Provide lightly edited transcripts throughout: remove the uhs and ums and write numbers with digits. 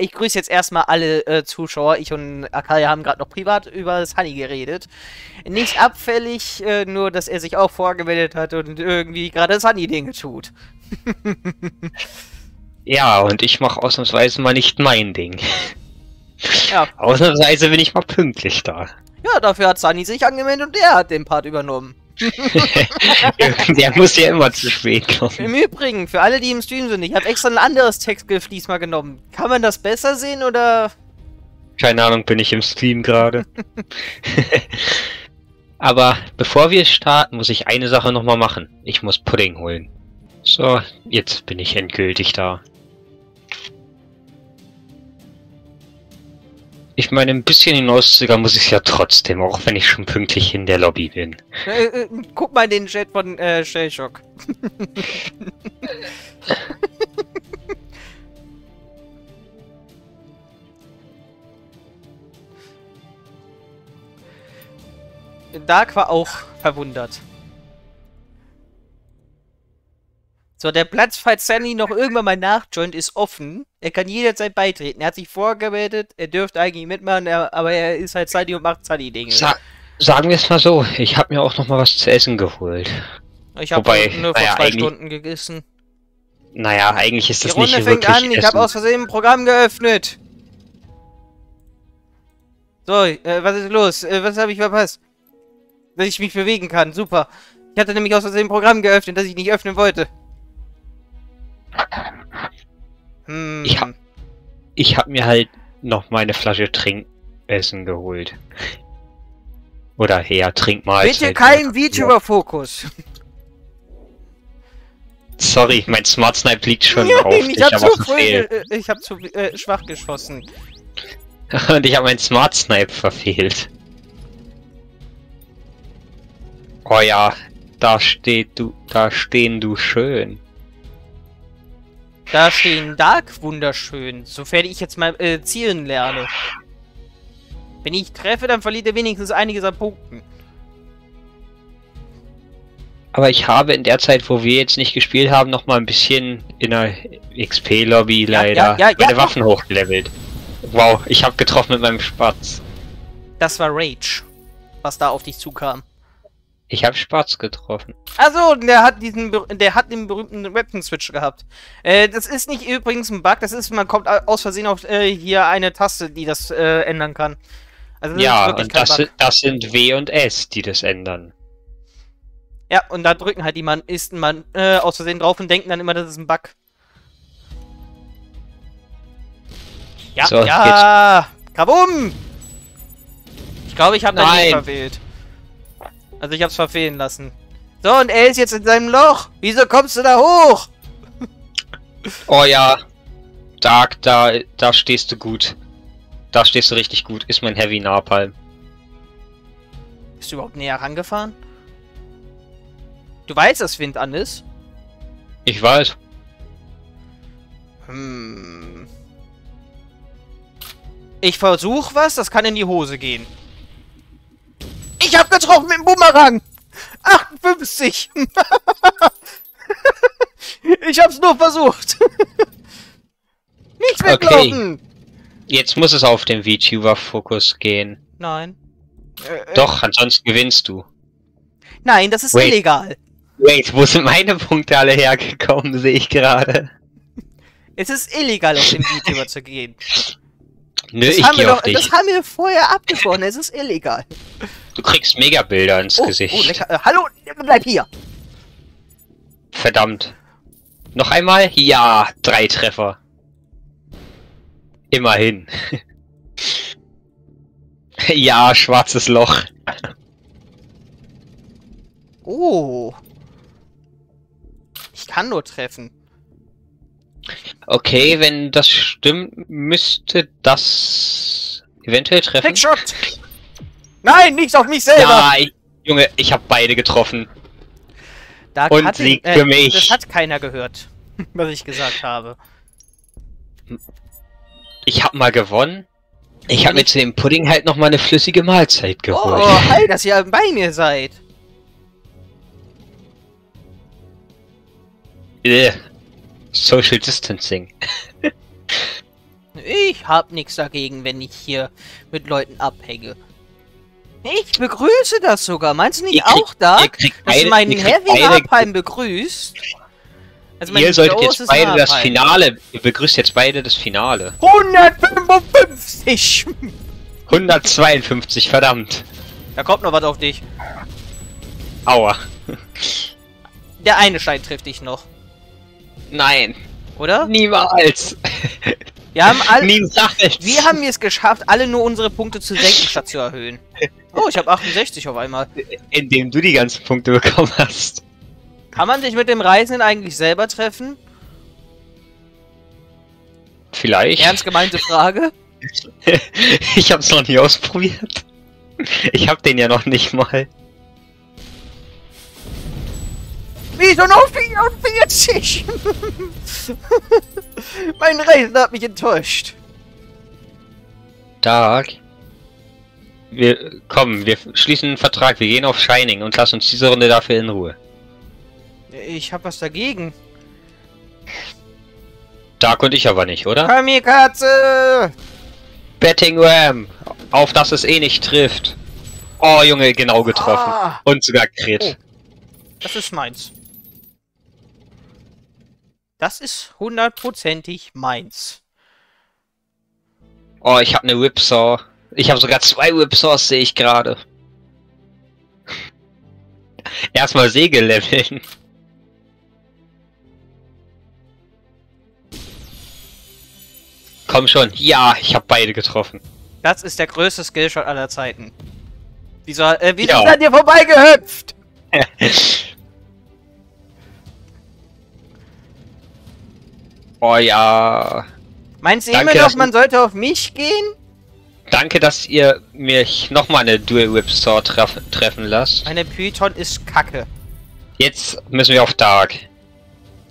Ich grüße jetzt erstmal alle Zuschauer. Ich und Akaya haben gerade noch privat über Sunny geredet. Nicht abfällig, nur dass er sich auch vorgemeldet hat und irgendwie gerade Sunny-Dinge tut. Ja, und ich mache ausnahmsweise mal nicht mein Ding. Ja. Ausnahmsweise bin ich mal pünktlich da. Ja, dafür hat Sunny sich angemeldet und er hat den Part übernommen. Der muss ja immer zu spät kommen. Im Übrigen, für alle, die im Stream sind, ich habe extra ein anderes Textgift diesmal genommen. Kann man das besser sehen, oder? Keine Ahnung, bin ich im Stream gerade. Aber bevor wir starten, muss ich eine Sache nochmal machen. Ich muss Pudding holen. So, jetzt bin ich endgültig da. Ich meine, ein bisschen hinauszögern muss ich es ja trotzdem, auch wenn ich schon pünktlich in der Lobby bin. Guck mal den Chat von Shellshock. Dark war auch verwundert. So, der Platz, falls Sunny noch irgendwann mal nachjoint, ist offen. Er kann jederzeit beitreten. Er hat sich vorgemeldet, er dürfte eigentlich mitmachen, aber er ist halt Sunny und macht Sunny-Dinge. Sagen wir es mal so, ich habe mir auch noch mal was zu essen geholt. Ich habe nur vor 2 Stunden gegessen. Naja, eigentlich ist das nicht wirklich Essen. Die Runde fängt an, ich habe aus Versehen ein Programm geöffnet. So, was ist los? Was habe ich verpasst? Dass ich mich bewegen kann, super. Ich hatte nämlich aus Versehen ein Programm geöffnet, das ich nicht öffnen wollte. Ich hab mir halt noch meine Flasche Trinkessen geholt. Oder her, trink mal. Bitte kein VTuber-Fokus. Sorry, mein Smart Snipe liegt schon auf. Ich hab zu schwach geschossen. Und ich hab meinen Smart Snipe verfehlt. Oh ja, da stehst du schön. Da stehen Dark wunderschön, sofern ich jetzt mal zielen lerne. Wenn ich treffe, dann verliert er wenigstens einiges an Punkten. Aber ich habe in der Zeit, wo wir jetzt nicht gespielt haben, noch mal ein bisschen in der XP-Lobby leider meine Waffen hochgelevelt. Wow, ich habe getroffen mit meinem Spatz. Das war Rage, was da auf dich zukam. Ich habe Spatz getroffen. Achso, der hat den berühmten Weapon-Switch gehabt. Das ist nicht übrigens ein Bug, das ist, man kommt aus Versehen auf hier eine Taste, die das ändern kann. Also das ja, ist und das sind W und S, die das ändern. Ja, und da drücken halt die Manisten aus Versehen drauf und denken dann immer, das ist ein Bug. Ja, so, ja! Kabum! Ich glaube, ich habe da nicht verwählt. Also ich hab's verfehlen lassen. So, und er ist jetzt in seinem Loch. Wieso kommst du da hoch? Oh ja. Dark, da stehst du gut. Da stehst du richtig gut. Ist mein Heavy Napalm. Bist du überhaupt näher rangefahren? Du weißt, dass Wind an ist? Ich weiß. Hm. Ich versuch was, das kann in die Hose gehen. Ich hab getroffen mit dem Boomerang! 58! Ich hab's nur versucht! Nichts mehr glauben! Jetzt muss es auf den VTuber-Fokus gehen. Nein. Doch, ansonsten gewinnst du. Nein, das ist illegal. Wait, wo sind meine Punkte alle hergekommen, sehe ich gerade. Es ist illegal, auf den VTuber zu gehen. Nö, das haben wir vorher abgesprochen, es ist illegal. Du kriegst Megabilder ins Gesicht. Oh, lecker. Hallo, bleib hier! Verdammt. Noch einmal? Ja, 3 Treffer. Immerhin. Ja, schwarzes Loch. Oh. Ich kann nur treffen. Okay, wenn das stimmt, müsste das eventuell treffen. Headshot! Nein, nicht auf mich selber! Nein, Junge, ich habe beide getroffen. Dark und Sieg für mich. Das hat keiner gehört, was ich gesagt habe. Ich habe mal gewonnen. Ich habe mir zu dem Pudding halt nochmal eine flüssige Mahlzeit geholt. Oh, halt, dass ihr bei mir seid. Social Distancing. Ich hab nichts dagegen, wenn ich hier mit Leuten abhänge. Ich begrüße das sogar. Meinst du nicht auch, Dark, dass du meinen Heavy Napalm begrüßt? Also ihr solltet jetzt beide Napalm. Das Finale... Ihr begrüßt jetzt beide das Finale. 155! 152, verdammt. Da kommt noch was auf dich. Aua. Der eine Stein trifft dich noch. Nein. Oder? Niemals. Wir haben alle, wir haben es geschafft, alle nur unsere Punkte zu senken, statt zu erhöhen. Oh, ich habe 68 auf einmal. Indem du die ganzen Punkte bekommen hast. Kann man dich mit dem Reisenden eigentlich selber treffen? Vielleicht. Ernst gemeinte Frage? Ich habe es noch nie ausprobiert. Ich habe den ja noch nicht mal. Wieso noch 44? Mein Reisender hat mich enttäuscht. Dark. Wir schließen einen Vertrag. Wir gehen auf Shining und lassen uns diese Runde dafür in Ruhe. Ich hab was dagegen. Dark und ich aber nicht, oder? Komm hier, Katze! Betting Ram! Auf das es eh nicht trifft. Oh, Junge, genau getroffen. Ah. Und sogar Crit. Oh. Das ist meins. Das ist hundertprozentig meins. Oh, ich habe eine Whipsaw. Ich habe sogar 2 Whipsaws, sehe ich gerade. Erstmal Segel leveln. Komm schon. Ja, ich habe beide getroffen. Das ist der größte Skillshot aller Zeiten. Wieso ist er dir vorbeigehüpft? Oh ja. Meinst du immer noch, man sollte auf mich gehen? Danke, dass ihr mich nochmal eine Dual Whipsaw treffen lasst. Eine Python ist kacke. Jetzt müssen wir auf Dark.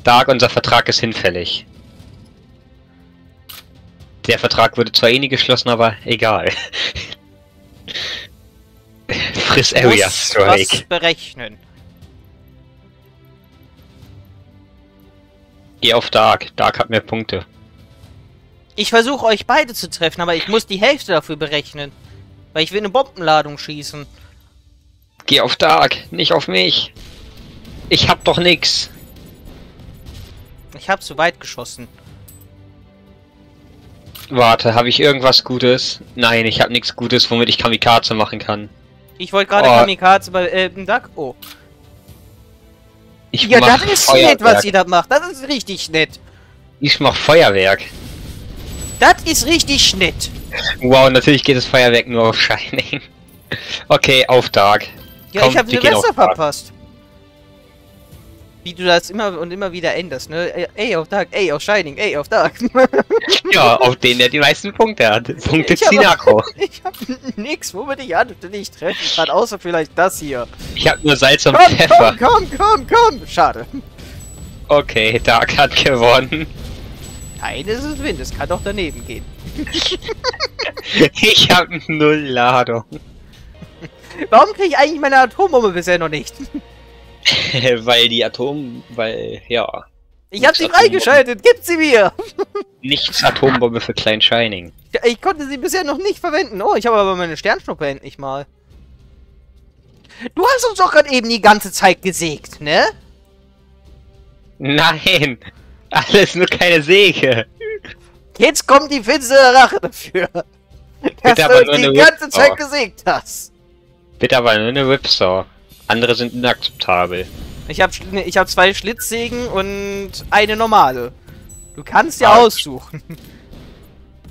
Dark, unser Vertrag ist hinfällig. Der Vertrag wurde zwar eh nie geschlossen, aber egal. Friss Area Strike. Was berechnen. Geh auf Dark. Dark hat mehr Punkte. Ich versuche euch beide zu treffen, aber ich muss die Hälfte dafür berechnen. Weil ich will eine Bombenladung schießen. Geh auf Dark, nicht auf mich. Ich hab doch nix. Ich hab zu weit geschossen. Warte, habe ich irgendwas Gutes? Nein, ich habe nichts Gutes, womit ich Kamikaze machen kann. Ich wollte gerade Kamikaze bei Duck. Oh. Ja, das ist Feuerwerk. Nett, was ihr da macht. Das ist richtig nett. Ich mach Feuerwerk. Das ist richtig nett. Wow, natürlich geht das Feuerwerk nur auf Shining. Okay, auf Dark. Ja, komm, ich habe Silvester verpasst. Wie du das immer und immer wieder änderst, ne? Ey, auf Dark, ey, auf Shining, ey, auf Dark. Ja, auf den, der die meisten Punkte hat. Punkte Zinako. Ich hab nix, womit ich nicht treffen kann, außer vielleicht das hier. Ich hab nur Salz und Pfeffer. Komm. Schade. Okay, Dark hat gewonnen. Nein, es ist Wind, es kann doch daneben gehen. Ich hab 0 Ladung. Warum krieg ich eigentlich meine Atombombe bisher noch nicht? Weil die ja. Ich hab sie freigeschaltet, gib sie mir! Nichts Atombombe für Klein Shining. Ich konnte sie bisher noch nicht verwenden. Oh, ich habe aber meine Sternschnuppe endlich mal. Du hast uns doch gerade eben die ganze Zeit gesägt, ne? Nein! Alles nur keine Säge! Jetzt kommt die finstere Rache dafür! Dass du uns die ganze Zeit gesägt hast! Bitte aber nur eine Whipsaw. Andere sind inakzeptabel. Ich hab 2 Schlitzsägen und eine normale. Du kannst ja aussuchen.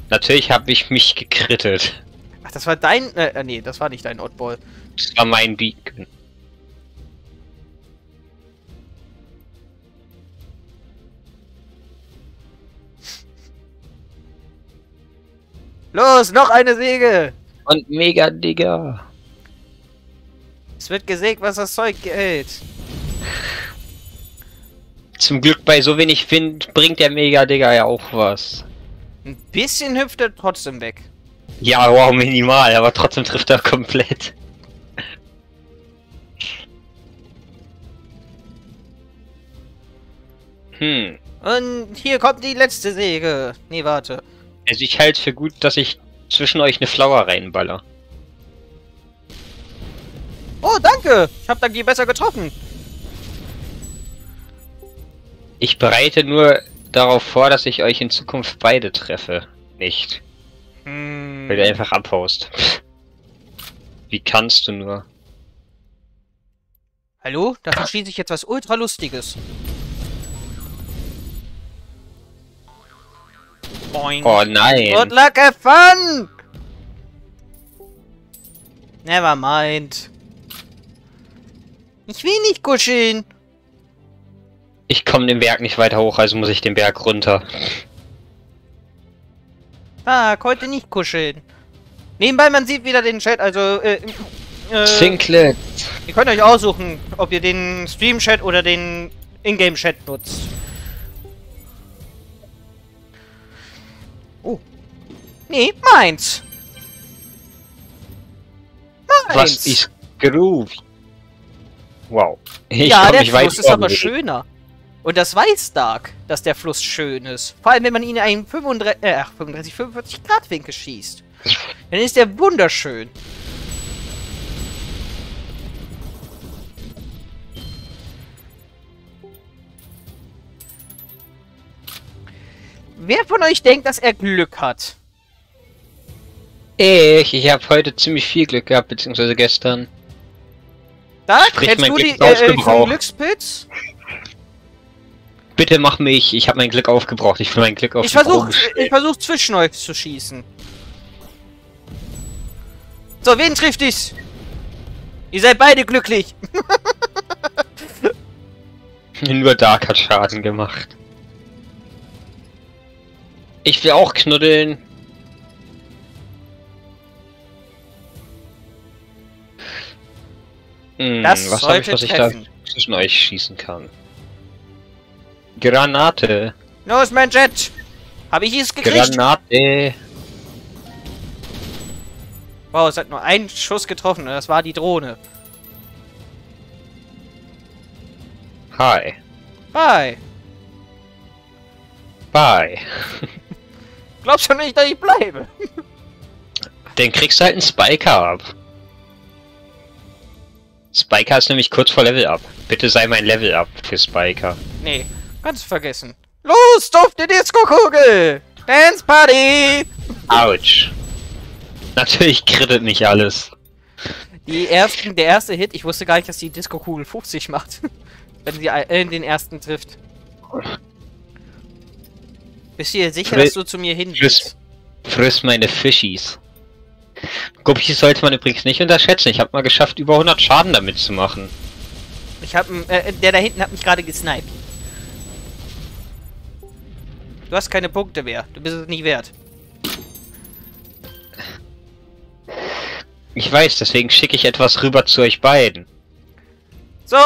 Natürlich habe ich mich gekrittet. Ach, das war dein... nee, das war nicht dein Oddball. Das war mein Beacon. Los, noch eine Säge! Und mega, Digga. Es wird gesägt, was das Zeug hält. Zum Glück bei so wenig Wind bringt der Mega-Digger ja auch was. Ein bisschen hüpft er trotzdem weg. Ja, wow, minimal, aber trotzdem trifft er komplett. Hm. Und hier kommt die letzte Säge. Nee, warte. Also ich halte es für gut, dass ich zwischen euch eine Flower reinballer. Oh, danke! Ich hab Dagi besser getroffen. Ich bereite nur darauf vor, dass ich euch in Zukunft beide treffe. Nicht. Hm. Weil du einfach abhaust. Wie kannst du nur? Hallo? Da verschießt sich jetzt was ultra lustiges. Boing. Oh nein! Good luck, have fun! Never mind. Ich will nicht kuscheln. Ich komme den Berg nicht weiter hoch, also muss ich den Berg runter. Ah, heute nicht kuscheln. Nebenbei, man sieht wieder den Chat, also Singlet. Ihr könnt euch aussuchen, ob ihr den Stream-Chat oder den Ingame-Chat nutzt. Oh. Nee, meins. Was ist groovy? Wow. Ich ja, der Fluss ist aber schöner. Und das weiß Dark, dass der Fluss schön ist. Vor allem, wenn man ihn in einen 45 Grad Winkel schießt. Dann ist er wunderschön. Wer von euch denkt, dass er Glück hat? Ich habe heute ziemlich viel Glück gehabt, beziehungsweise gestern. Da kennst du die Glückspilz? Bitte mach mich, ich habe mein Glück aufgebraucht. Ich will mein Glück aufgebraucht. Ich versuche zwischen euch zu schießen. So, wen trifft ich's? Ihr seid beide glücklich. Nur Dark hat Schaden gemacht. Ich will auch knuddeln. Hm, was habe ich, was ich da zwischen euch schießen kann? Granate. Los, mein Jet. Habe ich es gekriegt? Granate. Wow, es hat nur einen Schuss getroffen. Das war die Drohne. Hi. Hi. Bye. Glaubst du nicht, dass ich bleibe? Dann kriegst du halt einen Spiker ab. Spiker ist nämlich kurz vor Level Up. Bitte sei mein Level Up für Spiker. Nee, ganz vergessen. Los, auf die Disco-Kugel! Dance Party! Autsch. Natürlich krittet nicht alles. Der erste Hit, ich wusste gar nicht, dass die Disco-Kugel 50 macht. Wenn sie den ersten trifft. Bist du dir sicher, dass du zu mir hin willst? Friss meine Fischis. Guppies sollte man übrigens nicht unterschätzen. Ich habe mal geschafft, über 100 Schaden damit zu machen. Ich hab... der da hinten hat mich gerade gesniped. Du hast keine Punkte mehr. Du bist es nicht wert. Ich weiß, deswegen schicke ich etwas rüber zu euch beiden. So,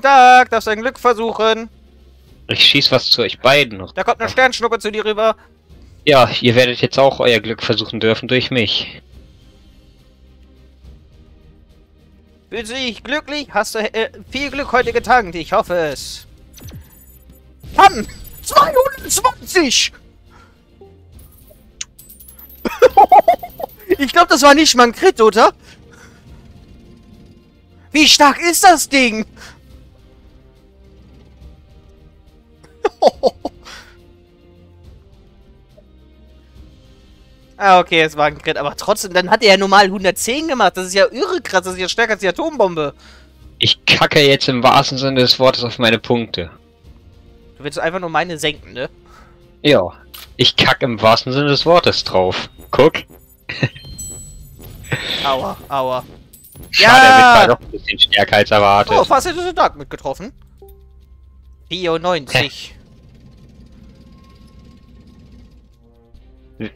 Dark, darfst dein Glück versuchen. Ich schieß was zu euch beiden noch. Da kommt eine Sternschnuppe zu dir rüber. Ja, ihr werdet jetzt auch euer Glück versuchen dürfen durch mich. Fühlst du dich glücklich? Hast du viel Glück heute getankt? Ich hoffe es. Mann! 220! Ich glaube, das war nicht mal ein Crit, oder? Wie stark ist das Ding? Ah, okay, es war ein Crit, aber trotzdem, dann hat er ja normal 110 gemacht. Das ist ja irre krass, das ist ja stärker als die Atombombe. Ich kacke jetzt im wahrsten Sinne des Wortes auf meine Punkte. Du willst einfach nur meine senken, ne? Ja, ich kacke im wahrsten Sinne des Wortes drauf. Guck. Aua, aua. Schade, ja! Er wird doch ein bisschen stärker als erwartet. Oh, fast hätte ich den Dark mitgetroffen. 94.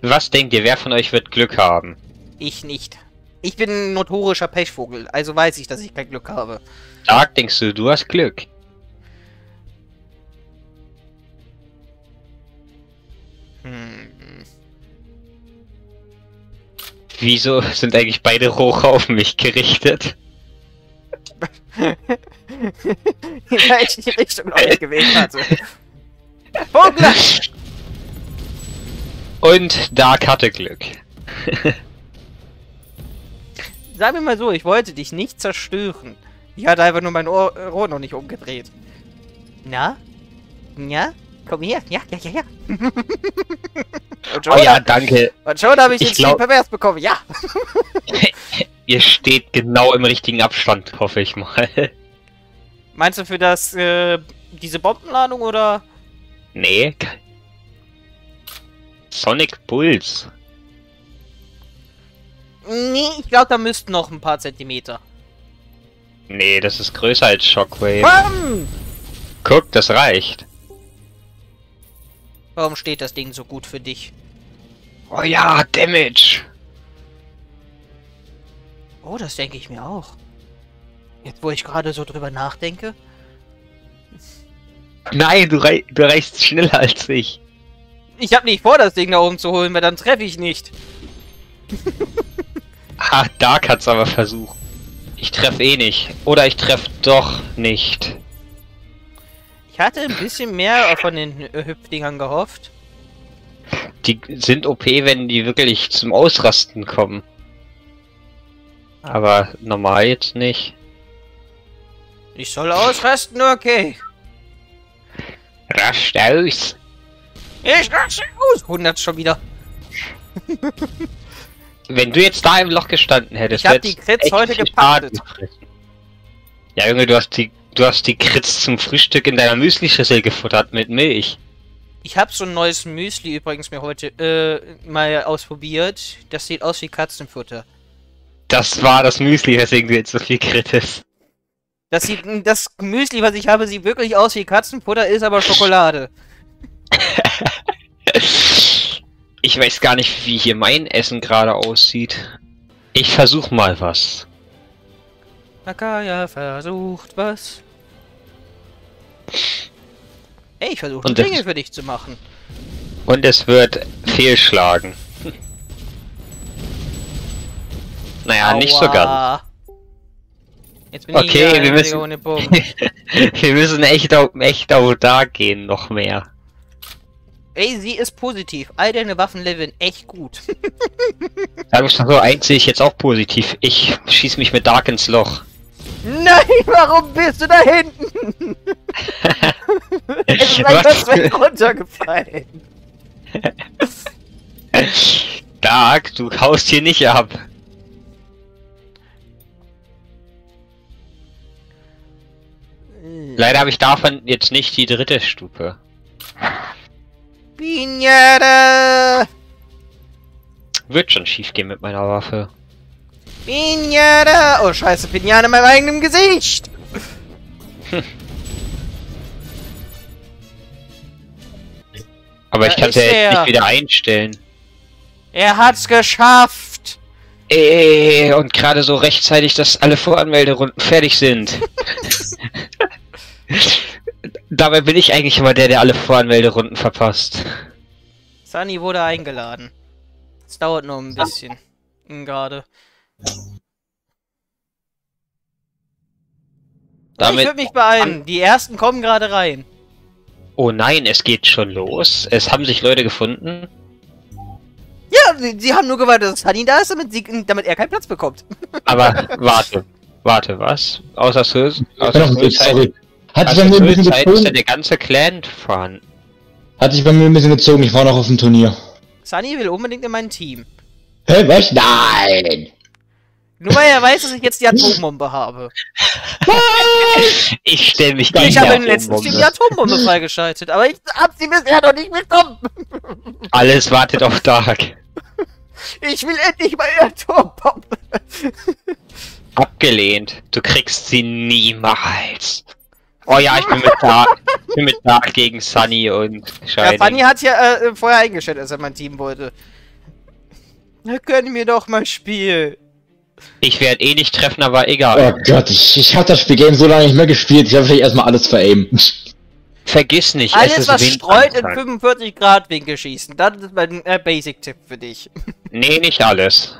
Was denkt ihr, wer von euch wird Glück haben? Ich nicht. Ich bin ein notorischer Pechvogel, also weiß ich, dass ich kein Glück habe. Dark, denkst du, du hast Glück? Hm. Wieso sind eigentlich beide hoch auf mich gerichtet? Ja, ich die Richtung noch nicht gewählt hatte. Vogler! Und Dark hatte Glück. Sag mir mal so, ich wollte dich nicht zerstören. Ich hatte einfach nur mein Ohr noch nicht umgedreht. Na? Ja? Komm her. Ja. Oh ja, danke. Und schon habe ich den Spiel pervers bekommen, ja. Ihr steht genau im richtigen Abstand, hoffe ich mal. Meinst du für das, diese Bombenladung, oder? Nee. Sonic Pulse. Nee, ich glaube, da müssten noch ein paar Zentimeter. Nee, das ist größer als Shockwave. Bam! Guck, das reicht. Warum steht das Ding so gut für dich? Oh ja, Damage! Oh, das denke ich mir auch. Jetzt, wo ich gerade so drüber nachdenke. Nein, du reichst schneller als ich. Ich habe nicht vor, das Ding da oben zu holen, weil dann treffe ich nicht. Ah, Dark hat's aber versucht. Ich treffe eh nicht. Oder ich treffe doch nicht. Ich hatte ein bisschen mehr von den Hüpfdingern gehofft. Die sind OP, wenn die wirklich zum Ausrasten kommen. Aber normal jetzt nicht. Ich soll ausrasten, okay. Rast aus. Ich raste aus. 100 schon wieder. Wenn du jetzt da im Loch gestanden hättest, ich hab die Crits heute gepartet. Ja, Junge, du hast die Crits zum Frühstück in deiner Müsli-Schüssel gefuttert mit Milch. Ich habe so ein neues Müsli übrigens mir heute mal ausprobiert. Das sieht aus wie Katzenfutter. Das war das Müsli, weswegen du jetzt so viel Crits. Das Müsli, was ich habe, sieht wirklich aus wie Katzenfutter, ist aber Schokolade. Ich weiß gar nicht, wie hier mein Essen gerade aussieht. Ich versuch mal was. Akaya versucht was. Ey, ich versuche Dinge für dich zu machen. Und es wird fehlschlagen. Naja, aua. Nicht so ganz. Jetzt bin okay, ich ohne Bogen. Wir müssen echt auf Dark gehen, noch mehr. Ey, sie ist positiv. All deine Waffen leveln echt gut. Da muss ich noch so eins, sehe ich jetzt auch positiv. Ich schieß mich mit Dark ins Loch. Nein, warum bist du da hinten? Es ist einfach runtergefallen. Dark, du haust hier nicht ab. Leider habe ich davon jetzt nicht die dritte Stufe. Pinata! Wird schon schief gehen mit meiner Waffe. Pinata! Oh scheiße, Pinata in meinem eigenen Gesicht! Aber da ich kann es ja jetzt nicht wieder einstellen. Er hat's geschafft! Ey, und gerade so rechtzeitig, dass alle Voranmelderunden fertig sind. Dabei bin ich eigentlich immer der alle Voranmelderunden verpasst. Sunny wurde eingeladen. Es dauert nur ein bisschen. Gerade. Damit ich würde mich beeilen. Die ersten kommen gerade rein. Oh nein, es geht schon los. Es haben sich Leute gefunden. Ja, sie haben nur gewartet, dass Sunny da ist, damit er keinen Platz bekommt. Aber warte, was? Außer Sösen? Hat sich bei mir ein bisschen gezogen. Ist ja der ganze Clan vorhanden. Hat sich bei mir ein bisschen gezogen, ich war noch auf dem Turnier. Sunny will unbedingt in mein Team. Hä, was? Nein! Nur weil er weiß, dass ich jetzt die Atombombe habe. Ich stelle mich nicht. Ich habe in den letzten Team die Atombombe freigeschaltet, aber ich hab sie bisher noch nicht bekommen. Alles wartet auf Dark. Ich will endlich meine Atombombe. Abgelehnt. Du kriegst sie niemals. Oh ja, ich bin mit Dark, gegen Sunny und Shining. Ja, Sunny hat ja vorher eingestellt, als er mein Team wollte. Na, gönn mir doch mal Spiel. Ich werde eh nicht treffen, aber egal. Oh Gott, ich habe das Spielgame so lange nicht mehr gespielt. Ich habe vielleicht erstmal alles veraimen. Vergiss nicht, alles, es ist was streut, in 45 Grad Winkel schießen. Das ist mein Basic-Tipp für dich. Nee, nicht alles.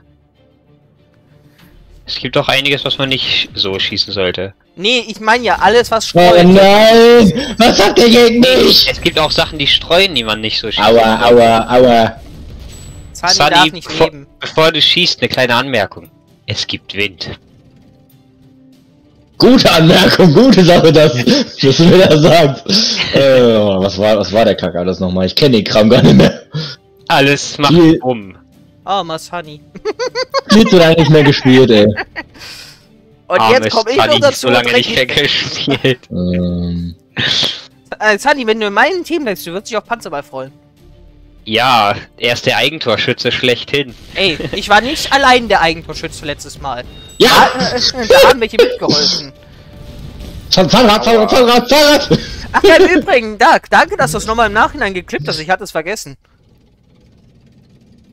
Es gibt doch einiges, was man nicht so schießen sollte. Nee, ich meine ja alles, was streut. Oh nein! Was habt ihr gegen mich? Es gibt auch Sachen, die streuen, die man nicht so schießt. Aua, aua, aua. Sunny darf nicht leben. Bevor du schießt, eine kleine Anmerkung. Es gibt Wind. Gute Anmerkung, gute Sache, dass du mir das sagst. Was war der Kack alles nochmal? Ich kenne den Kram gar nicht mehr. Alles macht um. Oh, Mas Honey. Wird so lange nicht mehr gespielt, ey. Und jetzt komme ich noch dazu. So lange nicht mehr gespielt. Sunny, wenn du in meinem Team bleibst, du würdest dich auf Panzerball freuen. Ja, er ist der Eigentorschütze schlechthin. Ey, ich war nicht allein der Eigentorschütze letztes Mal. Ja! Da haben welche mitgeholfen. Zahnrad! Ach ja, im Übrigen, Doug, danke, dass du es nochmal im Nachhinein geklippt hast, ich hatte es vergessen.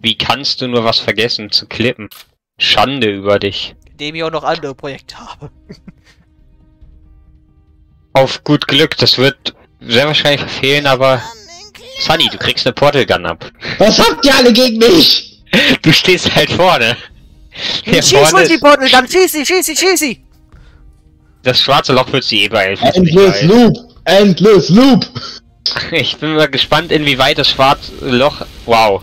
Wie kannst du nur was vergessen zu klippen? Schande über dich. Indem ich auch noch andere Projekte habe. Auf gut Glück, das wird sehr wahrscheinlich verfehlen, aber... Sunny, du kriegst eine Portal Gun ab. Was habt ihr alle gegen mich? Du stehst halt vorne. Ich schieß wohl die Portal Gun, schieß sie! Das schwarze Loch wird sie eh behelfen. Endless Loop! Ich bin mal gespannt, inwieweit das schwarze Loch... Wow.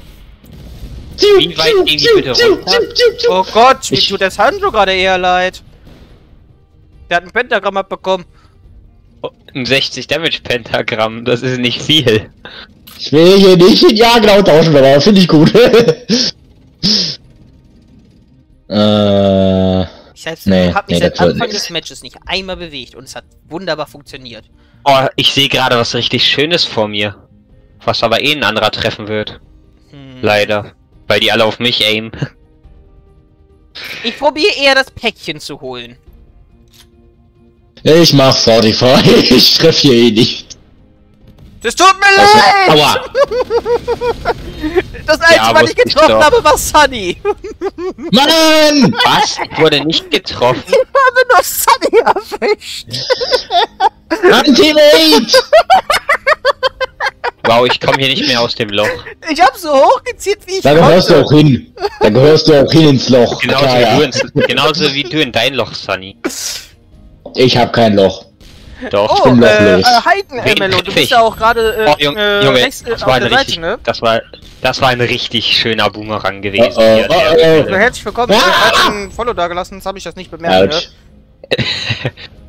Wie weit ging die bitte runter? Oh Gott, mir tut das Handlo gerade eher leid. Der hat ein Pentagramm abbekommen. Ein 60 Damage Pentagramm, das ist nicht viel. Ich will hier nicht in Jahren austauschen, aber finde ich gut. Ich habe mich seit Anfang des Matches nicht einmal bewegt und es hat wunderbar funktioniert. Oh, ich sehe gerade was richtig Schönes vor mir. Was aber eh ein anderer treffen wird. Leider. Weil die alle auf mich aimen. Ich probiere eher das Päckchen zu holen. Ich mach's fertig, ich treff hier eh nicht. Das tut mir leid! Aua! Das einzige, ja, was ich getroffen habe, war Sunny. Mann! Was? Ich wurde nicht getroffen. Ich habe nur Sunny erwischt. Anti-Mate! Wow, ich komme hier nicht mehr aus dem Loch. Ich hab so hoch gezielt, wie ich konnte. Da gehörst du auch hin. Da gehörst du auch hin ins Loch. Genauso wie du in dein Loch, Sunny. Ich hab kein Loch. Doch, ich bin lochlos. Mello, du bist ja auch gerade Junge, das war ein richtig schöner Boomerang gewesen. Herzlich willkommen, ich hab einen Follow da gelassen, sonst habe ich das nicht bemerkt.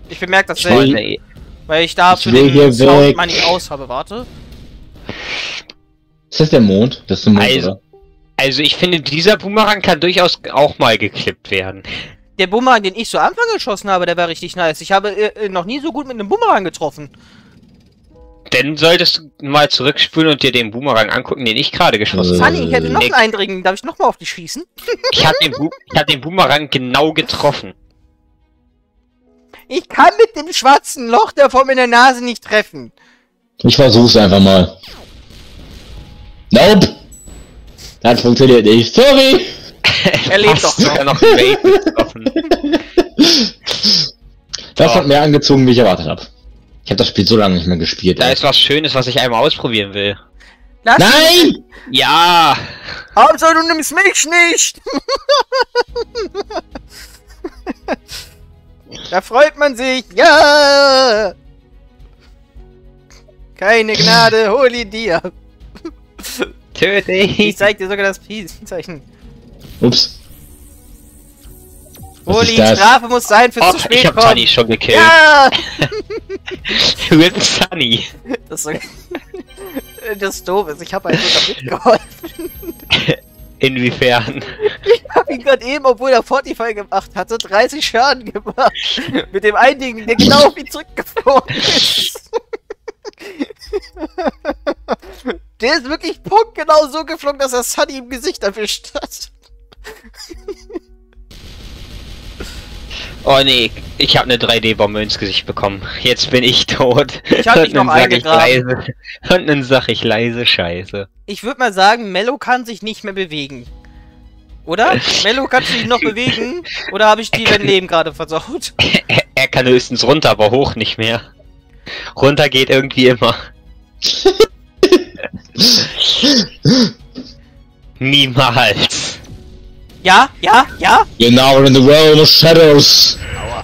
Ich bemerke das selber. Weil ich da für den Sound mal nicht aus habe, warte. Ist das der Mond? Das ist der Mond, oder? Also ich finde, dieser Boomerang kann durchaus auch mal geklippt werden. Der Bumerang, den ich zu Anfang geschossen habe, der war richtig nice. Ich habe noch nie so gut mit einem Bumerang getroffen. Dann solltest du mal zurückspulen und dir den Bumerang angucken, den ich gerade geschossen habe. Sunny, ich hätte noch einen Eindringen. Darf ich nochmal auf dich schießen? Ich habe den Bumerang genau getroffen. Ich kann mit dem schwarzen Loch da vor mir in der Nase nicht treffen. Ich versuch's einfach mal. Nope! Das funktioniert nicht. Sorry! Er lebt doch noch getroffen. Das hat mehr angezogen, wie ich erwartet habe. Ich habe das Spiel so lange nicht mehr gespielt. Da ist was Schönes, was ich einmal ausprobieren will. Lass Nein! Ja! Hauptsache du nimmst mich nicht! Da freut man sich! Ja! Keine Gnade, hol ihn dir! Töte ihn! Ich zeig dir sogar das Peace-Zeichen. Ups. Oli, Strafe muss sein für zu spät. Ich hab Sunny schon gekillt. Ja! Du bist Sunny. Das Doof ist, ich hab einfach damit geholfen. Inwiefern? Ich hab ihn gerade eben, obwohl er Fortify gemacht hatte, 30 Schaden gemacht. Mit dem einen Ding, der genau auf ihn zurückgeflogen ist. Der ist wirklich punktgenau so geflogen, dass er Sunny im Gesicht erwischt hat. Oh nee, ich habe eine 3D-Bombe ins Gesicht bekommen. Jetzt bin ich tot. Ich habe dich noch eingegraben. Und dann sag ich leise Scheiße. Ich würde mal sagen, Mello kann sich nicht mehr bewegen. Oder? Mello, kannst du dich noch bewegen? Oder habe ich dir dein Leben gerade versaut? Er kann höchstens runter, aber hoch nicht mehr. Runter geht irgendwie immer. Niemals. Ja. You're now in the world of shadows. Aua.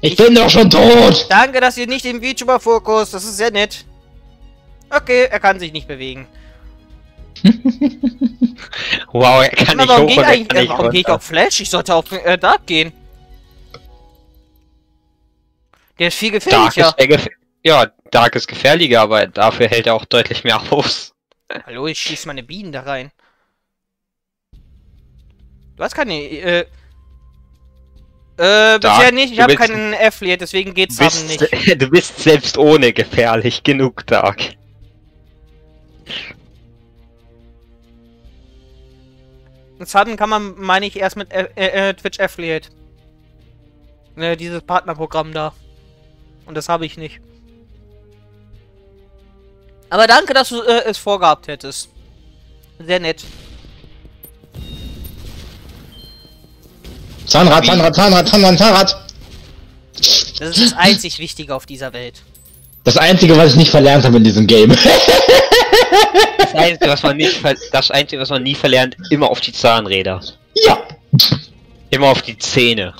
Ich bin doch schon tot. Danke, dass ihr nicht im VTuber vorkost. Das ist sehr nett. Okay, er kann sich nicht bewegen. Wow, er kann nicht hoch, warum gehe ich auf Flash? Ich sollte auf Dark gehen. Der ist viel gefährlicher. Dark ist ja, Dark ist gefährlicher, aber dafür hält er auch deutlich mehr aus. Hallo, ich schieß meine Bienen da rein. Du hast keine... bisher nicht, ich habe keinen Affiliate, deswegen geht's haben nicht. Du bist selbst ohne gefährlich genug, Dark. Das haben kann man, meine ich, erst mit Twitch Affiliate. Dieses Partnerprogramm da. Und das habe ich nicht. Aber danke, dass du es vorgehabt hättest. Sehr nett. Zahnrad, Zahnrad, Zahnrad, Zahnrad, Zahnrad! Das ist das einzig Wichtige auf dieser Welt. Das Einzige, was ich nicht verlernt habe in diesem Game. Das Einzige, was man nicht nie verlernt, immer auf die Zahnräder. Ja! Immer auf die Zähne.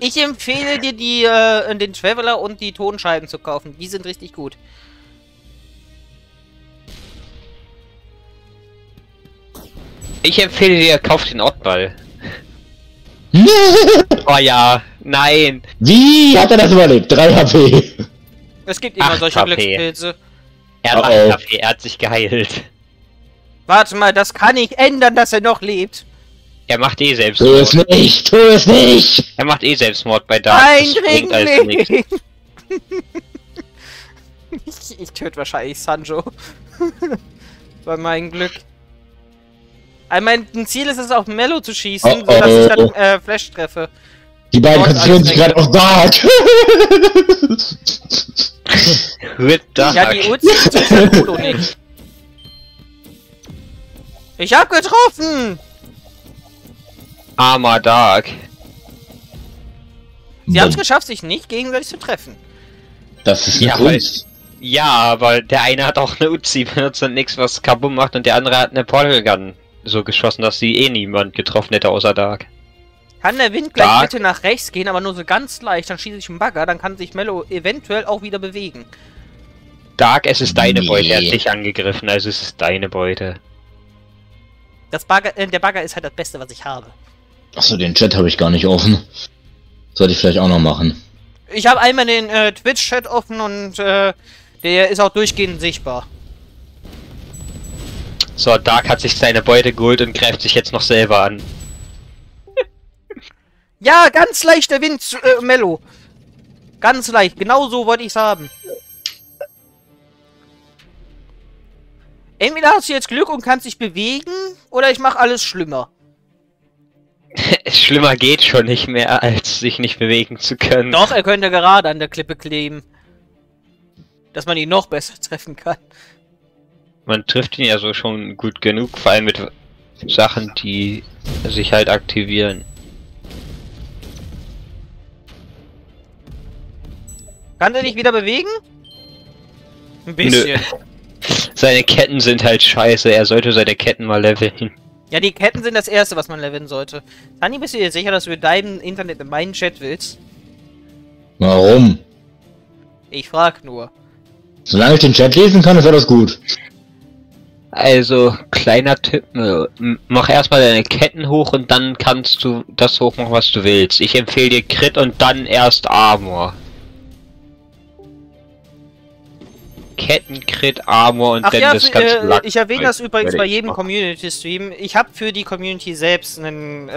Ich empfehle dir, die, den Traveler und die Tonscheiben zu kaufen. Die sind richtig gut. Ich empfehle dir, kauf den Ortball. Oh ja, nein. Wie hat er das überlebt? 3 HP. Es gibt immer solche Glückspilze. Er hat 8 HP, er hat sich geheilt. Warte mal, das kann ich ändern, dass er noch lebt. Er macht eh Selbstmord. Tu es nicht, tu es nicht. Er macht eh Selbstmord bei Dark. Nein, wegen ich töte wahrscheinlich Sanjo. Bei meinem Glück. Mein Ziel ist es, auf Mello zu schießen, sodass ich dann Flash treffe. Die beiden konzentrieren sich gerade auf Dark. Rip Dark. Ja, die Uzi ist nicht. Ich hab getroffen! Armer Dark. Sie haben es geschafft, sich nicht gegenseitig zu treffen. Das ist ja Kunst. Ja, aber der eine hat auch eine Uzi benutzt und nichts, was Kabum macht, und der andere hat eine Portalgun so geschossen, dass sie eh niemand getroffen hätte außer Dark. Kann der Wind gleich bitte nach rechts gehen, aber nur so ganz leicht, dann schieße ich einen Bagger, dann kann sich Mello eventuell auch wieder bewegen. Dark, es ist deine Beute, er hat dich angegriffen, also es ist deine Beute. Das Bagger, der Bagger ist halt das Beste, was ich habe. Achso, den Chat habe ich gar nicht offen. Sollte ich vielleicht auch noch machen. Ich habe einmal den Twitch-Chat offen und der ist auch durchgehend sichtbar. So, Dark hat sich seine Beute geholt und greift sich jetzt noch selber an. Ja, ganz leichter Wind, Mello. Ganz leicht, genau so wollte ich es haben. Entweder hast du jetzt Glück und kannst dich bewegen, oder ich mache alles schlimmer. Schlimmer geht schon nicht mehr, als sich nicht bewegen zu können. Doch, er könnte gerade an der Klippe kleben. Dass man ihn noch besser treffen kann. Man trifft ihn ja so schon gut genug, vor allem mit Sachen, die sich halt aktivieren. Kann er dich wieder bewegen? Ein bisschen. Nö. Seine Ketten sind halt scheiße, er sollte seine Ketten mal leveln. Ja, die Ketten sind das Erste, was man leveln sollte. Sunny, bist du dir sicher, dass du mit deinem Internet in meinen Chat willst? Warum? Ich frag nur. Solange ich den Chat lesen kann, ist alles gut. Also, kleiner Tipp, mach erstmal deine Ketten hoch und dann kannst du das hochmachen, was du willst. Ich empfehle dir Crit und dann erst Armor. Ketten, Crit, Armor und dann das ganze Lack. Ich erwähne das übrigens bei jedem Community-Stream. Ich habe für die Community selbst einen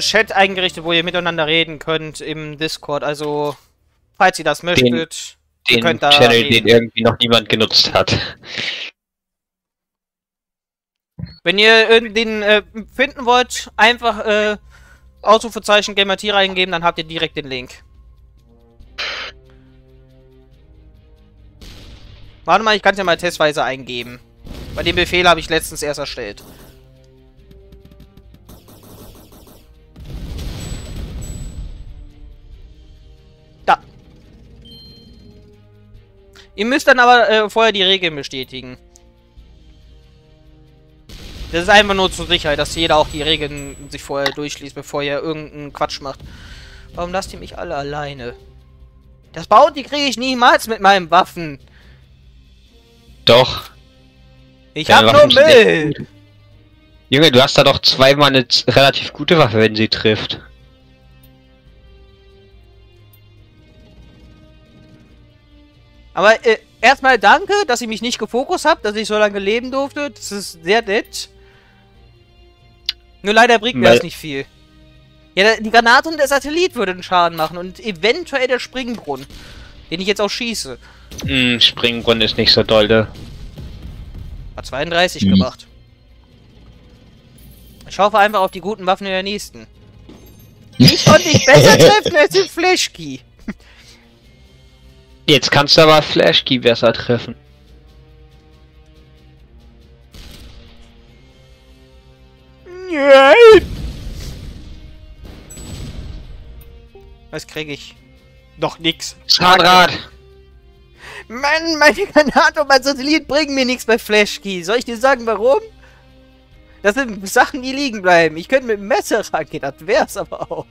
Chat eingerichtet, wo ihr miteinander reden könnt im Discord. Also, falls ihr das möchtet... Den Channel, den irgendwie noch niemand genutzt hat. Wenn ihr den finden wollt, einfach Ausrufezeichen Gamer-T reingeben, dann habt ihr direkt den Link. Warte mal, ich kann es ja mal testweise eingeben. Bei dem Befehl habe ich letztens erst erstellt. Ihr müsst dann aber vorher die Regeln bestätigen. Das ist einfach nur zur Sicherheit, dass jeder auch die Regeln sich vorher durchliest, bevor ihr irgendeinen Quatsch macht. Warum lasst ihr mich alle alleine? Das Bounty kriege ich niemals mit meinen Waffen. Doch. Ich hab nur Müll! Junge, du hast da doch zweimal eine relativ gute Waffe, wenn sie trifft. Aber erstmal danke, dass ich mich nicht gefokust habe, dass ich so lange leben durfte. Das ist sehr nett. Nur leider bringt mir das nicht viel. Ja, die Granate und der Satellit würden Schaden machen und eventuell der Springbrunnen, den ich jetzt auch schieße. Springbrunnen ist nicht so doll, da. Hat 32 gemacht. Ich hoffe einfach auf die guten Waffen in der nächsten. Ich konnte dich besser treffen als den Flashkey. Jetzt kannst du aber Flashkey besser treffen. Nein! Was krieg ich? Noch nix. Zahnrad! Mann, meine Granate und mein Satellit bringen mir nichts bei Flashkey. Soll ich dir sagen, warum? Das sind Sachen, die liegen bleiben. Ich könnte mit dem Messer rangehen, das wär's aber auch.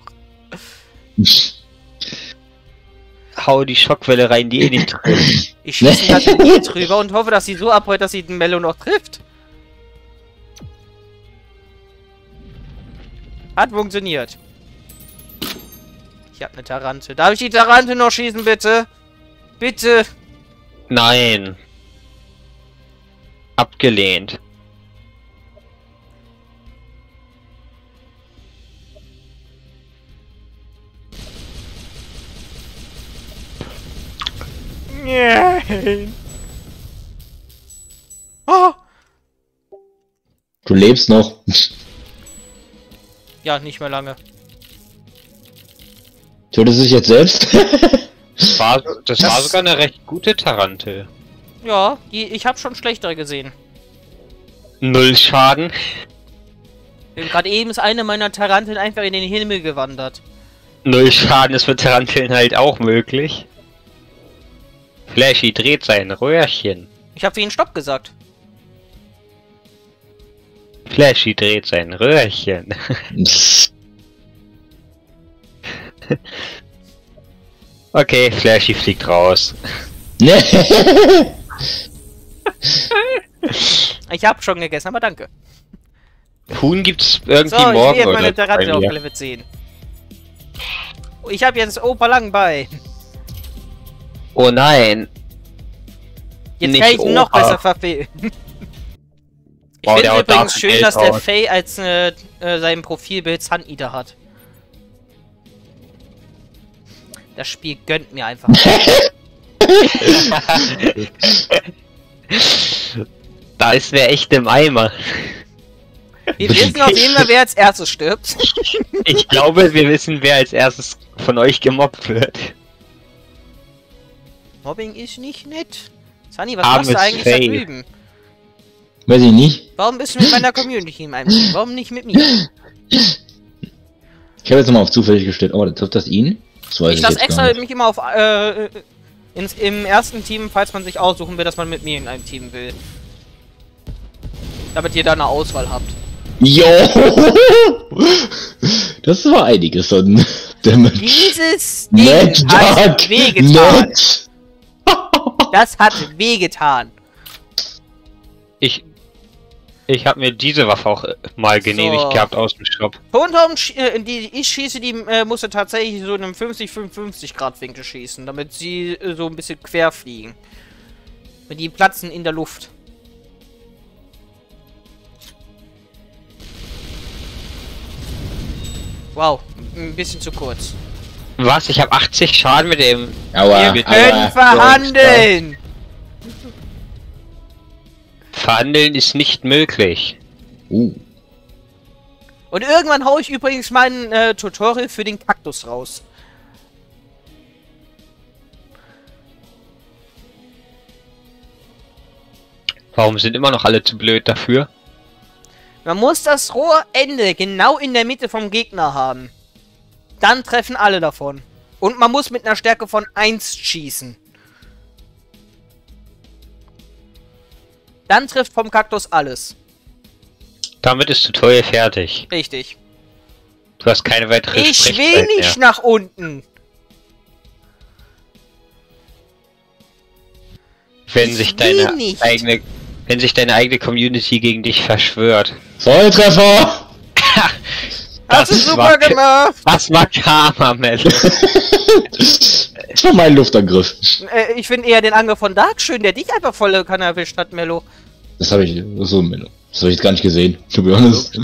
Hau die Schockwelle rein, die eh nicht trifft. Ich schieße das hier drüber und hoffe, dass sie so abheut, dass sie den Mello noch trifft. Hat funktioniert. Ich hab eine Tarante. Darf ich die Tarante noch schießen, bitte? Bitte! Nein. Abgelehnt. Nein. Oh. Du lebst noch. Ja, nicht mehr lange. Tötest du dich jetzt selbst? Das war sogar eine recht gute Tarantel. Ja, ich habe schon schlechtere gesehen. 0 Schaden. Gerade eben ist eine meiner Taranteln einfach in den Himmel gewandert. 0 Schaden ist für Taranteln halt auch möglich. Flashy dreht sein Röhrchen. Ich habe für ihn Stopp gesagt. Flashy dreht sein Röhrchen. Okay, Flashy fliegt raus. Ich hab schon gegessen, aber danke. Huhn gibt's irgendwie so, morgen ich meine oder bei mir. Auf Level 10. Ich hab jetzt Opa Lang bei. Oh nein. Jetzt nicht kann ich ihn noch besser verfehlen. Ich finde übrigens Dark schön, dass der Faye als sein Profilbild Sunny da hat. Das Spiel gönnt mir einfach. Da ist wer echt im Eimer. Wir wissen auf jeden Fall, wer als erstes stirbt. Ich glaube, wir wissen, wer als erstes von euch gemobbt wird. Mobbing ist nicht nett. Sunny, was machst du eigentlich da drüben? Weiß ich nicht. Warum bist du mit meiner Community in einem Team? Warum nicht mit mir? Ich habe jetzt nochmal auf zufällig gestellt. Oh, trifft das ihn? Ich lasse extra mich immer auf im ersten Team, falls man sich aussuchen will, dass man mit mir in einem Team will. Damit ihr da eine Auswahl habt. Jo! Das war einiges an Damage. Dieses Ding hat wehgetan. Das hat wehgetan. Ich habe mir diese Waffe auch mal genehmigt gehabt aus dem Shop. Die ich schieße, die musste tatsächlich so in einem 50-55 Grad Winkel schießen, damit sie so ein bisschen quer fliegen. Und die platzen in der Luft. Wow, ein bisschen zu kurz. Was? Ich habe 80 Schaden mit dem... Aua, wir können verhandeln! Verhandeln ist nicht möglich. Und irgendwann hau ich übrigens mein Tutorial für den Kaktus raus. Warum sind immer noch alle zu blöd dafür? Man muss das Rohrende genau in der Mitte vom Gegner haben. Dann treffen alle davon. Und man muss mit einer Stärke von 1 schießen. Dann trifft vom Kaktus alles. Damit ist Tutorial fertig. Richtig. Du hast keine weitere Sprechzeit mehr. Ich will nicht nach unten. Wenn sich deine eigene Wenn sich deine eigene Community gegen dich verschwört. Volltreffer! Das ist super gemacht! Das war Karma, Mello. Das war mein Luftangriff. Ich finde eher den Angriff von Dark schön, der dich einfach volle Kanne erwischt hat, Mello. Das habe ich... so Mello. Das habe ich jetzt gar nicht gesehen, to be honest.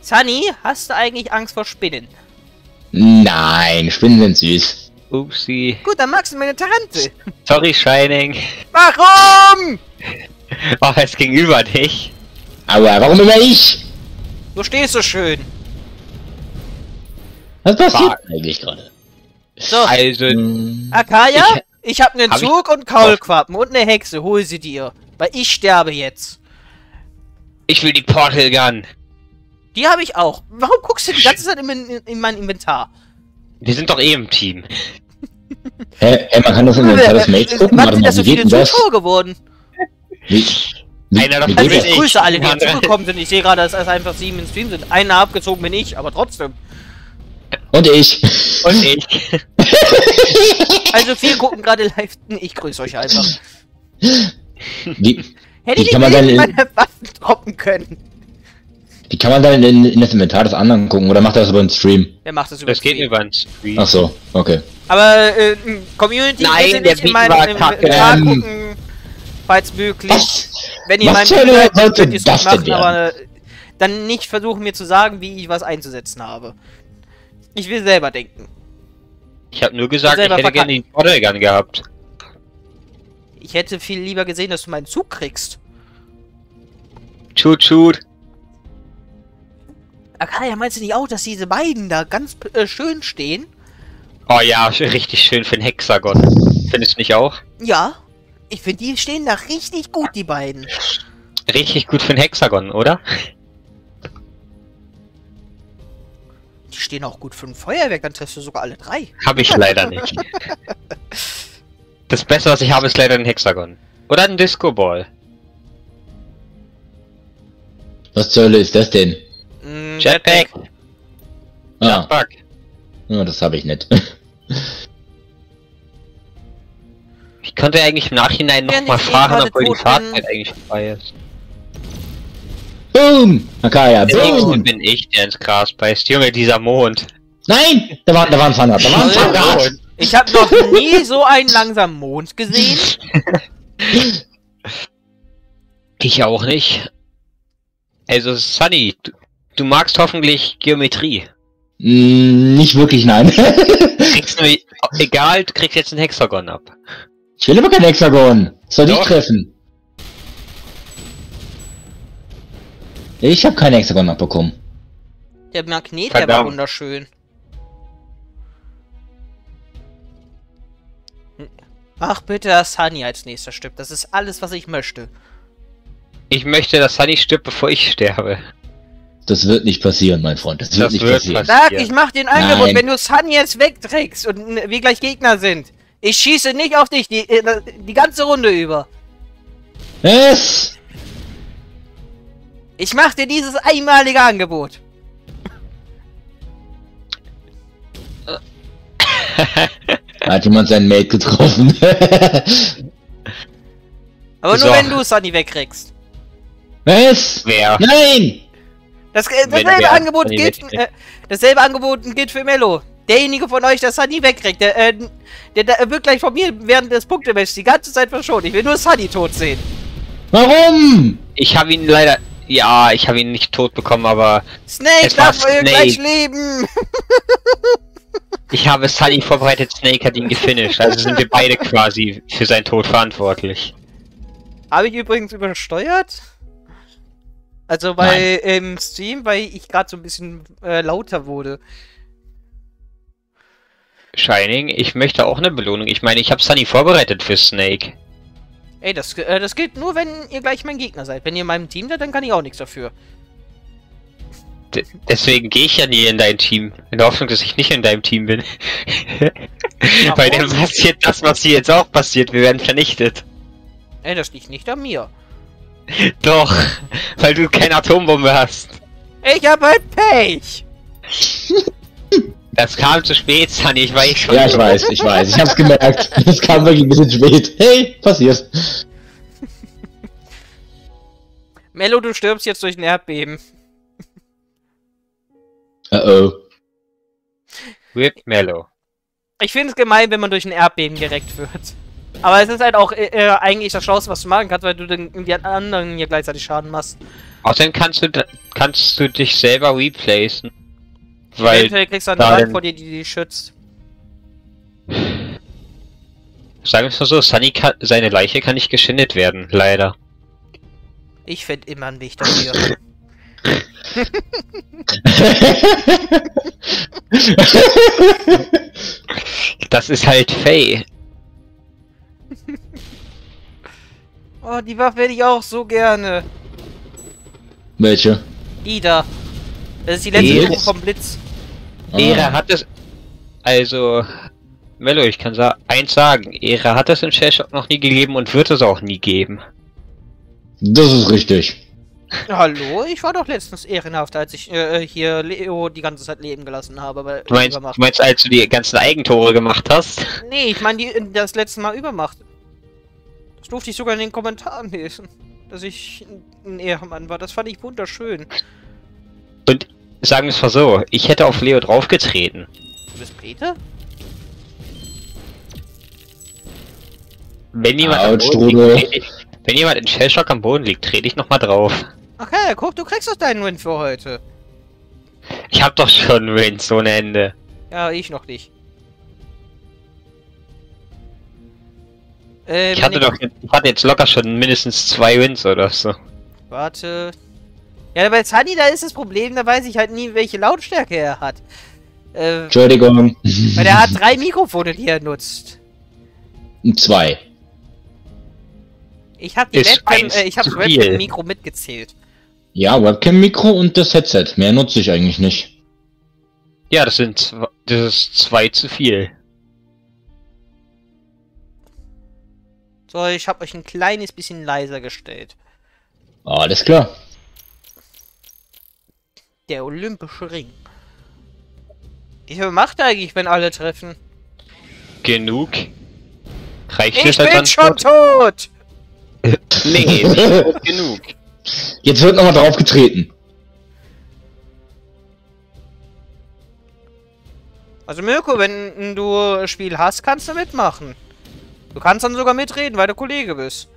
Sunny, hast du eigentlich Angst vor Spinnen? Nein, Spinnen sind süß. Upsi. Gut, dann magst du meine Tarantel. Sorry, Shining. Warum? Oh, es ging über dich. Aber warum über ich? Du stehst so schön. Was passiert eigentlich gerade? So, also... Akaya, ich habe einen Zug und Kaulquappen und eine Hexe. Hol sie dir. Weil ich sterbe jetzt. Ich will die Portal Gun. Die habe ich auch. Warum guckst du die ganze Zeit in mein Inventar? Wir sind doch eh im Team. Hey, man kann doch in Inventar das Mates gucken. Warte mal, wie geht denn das? Ich grüße alle, die dazugekommen sind. Ich sehe gerade, dass es einfach 7 im Stream sind. Einer abgezogen bin ich, aber trotzdem. Und ich. Und ich. Also viele gucken gerade live. Ich grüße euch einfach. Hätte ich nicht meine Waffen droppen können. Die kann man dann in das Inventar des anderen gucken, oder macht das über den Stream? Der macht das über den Stream. Das geht über den Stream. Ach so, okay. Aber Community, nein, der nicht in meinem Inventar gucken, falls möglich. Wenn ihr meinen Inventar könnt ihr es gut machen, aber dann nicht versuchen mir zu sagen, wie ich was einzusetzen habe. Ich will selber denken. Ich habe nur gesagt, ich hätte gerne die Portal Gun gehabt. Ich hätte viel lieber gesehen, dass du meinen Zug kriegst. Tschut, tschut. Akaya, meinst du nicht auch, dass diese beiden da ganz schön stehen? Oh ja, richtig schön für den Hexagon. Findest du nicht auch? Ja, ich finde, die stehen da richtig gut, die beiden. Richtig gut für den Hexagon, oder? Die stehen auch gut für ein Feuerwerk, dann triffst du sogar alle drei. Habe ich leider nicht. Das Beste, was ich habe, ist leider ein Hexagon. Oder ein Disco-Ball. Was zur Hölle ist das denn? Jetpack! Ah. Jetpack! Ja, das habe ich nicht. Ich konnte eigentlich im Nachhinein nochmal fahren, obwohl die Fahrzeit eigentlich vorbei ist. Boom! Akaya, boom! Bin ich, der ins Gras beißt. Junge, dieser Mond! Nein! Da war ein Fahrrad, da war ein Fahrrad! Ich habe noch nie so einen langsamen Mond gesehen. Ich auch nicht. Also, Sunny, du magst hoffentlich Geometrie. Nicht wirklich, nein. Egal, du kriegst jetzt einen Hexagon ab. Ich will aber kein Hexagon. Soll dich treffen. Ich habe keinen Hexagon abbekommen. Der Magnet, verdammt, der war wunderschön. Mach bitte das Sunny als nächster stirbt. Das ist alles, was ich möchte. Ich möchte, dass Sunny stirbt, bevor ich sterbe. Das wird nicht passieren, mein Freund. Das wird nicht passieren. Sag, ich mach den Angebot, wenn du Sunny jetzt wegträgst und wir gleich Gegner sind. Ich schieße nicht auf dich, die ganze Runde über. Was? Ich mach dir dieses einmalige Angebot. Hat jemand seinen Mate getroffen? Aber nur wenn du Sunny wegkriegst. Was? Wer? Nein! Dasselbe Angebot gilt für Mello. Derjenige von euch, der Sunny wegkriegt, der wird gleich von mir während des Punktematches die ganze Zeit verschont. Ich will nur Sunny tot sehen. Warum? Ich habe ihn leider... Ja, ich habe ihn nicht tot bekommen, aber... Snake darf wohl gleich leben! Ich habe Sunny vorbereitet, Snake hat ihn gefinisht. Also sind wir beide quasi für seinen Tod verantwortlich. Habe ich übrigens übersteuert? Also bei im Stream, weil ich gerade so ein bisschen lauter wurde. Shining, ich möchte auch eine Belohnung. Ich meine, ich habe Sunny vorbereitet für Snake. Ey, das gilt nur, wenn ihr gleich mein Gegner seid. Wenn ihr in meinem Team seid, dann kann ich auch nichts dafür. Deswegen gehe ich ja nie in dein Team. In der Hoffnung, dass ich nicht in deinem Team bin. Bei dem passiert das, was hier jetzt auch passiert. Wir werden vernichtet. Ey, das liegt nicht an mir. Doch, weil du keine Atombombe hast. Ich hab halt Pech. Das kam zu spät, Sunny, ich weiß schon. Ja, ich weiß, ich hab's gemerkt. Das kam wirklich ein bisschen spät. Hey, passiert. Mello, du stirbst jetzt durch ein Erdbeben. Uh-oh. Weird Mello. Ich finde es gemein, wenn man durch ein Erdbeben gereckt wird. Aber es ist halt auch eigentlich das Schlauste, was du machen kannst, weil du den anderen hier gleichzeitig Schaden machst. Außerdem kannst du dich selber replacen. Weil du kriegst dann eine Wand vor dir, die dich schützt. Sagen wir es mal so, Sunny kann, seine Leiche kann nicht geschindet werden, leider. Ich finde immer einen Weg dafür. Das ist halt Faye. Oh, die Waffe hätte ich auch so gerne. Welche? Die da. Das ist die letzte Stufe vom Blitz. Era hat es... Also... Mello, ich kann eins sagen. Era hat es in Shashok noch nie gegeben und wird es auch nie geben. Das ist richtig. Hallo? Ich war doch letztens ehrenhaft, als ich hier Leo die ganze Zeit leben gelassen habe. Aber du meinst, als du die ganzen Eigentore gemacht hast? Nee, ich meine das letzte Mal Übermacht. Das durfte ich sogar in den Kommentaren lesen. Dass ich ein Ehrenmann war. Das fand ich wunderschön. Und sagen wir es mal so, ich hätte auf Leo draufgetreten. Du bist Peter? Wenn jemand in Shellshock am Boden liegt, trete ich nochmal drauf. Okay, guck, du kriegst doch deinen Win für heute. Ich hab doch schon einen Win, so ein Ende. Ja, ich noch nicht. Ich hatte jetzt locker schon mindestens 2 Wins oder so. Warte. Ja, bei Sunny, da ist das Problem, da weiß ich halt nie, welche Lautstärke er hat. Entschuldigung. Weil er hat 3 Mikrofone, die er nutzt. 2. Ich habe das Webcam-Mikro mitgezählt. Ja, Webcam-Mikro und das Headset. Mehr nutze ich eigentlich nicht. Ja, das ist 2 zu viel. So, ich habe euch ein kleines bisschen leiser gestellt. Alles klar. Der olympische Ring. Ich macht eigentlich, wenn alle treffen. Genug. Reicht es halt dann schon tot? Nee, nicht genug. Jetzt wird nochmal drauf getreten. Also Mirko, wenn du ein Spiel hast, kannst du mitmachen. Du kannst dann sogar mitreden, weil du Kollege bist.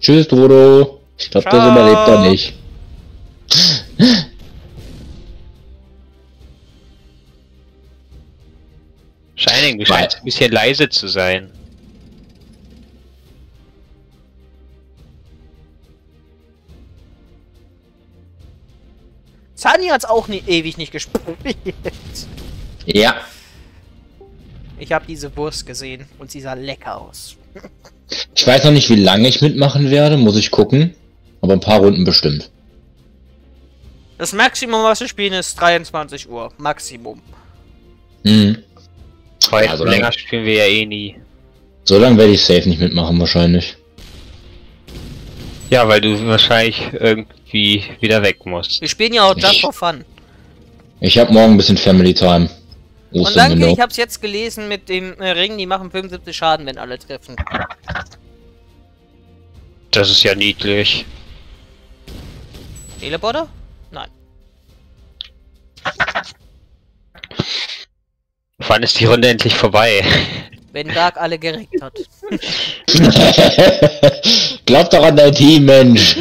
Tschüss, Dodo. Ich glaube, das überlebt er nicht. Shining, du scheinst ein bisschen leise zu sein. Sunny hat's auch ewig nicht gespielt. Ja. Ich habe diese Wurst gesehen und sie sah lecker aus. Ich weiß noch nicht, wie lange ich mitmachen werde, muss ich gucken. Aber ein paar Runden bestimmt. Das Maximum, was wir spielen, ist 23 Uhr. Maximum. Mhm. Heute ja, so länger spielen wir ja eh nie. So lange werde ich safe nicht mitmachen, wahrscheinlich. Ja, weil du wahrscheinlich irgendwie wieder weg musst. Wir spielen ja auch just for fun. Ich habe morgen ein bisschen Family Time. Und danke, ich hab's jetzt gelesen mit dem Ring, die machen 75 Schaden, wenn alle treffen. Das ist ja niedlich. Teleporter? Nein. Wann ist die Runde endlich vorbei? Wenn Dark alle gereckt hat. Glaub doch an dein Team, Mensch.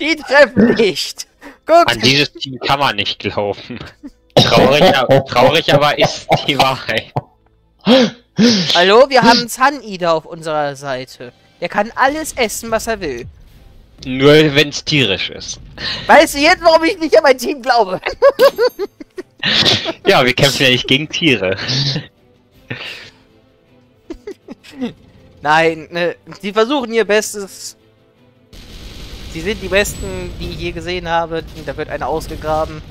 Die treffen nicht. Guck. An dieses Team kann man nicht glauben. Traurig aber ist die Wahrheit. Hallo, wir haben Sun-Eater auf unserer Seite. Der kann alles essen, was er will. Nur wenn es tierisch ist. Weißt du jetzt, warum ich nicht an mein Team glaube? Ja, wir kämpfen ja nicht gegen Tiere. Nein, sie versuchen ihr Bestes. Sie sind die Besten, die ich je gesehen habe. Da wird einer ausgegraben.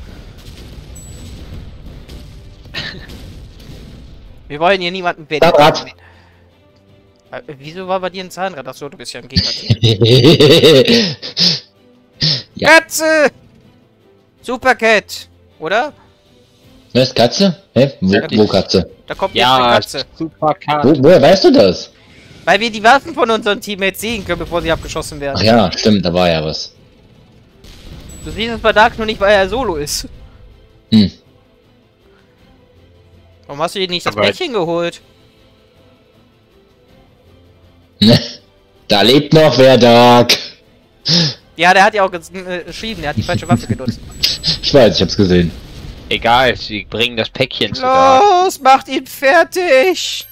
Wir wollen hier niemanden beten. Wieso war bei dir ein Zahnrad? Achso, du bist ja ein Gegner. Ja. Katze! Supercat! Oder? Was? Katze? Hä? Wo Katze? Da kommt jetzt eine Katze. Supercat. Woher weißt du das? Weil wir die Waffen von unseren Teammates sehen können, bevor sie abgeschossen werden. Ach ja, stimmt, da war ja was. Du siehst es bei Dark nur nicht, weil er solo ist. Hm. Warum hast du dir nicht das Mädchen geholt? Ne? Da lebt noch wer, Dark. Ja, der hat ja auch geschrieben, der hat die falsche Waffe genutzt. Ich weiß, ich hab's gesehen. Egal, sie bringen das Päckchen zu Dark. Los, macht ihn fertig!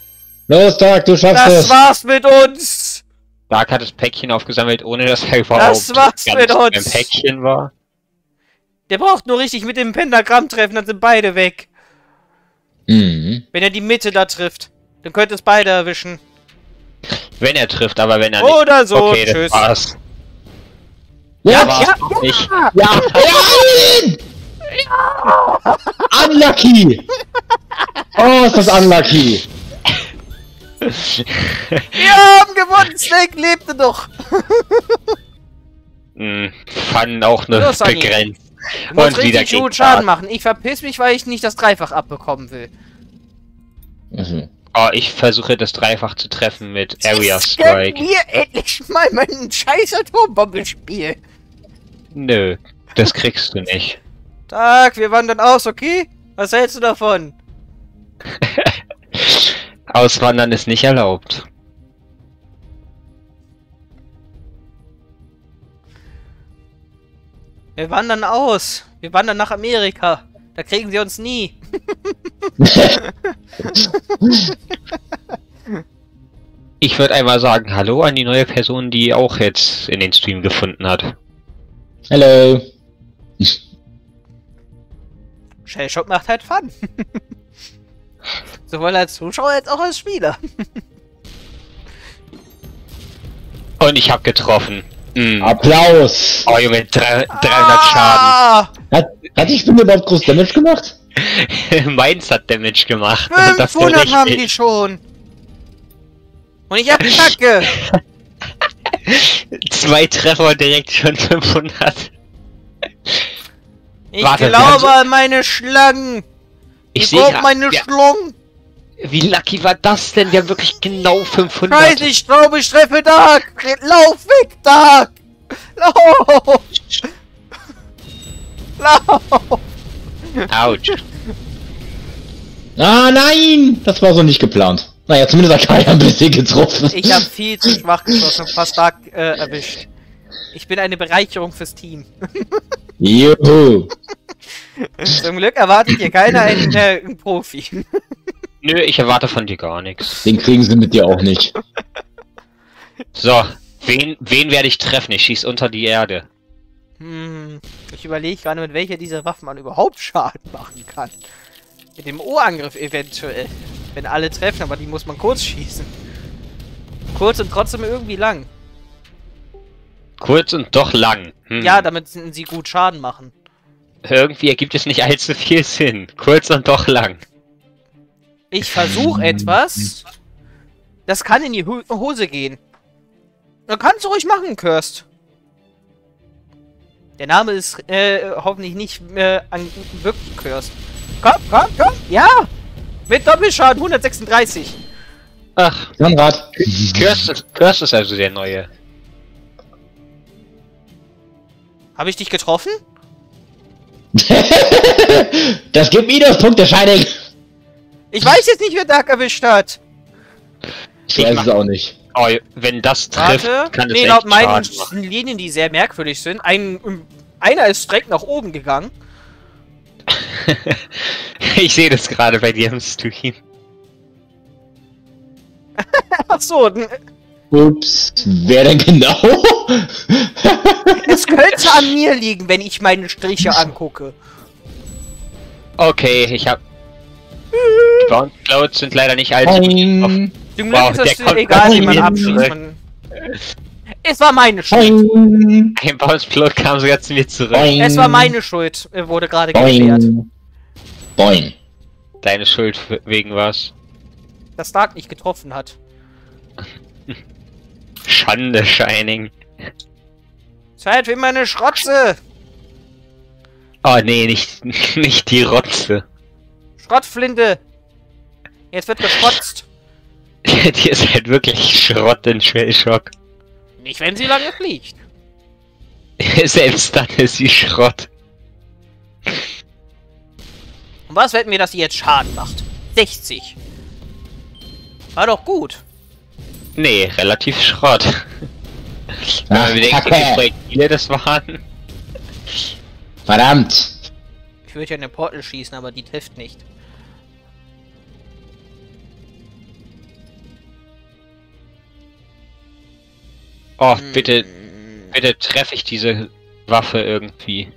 Los, Dark, du schaffst es! Das war's mit uns! Dark hat das Päckchen aufgesammelt, ohne dass er überhaupt ein Päckchen war. Der braucht nur richtig mit dem Pentagramm treffen, dann sind beide weg. Mhm. Wenn er die Mitte da trifft, dann könnte es beide erwischen. Wenn er trifft, aber wenn er nicht... Oder so, okay, tschüss. Das war's. Ja! Nein! Ja! Unlucky! Oh, ist das unlucky! Wir haben gewonnen! Snake lebte doch! Fanden auch nur begrenzt. Du musst richtig gut Schaden machen. Ich verpiss mich, weil ich nicht das Dreifach abbekommen will. Mhm. Oh, ich versuche das Dreifach zu treffen mit Area Strike. Hier endlich mal meinen scheiß Atombombenspiel. Nö, das kriegst du nicht. Tag, wir wandern aus, okay? Was hältst du davon? Auswandern ist nicht erlaubt. Wir wandern aus. Wir wandern nach Amerika. Da kriegen sie uns nie. Ich würde einmal sagen, hallo an die neue Person, die auch jetzt in den Stream gefunden hat. Hallo. Shellshock macht halt Fun. Sowohl als Zuschauer als auch als Spieler. Und ich habe getroffen. Mm. Applaus! Oh Junge, 300 Schaden. Hat die Spinne überhaupt groß Damage gemacht? Meins hat Damage gemacht. 500 haben die schon. Und ich abkacke. 2 Treffer und direkt schon 500. Ich glaube an meine Schlangen. Ich brauche meine Schlungen. Wie lucky war das denn? Wir haben wirklich genau 500. Scheiße, ich glaube, ich treffe Dark. Lauf weg, Dark. Lauf. Lauf. Autsch. Ah, nein. Das war so nicht geplant. Naja, zumindest hat Kai ein bisschen getroffen. Ich habe viel zu schwach geschossen und fast Dark erwischt. Ich bin eine Bereicherung fürs Team. Juhu. Zum Glück erwartet hier keiner einen Profi. Nö, ich erwarte von dir gar nichts. Den kriegen sie mit dir auch nicht. So, wen werde ich treffen? Ich schieß unter die Erde. Hm, ich überlege gerade, mit welcher dieser Waffen man überhaupt Schaden machen kann. Mit dem O-Angriff eventuell. Wenn alle treffen, aber die muss man kurz schießen. Kurz und trotzdem irgendwie lang. Kurz und doch lang. Hm. Ja, damit sie gut Schaden machen. Irgendwie ergibt es nicht allzu viel Sinn. Kurz und doch lang. Ich versuche etwas. Das kann in die Hose gehen. Dann kannst du ruhig machen, Kirst. Der Name ist hoffentlich nicht wirklich Kirst. Komm, komm, komm. Ja. Mit Doppelschaden 136. Ach, Konrad. Kirst ist also der neue. Habe ich dich getroffen? Das gibt Minuspunkte, Shining. Ich weiß jetzt nicht, wer Dark erwischt hat. Ich weiß es auch nicht. Oh, wenn das trifft, kann es echt laut meinen Linien, die sehr merkwürdig sind. Einer ist direkt nach oben gegangen. Ich sehe das gerade bei dir im Stream. Ach so. Ups, wer denn genau? Es könnte an mir liegen, wenn ich meine Striche angucke. Okay, ich habe... Die Bound Clouds sind leider nicht allzu gut. Zum Glück ist es egal, wie man abschießt. Es war meine Schuld. Ein Bound Cloud kam sogar zu mir zurück. Es war meine Schuld, wurde gerade geklärt. Boing. Deine Schuld wegen was? Dass Dark nicht getroffen hat. Schande, Shining. Zeit wie meine Schrotze. Oh nee, nicht die Rotze. Schrottflinte! Jetzt wird geschrotzt! Die ist halt wirklich Schrott in Shellshock. Nicht, wenn sie lange fliegt. Selbst dann ist sie Schrott. Und was wetten wir, dass sie jetzt Schaden macht? 60. War doch gut. Nee, relativ Schrott. Ach, wir denken, wie Projektile das waren. Verdammt! Ich würde ja eine Portal schießen, aber die trifft nicht. Oh, bitte, bitte treffe ich diese Waffe irgendwie.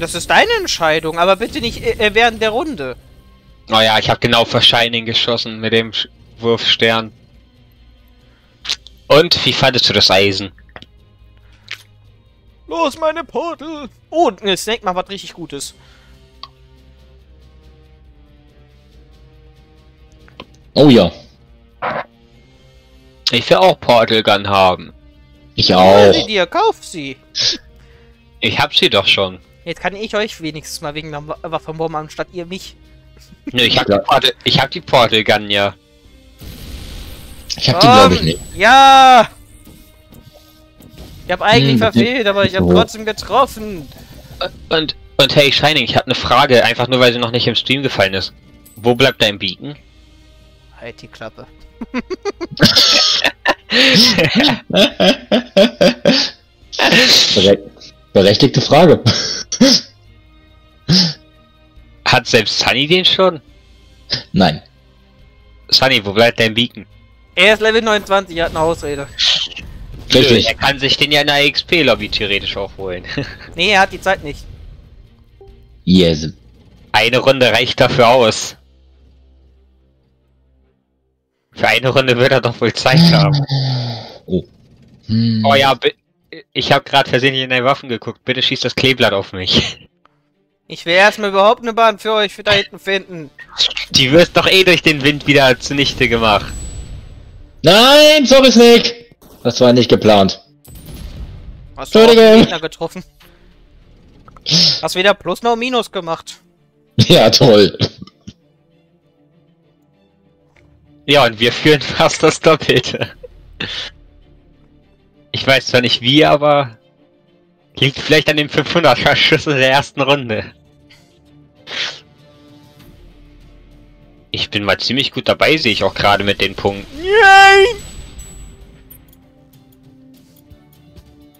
Das ist deine Entscheidung, aber bitte nicht während der Runde. Naja, ich habe genau vor Shining geschossen mit dem Wurfstern. Und wie fandest du das Eisen? Los, meine Portal! Oh, ne, Snake macht was richtig Gutes. Oh ja. Ich will auch Portal Gun haben. Ich auch. Ich will dir, kauf sie. Ich hab sie doch schon. Jetzt kann ich euch wenigstens mal wegen der Waffenbomben anstatt ihr mich. Ne, ich hab die Portal Gun ja. Ich hab die glaube ich nicht. Ja! Ich hab eigentlich verfehlt, aber ich hab trotzdem getroffen. Und hey Shining, ich hab eine Frage, einfach nur weil sie noch nicht im Stream gefallen ist. Wo bleibt dein Beacon? Halt die Klappe. Berechtigte Frage. Hat selbst Sunny den schon? Nein. Sunny, wo bleibt dein Beacon? Er ist Level 29, er hat eine Ausrede. Richtig. Er kann sich den ja in der XP-Lobby theoretisch auch holen. Nee, er hat die Zeit nicht. Yes. Eine Runde reicht dafür aus. Für eine Runde wird er doch wohl Zeit haben. Oh. Oh ja, ich habe gerade versehentlich in deine Waffen geguckt. Bitte schießt das Kleeblatt auf mich. Ich will erstmal überhaupt eine Bahn für euch da hinten finden. Die wirst doch eh durch den Wind wieder zunichte gemacht. Nein, sorry Snake! Das war nicht geplant. Hast du den Gegner getroffen? Hast weder Plus noch Minus gemacht. Ja, toll. Ja, und wir führen fast das Doppelte. Ich weiß zwar nicht wie, aber liegt vielleicht an dem 500er-Schuss in der ersten Runde. Ich bin mal ziemlich gut dabei, sehe ich auch gerade mit den Punkten. Nein!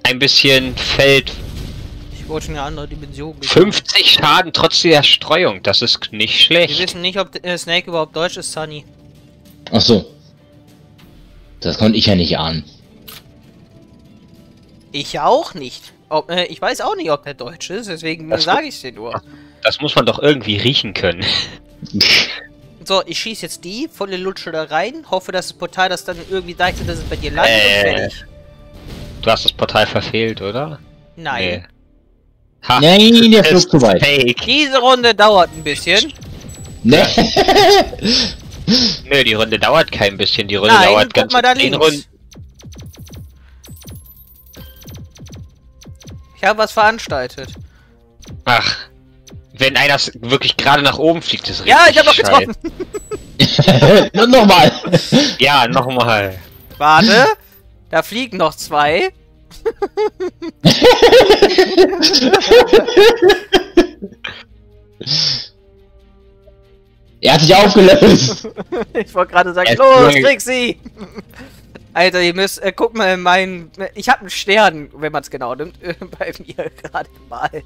Ein bisschen Feld. Ich wollte in eine andere Dimension gehen. 50 Schaden trotz der Streuung, das ist nicht schlecht. Wir wissen nicht, ob Snake überhaupt deutsch ist, Sunny. Ach so. Das konnte ich ja nicht ahnen. Ich ja auch nicht. Ob, ich weiß auch nicht, ob der deutsch ist, deswegen sage ich es dir nur. Das muss man doch irgendwie riechen können. So, ich schieße jetzt die volle Lutsche da rein, hoffe, dass das Portal das dann irgendwie deichtet, dass es bei dir landet und fertig. Du hast das Portal verfehlt, oder? Nein. Nee. Ha, nein, der flog zu weit. Fake. Diese Runde dauert ein bisschen. Nee. Nö, die Runde dauert kein bisschen, die Runde dauert ganz in 10 Runden. Ich habe was veranstaltet. Ach, wenn einer wirklich gerade nach oben fliegt, ist richtig. Ja, ich habe auch getroffen. Nochmal. Ja, nochmal. Warte, da fliegen noch zwei. Er hat sich aufgelöst! Ich wollte gerade sagen, los, Trixie! Alter, ihr müsst, guck mal in meinen... Ich hab einen Stern, wenn man es genau nimmt, bei mir gerade gemalt.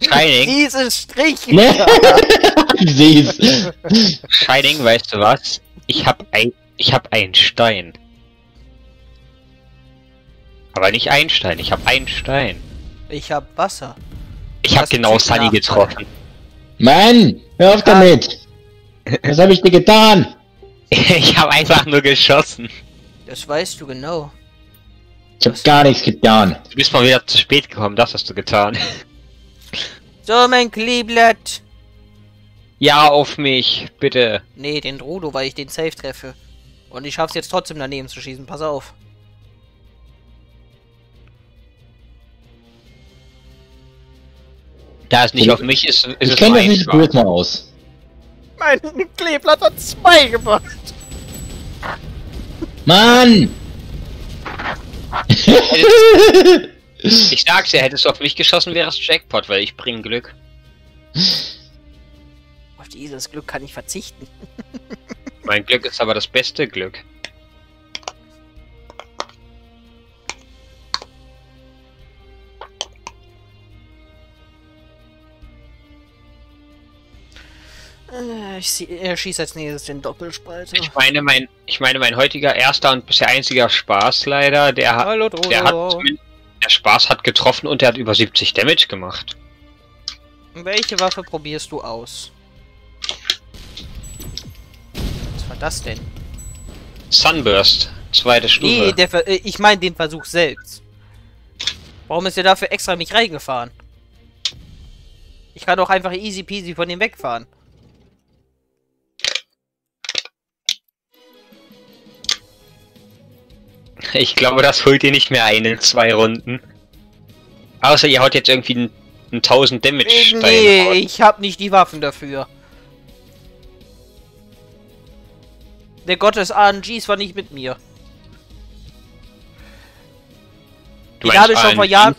Shining! Dieses Strich! Ich seh's! Shining, weißt du was? Ich hab einen Stein. Aber nicht Einstein, ich hab einen Stein. Ich hab Wasser. Ich hab genau Sunny getroffen. Mann, hör auf damit! Was habe ich dir getan? Ich habe einfach nur geschossen. Das weißt du genau. Ich habe gar nichts getan. Du bist mal wieder zu spät gekommen, das hast du getan. So, mein Kleeblatt. Ja, auf mich, bitte. Nee, den Rudo, weil ich den safe treffe. Und ich schaff's jetzt trotzdem daneben zu schießen, pass auf. Da es nicht auf mich ist, ist es. Ich kenne das nicht gut mal aus. Mein Kleeblatt hat 2 gemacht. Mann! Ich sag's ja, hättest du auf mich geschossen, wäre es Jackpot, weil ich bringe Glück. Auf dieses Glück kann ich verzichten. Mein Glück ist aber das beste Glück. Er schießt als nächstes den Doppelspalter. Ich meine, mein heutiger erster und bisher einziger Spaß leider, der Spaß hat getroffen und der hat über 70 Damage gemacht. Welche Waffe probierst du aus? Was war das denn? Sunburst, zweite Stufe. Nee, ich meine den Versuch selbst. Warum ist er dafür extra mich reingefahren? Ich kann doch einfach easy peasy von dem wegfahren. Ich glaube, das holt ihr nicht mehr ein in 2 Runden. Außer ihr haut jetzt irgendwie einen 1000 Damage Stein. Nee, ich hab nicht die Waffen dafür. Der Gott des RNGs war nicht mit mir. Den habe ich schon vor Jahren.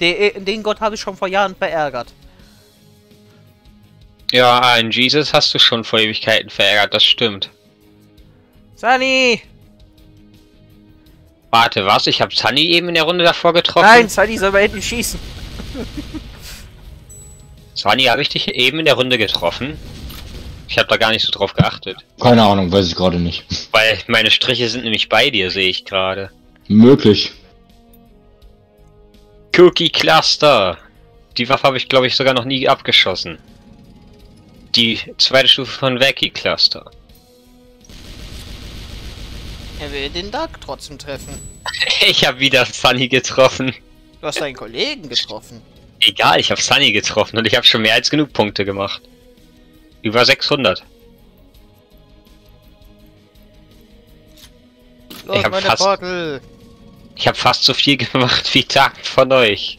Den Gott habe ich schon vor Jahren verärgert. Ja, RNGs hast du schon vor Ewigkeiten verärgert, das stimmt. Sunny! Warte, was? Ich habe Sunny eben in der Runde davor getroffen? Nein, Sunny soll mal endlich schießen. Sunny habe ich dich eben in der Runde getroffen? Ich habe da gar nicht so drauf geachtet. Keine Ahnung, weiß ich gerade nicht. Weil meine Striche sind nämlich bei dir, sehe ich gerade. Möglich. Cookie Cluster. Die Waffe habe ich, glaube ich, sogar noch nie abgeschossen. Die zweite Stufe von Wacky Cluster. Er will den Dark trotzdem treffen. Ich habe wieder Sunny getroffen. Du hast deinen Kollegen getroffen. Egal, ich habe Sunny getroffen und ich habe schon mehr als genug Punkte gemacht. Über 600. Los, ich habe fast so viel gemacht wie Dark von euch.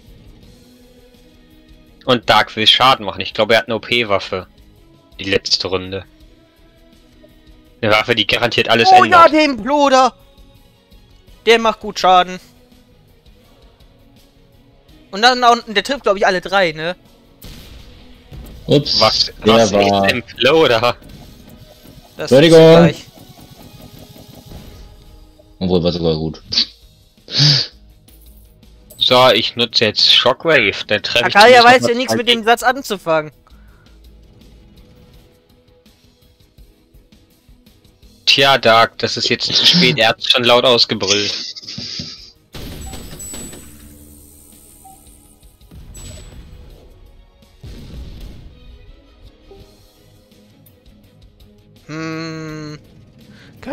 Und Dark will Schaden machen. Ich glaube, er hat eine OP-Waffe. Die letzte Runde. Eine Waffe, die garantiert alles ändert. Oh ja, den Bluder! Der macht gut Schaden. Und dann da unten, der trifft, glaube ich, alle 3, ne? Ups, was war ist im Bluder? Das ist gleich. Obwohl, war sogar gut. So, ich nutze jetzt Shockwave. Der treffe ich. Akaya weiß ja nichts mit dem Satz anzufangen. Tja, Dark, das ist jetzt zu spät, er hat schon laut ausgebrüllt. Können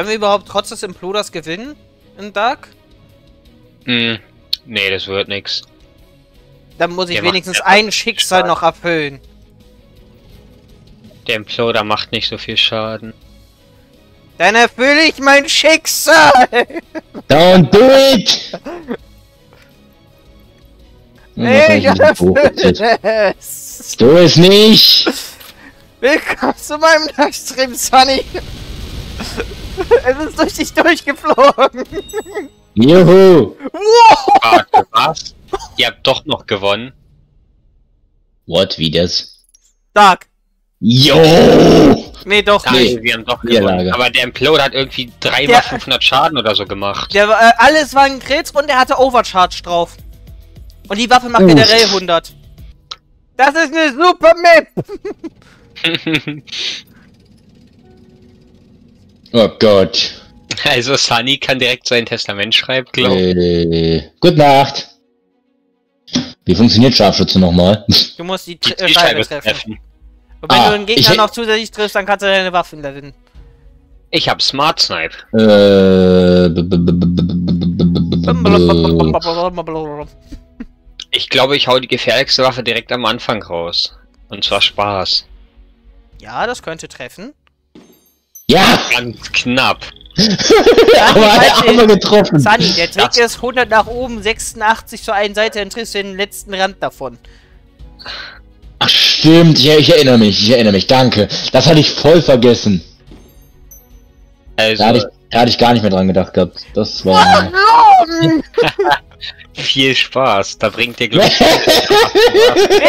wir überhaupt trotz des Imploders gewinnen? In Dark? Nee, das wird nix. Dann muss ich wenigstens ein Schicksal noch erfüllen. Der Imploder macht nicht so viel Schaden. Dann erfülle ich mein Schicksal! Don't do it! Nee, ich erfülle es! Du es nicht! Willkommen zu meinem Livestream, Sunny! Es ist durch dich durchgeflogen! Juhu! Wow. Warte, was? Ihr habt doch noch gewonnen. What, wie das? Dark! Jo! Nee, doch nicht. Nee, wir haben doch gewonnen. Aber der Imploder hat irgendwie 3x500 Schaden oder so gemacht. Alles war ein Kritz und er hatte Overcharge drauf. Und die Waffe macht generell 100. Das ist eine super Map! Oh Gott. Also Sunny kann direkt sein Testament schreiben, glaube ich. Gute Nacht. Wie funktioniert Scharfschütze nochmal? Du musst die Scheibe treffen. Und wenn du den Gegner noch zusätzlich triffst, dann kannst du deine Waffen gewinnen. Ich hab Smart Snipe. Ich glaube, ich hau die gefährlichste Waffe direkt am Anfang raus. Und zwar Spaß. Ja, das könnte treffen. Ja! Ganz knapp. Aber getroffen. Sunny, der Trick ist 100 nach oben, 86 zur einen Seite, dann triffst du den letzten Rand davon. Ach stimmt, ja, ich erinnere mich, danke. Das hatte ich voll vergessen. Also, da hatte ich gar nicht mehr dran gedacht gehabt. Das war... Viel Spaß, da bringt ihr Glück.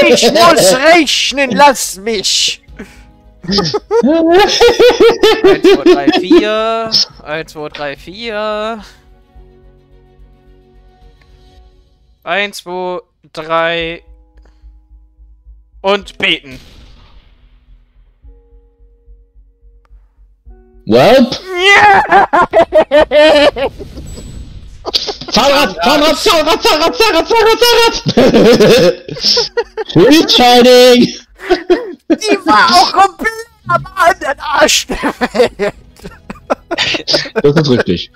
Ich muss rechnen, lass mich! 1, 2, 3, 4... 1, 2, 3, 4... 1, 2, 3... Und beten. Welp? Yeah! Fahrrad! Sweet Shining! Die war auch komplett am anderen Arsch der Welt! Das ist richtig.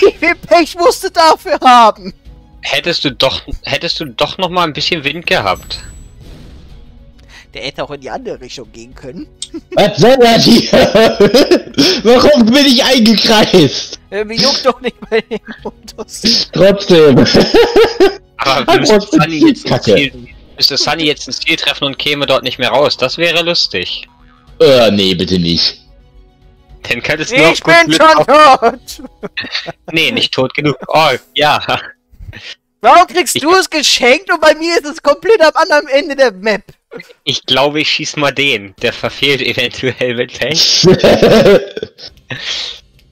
Wie viel Pech musst du dafür haben? Hättest du doch noch mal ein bisschen Wind gehabt. Der hätte auch in die andere Richtung gehen können. Was soll das hier? Warum bin ich eingekreist? Mir juckt doch nicht bei den Fotos. Trotzdem. Aber müsste Sunny jetzt ins Ziel treffen und käme dort nicht mehr raus. Das wäre lustig. Nee, bitte nicht. Dann könntest du ich bin schon tot! Nee, nicht tot genug. Oh, ja. Warum kriegst du es geschenkt und bei mir ist es komplett am anderen Ende der Map? Ich glaube, ich schieß mal den. Der verfehlt eventuell mit Pech.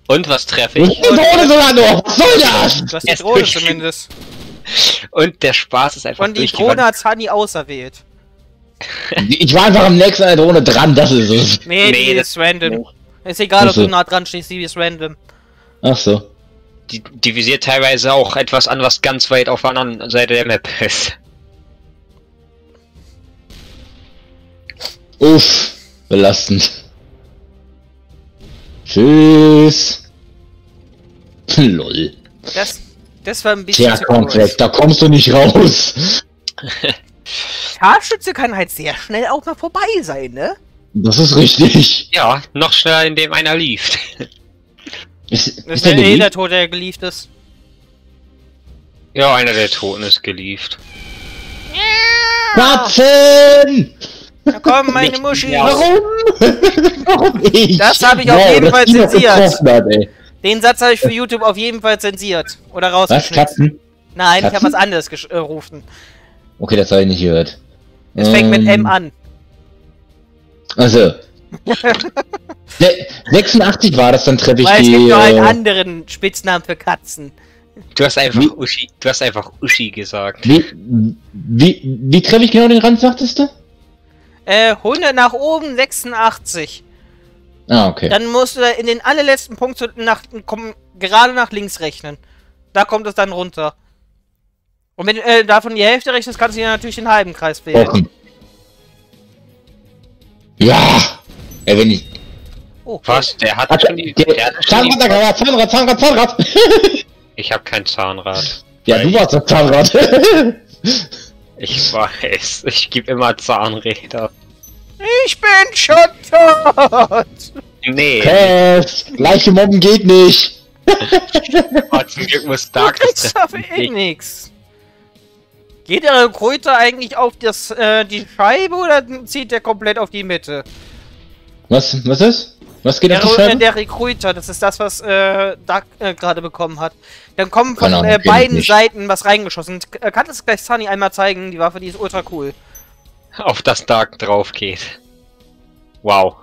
Und was treffe ich? Die Drohne sogar noch! Was soll das? Das ist die Drohne zumindest. Und der Spaß ist einfach. Und die Drohne hat Sunny auserwählt. Ich war einfach am nächsten an der Drohne dran, das ist es. Nee, die ist random. Ist egal, ob du nah dran stehst, die ist random. Ach so. Die visiert teilweise auch etwas an, was ganz weit auf der anderen Seite der Map ist. Uff, belastend. Tschüss. Lol. Das war ein bisschen. Ja, komplett, da kommst du nicht raus. Scharfschütze kann halt sehr schnell auch mal vorbei sein, ne? Das ist richtig. Ja, noch schneller, indem einer lief. Ist der jeder Tote, der gelieft ist? Ja, einer der Toten ist gelieft. Katzen! Na komm, meine nicht Muschi! Ja. Warum? Warum ich? Das habe ich auf jeden Fall zensiert. Hat, den Satz habe ich für YouTube auf jeden Fall zensiert. Oder rausgeschnitten. Was? Katzen? Nein, Katzen? Ich habe was anderes gerufen. Okay, das habe ich nicht gehört. Es fängt mit M an. Also. 86 war das, dann treffe ich die... Es gibt noch einen anderen Spitznamen für Katzen. Du hast einfach Uschi gesagt. Wie treffe ich genau den Rand, sagtest du? 100 nach oben, 86. Ah, okay. Dann musst du in den allerletzten Punkt gerade nach links rechnen. Da kommt es dann runter. Und wenn du davon die Hälfte rechnest, kannst du dir natürlich den halben Kreis wählen. Okay. Ja! Wenn ich... Oh, was? Der hat schon die... Zahnrad! Ich hab kein Zahnrad. Ja, du warst das Zahnrad! Ich weiß, ich gebe immer Zahnräder. Ich bin schon tot! Nee. Gleiche Mobben geht nicht! Oh, zum Glück muss Dark das schaffe ich nix. Geht der Kröte eigentlich auf das, die Scheibe oder zieht der komplett auf die Mitte? Was ist? Was geht auf die Scheibe? Der Recruiter, das ist das, was Doug gerade bekommen hat. Dann kommen von beiden Seiten was reingeschossen. Kann das gleich Sunny einmal zeigen? Die Waffe, die ist ultra cool. Auf das Doug drauf geht. Wow.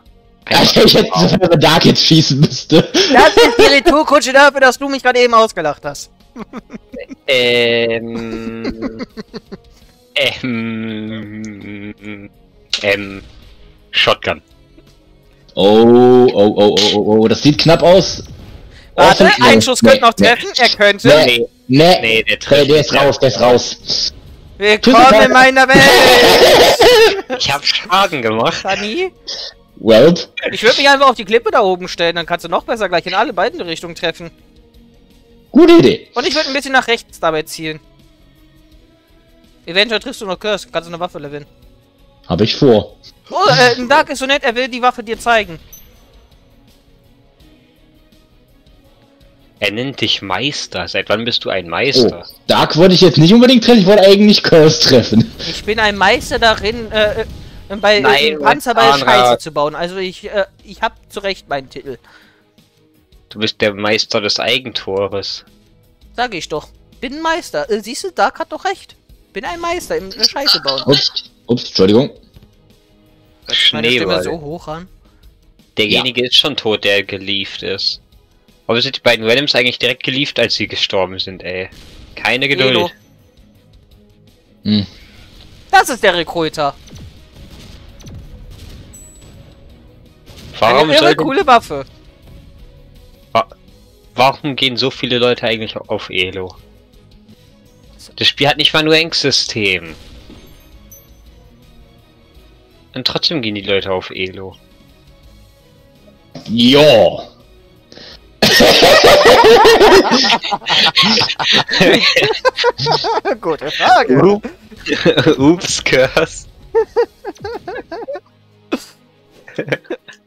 Ich hätte sogar Doug jetzt schießen müsste. Das ist die Retourkutsche dafür, dass du mich gerade eben ausgelacht hast. Shotgun. Oh, das sieht knapp aus. Warte, ein Schuss könnte noch treffen, er könnte... Nee, der trifft. Der ist raus, der ist raus. Willkommen in meiner Welt! Ich hab Schaden gemacht. Sunny? Well? Ich würde mich einfach auf die Klippe da oben stellen, dann kannst du noch besser gleich in alle beiden Richtungen treffen. Gute Idee. Und ich würde ein bisschen nach rechts dabei zielen. Eventuell triffst du noch Curse, kannst du eine Waffe leveln. Habe ich vor. Oh, Dark ist so nett, er will die Waffe dir zeigen. Er nennt dich Meister. Seit wann bist du ein Meister? Oh, Dark wollte ich jetzt nicht unbedingt treffen, ich wollte eigentlich Curse treffen. Ich bin ein Meister darin, Panzer bei Scheiße zu bauen. Also ich hab zu Recht meinen Titel. Du bist der Meister des Eigentores. Sag ich doch. Bin Meister. Siehst du, Dark hat doch recht. Bin ein Meister im Scheiße bauen. Ups, Entschuldigung. Schneeball. So hoch an. Derjenige ist schon tot, der gelieft ist. Aber sind die beiden Randoms eigentlich direkt gelieft, als sie gestorben sind, ey? Keine Geduld. Hm. Das ist der Recruiter. Warum ist eine coole Waffe. Warum gehen so viele Leute eigentlich auf Elo? Das Spiel hat nicht mal nur Rank-System. Und trotzdem gehen die Leute auf Elo. Ja. Gute Frage. Ups, Curse.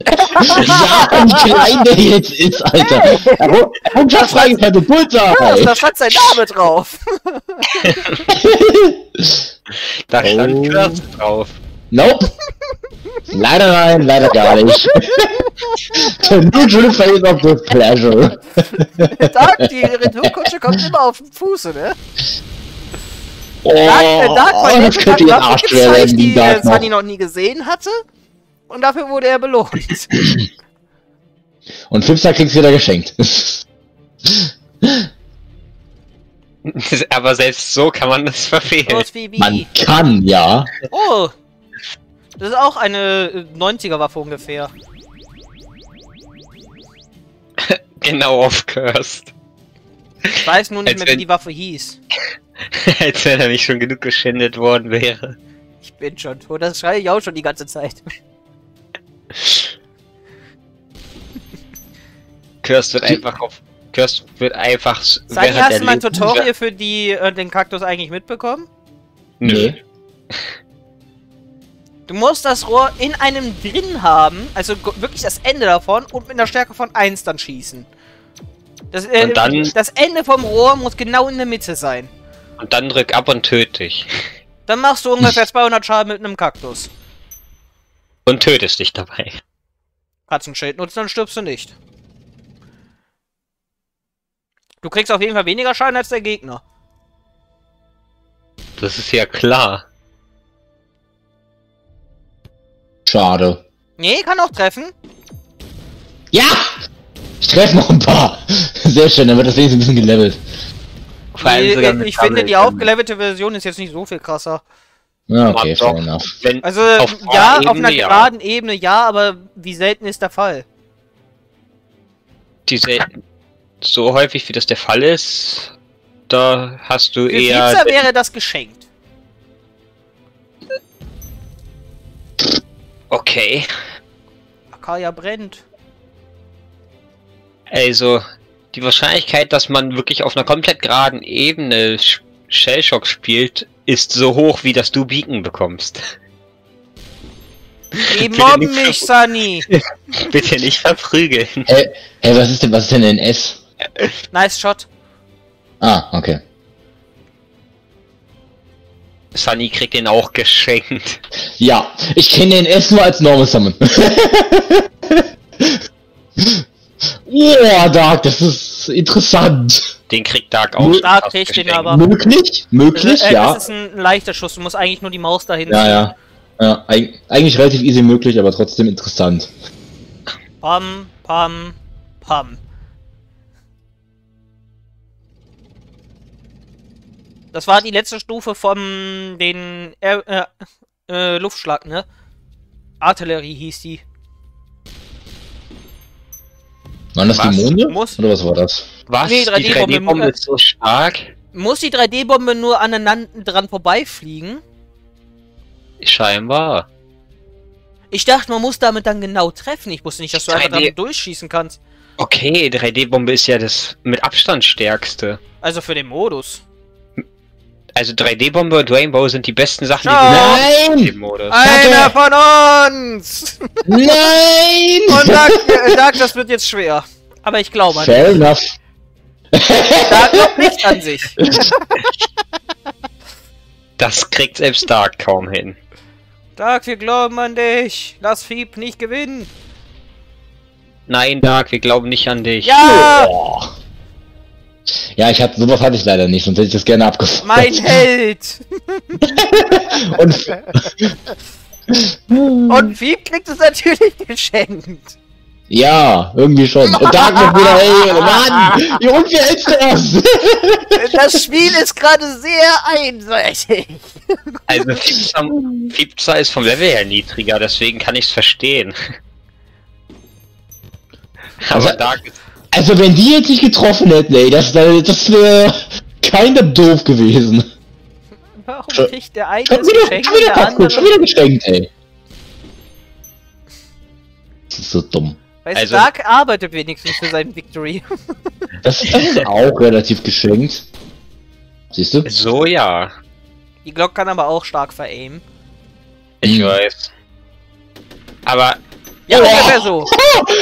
Ja, wie klein der jetzt ist, Alter. Hey. Und das frage ich mal, du Bullseye. Ja, da stand sein Name drauf. Da stand Curse drauf. Nope. Leider nein, leider gar nicht. The neutral phase of the pleasure. Dark, die Retourkutsche kommt immer auf den Fuß, ne? Oh, Dark, das könnte ihr Arsch werden, die Sunny noch nie gesehen hatte. Und dafür wurde er belohnt. Und Fiepzer kriegt's wieder geschenkt. Aber selbst so kann man das verfehlen. Man kann, ja. Oh! Das ist auch eine 90er-Waffe ungefähr. Genau auf Kirst. Ich weiß nur nicht mehr, wie die Waffe hieß. Als wenn er nicht schon genug geschändet worden wäre. Ich bin schon tot, das schreie ich auch schon die ganze Zeit. Kirst wird einfach auf... Kirst wird einfach... Sunny, hast du mein Tutorial für die, den Kaktus eigentlich mitbekommen? Nö. Du musst das Rohr in einem drin haben, also wirklich das Ende davon, und mit einer Stärke von 1 dann schießen. Das, und dann, das Ende vom Rohr muss genau in der Mitte sein. Und dann drück ab und töt dich. Dann machst du ungefähr 200 Schaden mit einem Kaktus. Und tötest dich dabei. Katzenschild nutzt, dann stirbst du nicht. Du kriegst auf jeden Fall weniger Schaden als der Gegner. Das ist ja klar. Schade. Nee, kann auch treffen. Ja! Ich treffe noch ein paar. Sehr schön, dann wird das wenigstens ein bisschen gelevelt. Vor allem ich finde, die aufgelevelte Version ist jetzt nicht so viel krasser. Ja, okay, fair enough. Also, ja, auf einer geraden Ebene, ja, aber wie selten ist der Fall? So häufig, wie das der Fall ist, da hast du eher... Für Fiepzer wäre das geschenkt. Okay. Akaya brennt. Also, die Wahrscheinlichkeit, dass man wirklich auf einer komplett geraden Ebene Shellshock spielt, ist so hoch, wie dass du Beacon bekommst. Die mobben mich, Sunny! Bitte nicht verprügeln. Hey, was ist denn NS? Nice Shot. Ah, okay. Sunny kriegt den auch geschenkt. Ja, ich kenne den S nur als Normal Summon. Oh, Dark, das ist interessant. Den kriegt Dark auch. Dark kriegt den aber. Möglich, ja. Das ist ein leichter Schuss, du musst eigentlich nur die Maus dahin. Ja. Eigentlich relativ easy möglich, aber trotzdem interessant. Pam, pam, pam. Das war die letzte Stufe von den Luftschlag, ne? Artillerie hieß die. Waren das die Monde? Oder was war das? Was? Nee, die 3D-Bombe ist so stark. Muss die 3D-Bombe nur aneinander dran vorbeifliegen? Scheinbar. Ich dachte, man muss damit dann genau treffen. Ich wusste nicht, dass du einfach damit durchschießen kannst. Okay, 3D-Bombe ist ja das mit Abstand stärkste. Also für den Modus. Also 3D-Bombe und Rainbow sind die besten Sachen, die du Modus. Einer von uns! Nein! Und Dark, das wird jetzt schwer. Aber ich glaube an dich. Fair enough. Dark noch nicht an sich. Das kriegt selbst Dark kaum hin. Dark, wir glauben an dich. Lass Fiep nicht gewinnen. Nein, Dark, wir glauben nicht an dich. Ja! Oh. Ja, sowas hatte ich leider nicht, sonst hätte ich das gerne abgefangen. Mein Held! Und Fiep kriegt es natürlich geschenkt. Ja, irgendwie schon. Und Dark wird wieder, hey, Mann! Wie unfair hältst du das? Das Spiel ist gerade sehr einseitig. Also Fiepzer ist vom Level her niedriger, deswegen kann ich es verstehen. Aber Dark ist... Also wenn die jetzt nicht getroffen hätten, ey, das wäre keiner doof gewesen. Warum nicht? Der eine ist geschenkt, der andere... Schon wieder geschenkt, ey. Das ist so dumm. Weil also, Stark arbeitet wenigstens für seinen Victory. Das ist auch relativ geschenkt. Siehst du? So, ja. Die Glock kann aber auch stark veraimen. Ich weiß. Aber... Ja, ungefähr so.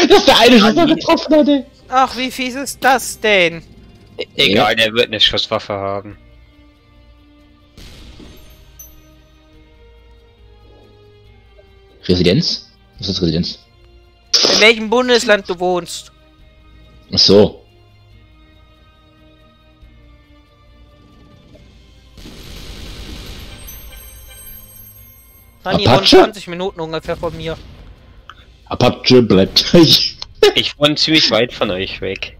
Dass der eine Schuss getroffen hat, ey. Ach, wie fies ist das denn? Egal, der wird eine Schusswaffe haben. Residenz? Was ist Residenz? In welchem Bundesland du wohnst? Ach so. Sunny wohnt 20 Minuten ungefähr von mir. Apache bleibt gleich. Ich wohne ziemlich weit von euch weg.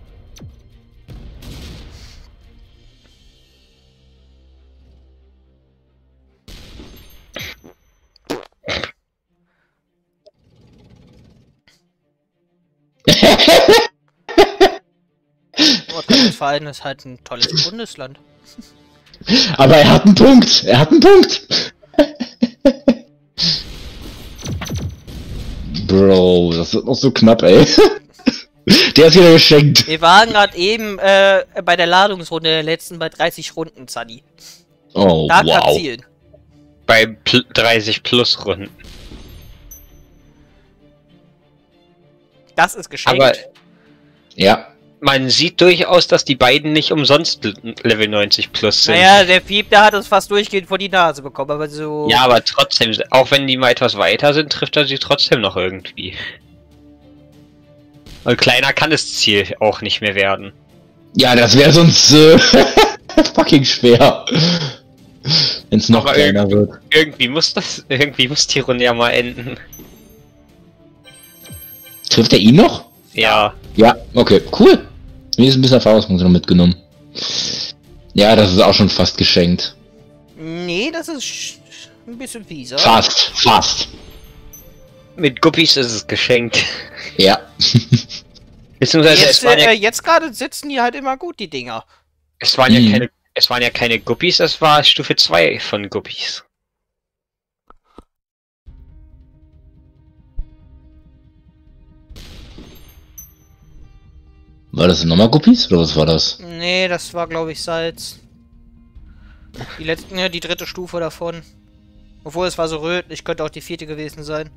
Nordrhein-Westfalen ist halt ein tolles Bundesland. Aber er hat einen Punkt! Er hat einen Punkt! Bro, das wird noch so knapp, ey. Der ist wieder geschenkt. Wir waren gerade eben bei der Ladungsrunde der letzten bei 30 Runden, Sunny. Oh, da wow. Bei 30 plus Runden. Das ist geschenkt. Aber, ja. Man sieht durchaus, dass die beiden nicht umsonst Level 90 plus sind. Naja, der Fiep, der hat uns fast durchgehend vor die Nase bekommen, aber so... Ja, aber trotzdem, auch wenn die mal etwas weiter sind, trifft er sie trotzdem noch irgendwie. Und kleiner kann das Ziel auch nicht mehr werden. Ja, das wäre sonst fucking schwer. Wenn es noch aber kleiner wird. Irgendwie muss die Runde ja mal enden. Trifft er ihn noch? Ja. Ja, okay, cool. Mir ist ein bisschen Erfahrungspunkte noch mitgenommen. Ja, das ist auch schon fast geschenkt. Nee, das ist ein bisschen fieser. Fast. Mit Guppies ist es geschenkt. Ja. Beziehungsweise jetzt gerade sitzen die halt immer gut, die Dinger. Es waren ja keine Guppies, das war Stufe 2 von Guppies. War das nochmal Guppies oder was war das? Nee, das war glaube ich Salz. Die dritte Stufe davon. Obwohl es war so rötlich, könnte auch die vierte gewesen sein.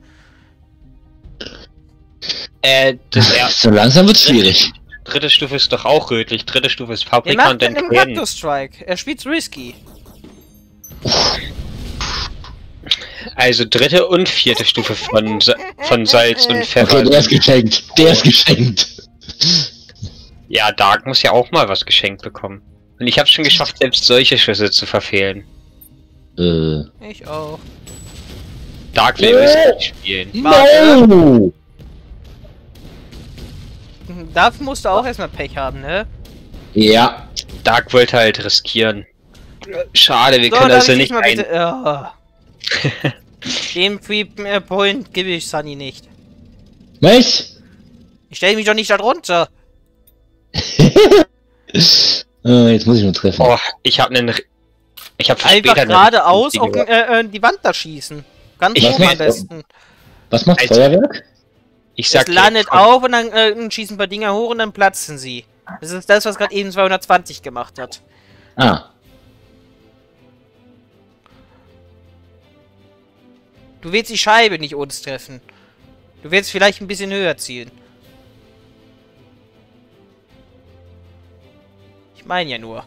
So langsam wird's schwierig. Dritte Stufe ist doch auch rötlich. Dritte Stufe ist Paprika und dann Strike. Er spielt's risky. Also dritte und vierte Stufe von Salz und Pfeffer. Okay, der ist geschenkt. Der ist geschenkt. Ja, Dark muss ja auch mal was geschenkt bekommen. Und ich hab's schon geschafft, selbst solche Schüsse zu verfehlen. Ich auch. Dark will nicht spielen. No. Dark musste auch erstmal Pech haben, ne? Ja. Dark wollte halt riskieren. Schade, wir können also nicht Dem Free Point gebe ich Sunny nicht. Was? Ich stelle mich doch nicht da drunter. Jetzt muss ich nur treffen. Oh, ich habe einen. Ich habe einfach geradeaus auf die Wand da schießen. Ganz oben am besten. Was macht Feuerwerk? Ich sag, es landet auf und dann schießen ein paar Dinger hoch und dann platzen sie. Das ist das, was gerade eben 220 gemacht hat. Ah. Du willst die Scheibe nicht uns treffen. Du willst vielleicht ein bisschen höher zielen. Ich meine ja nur.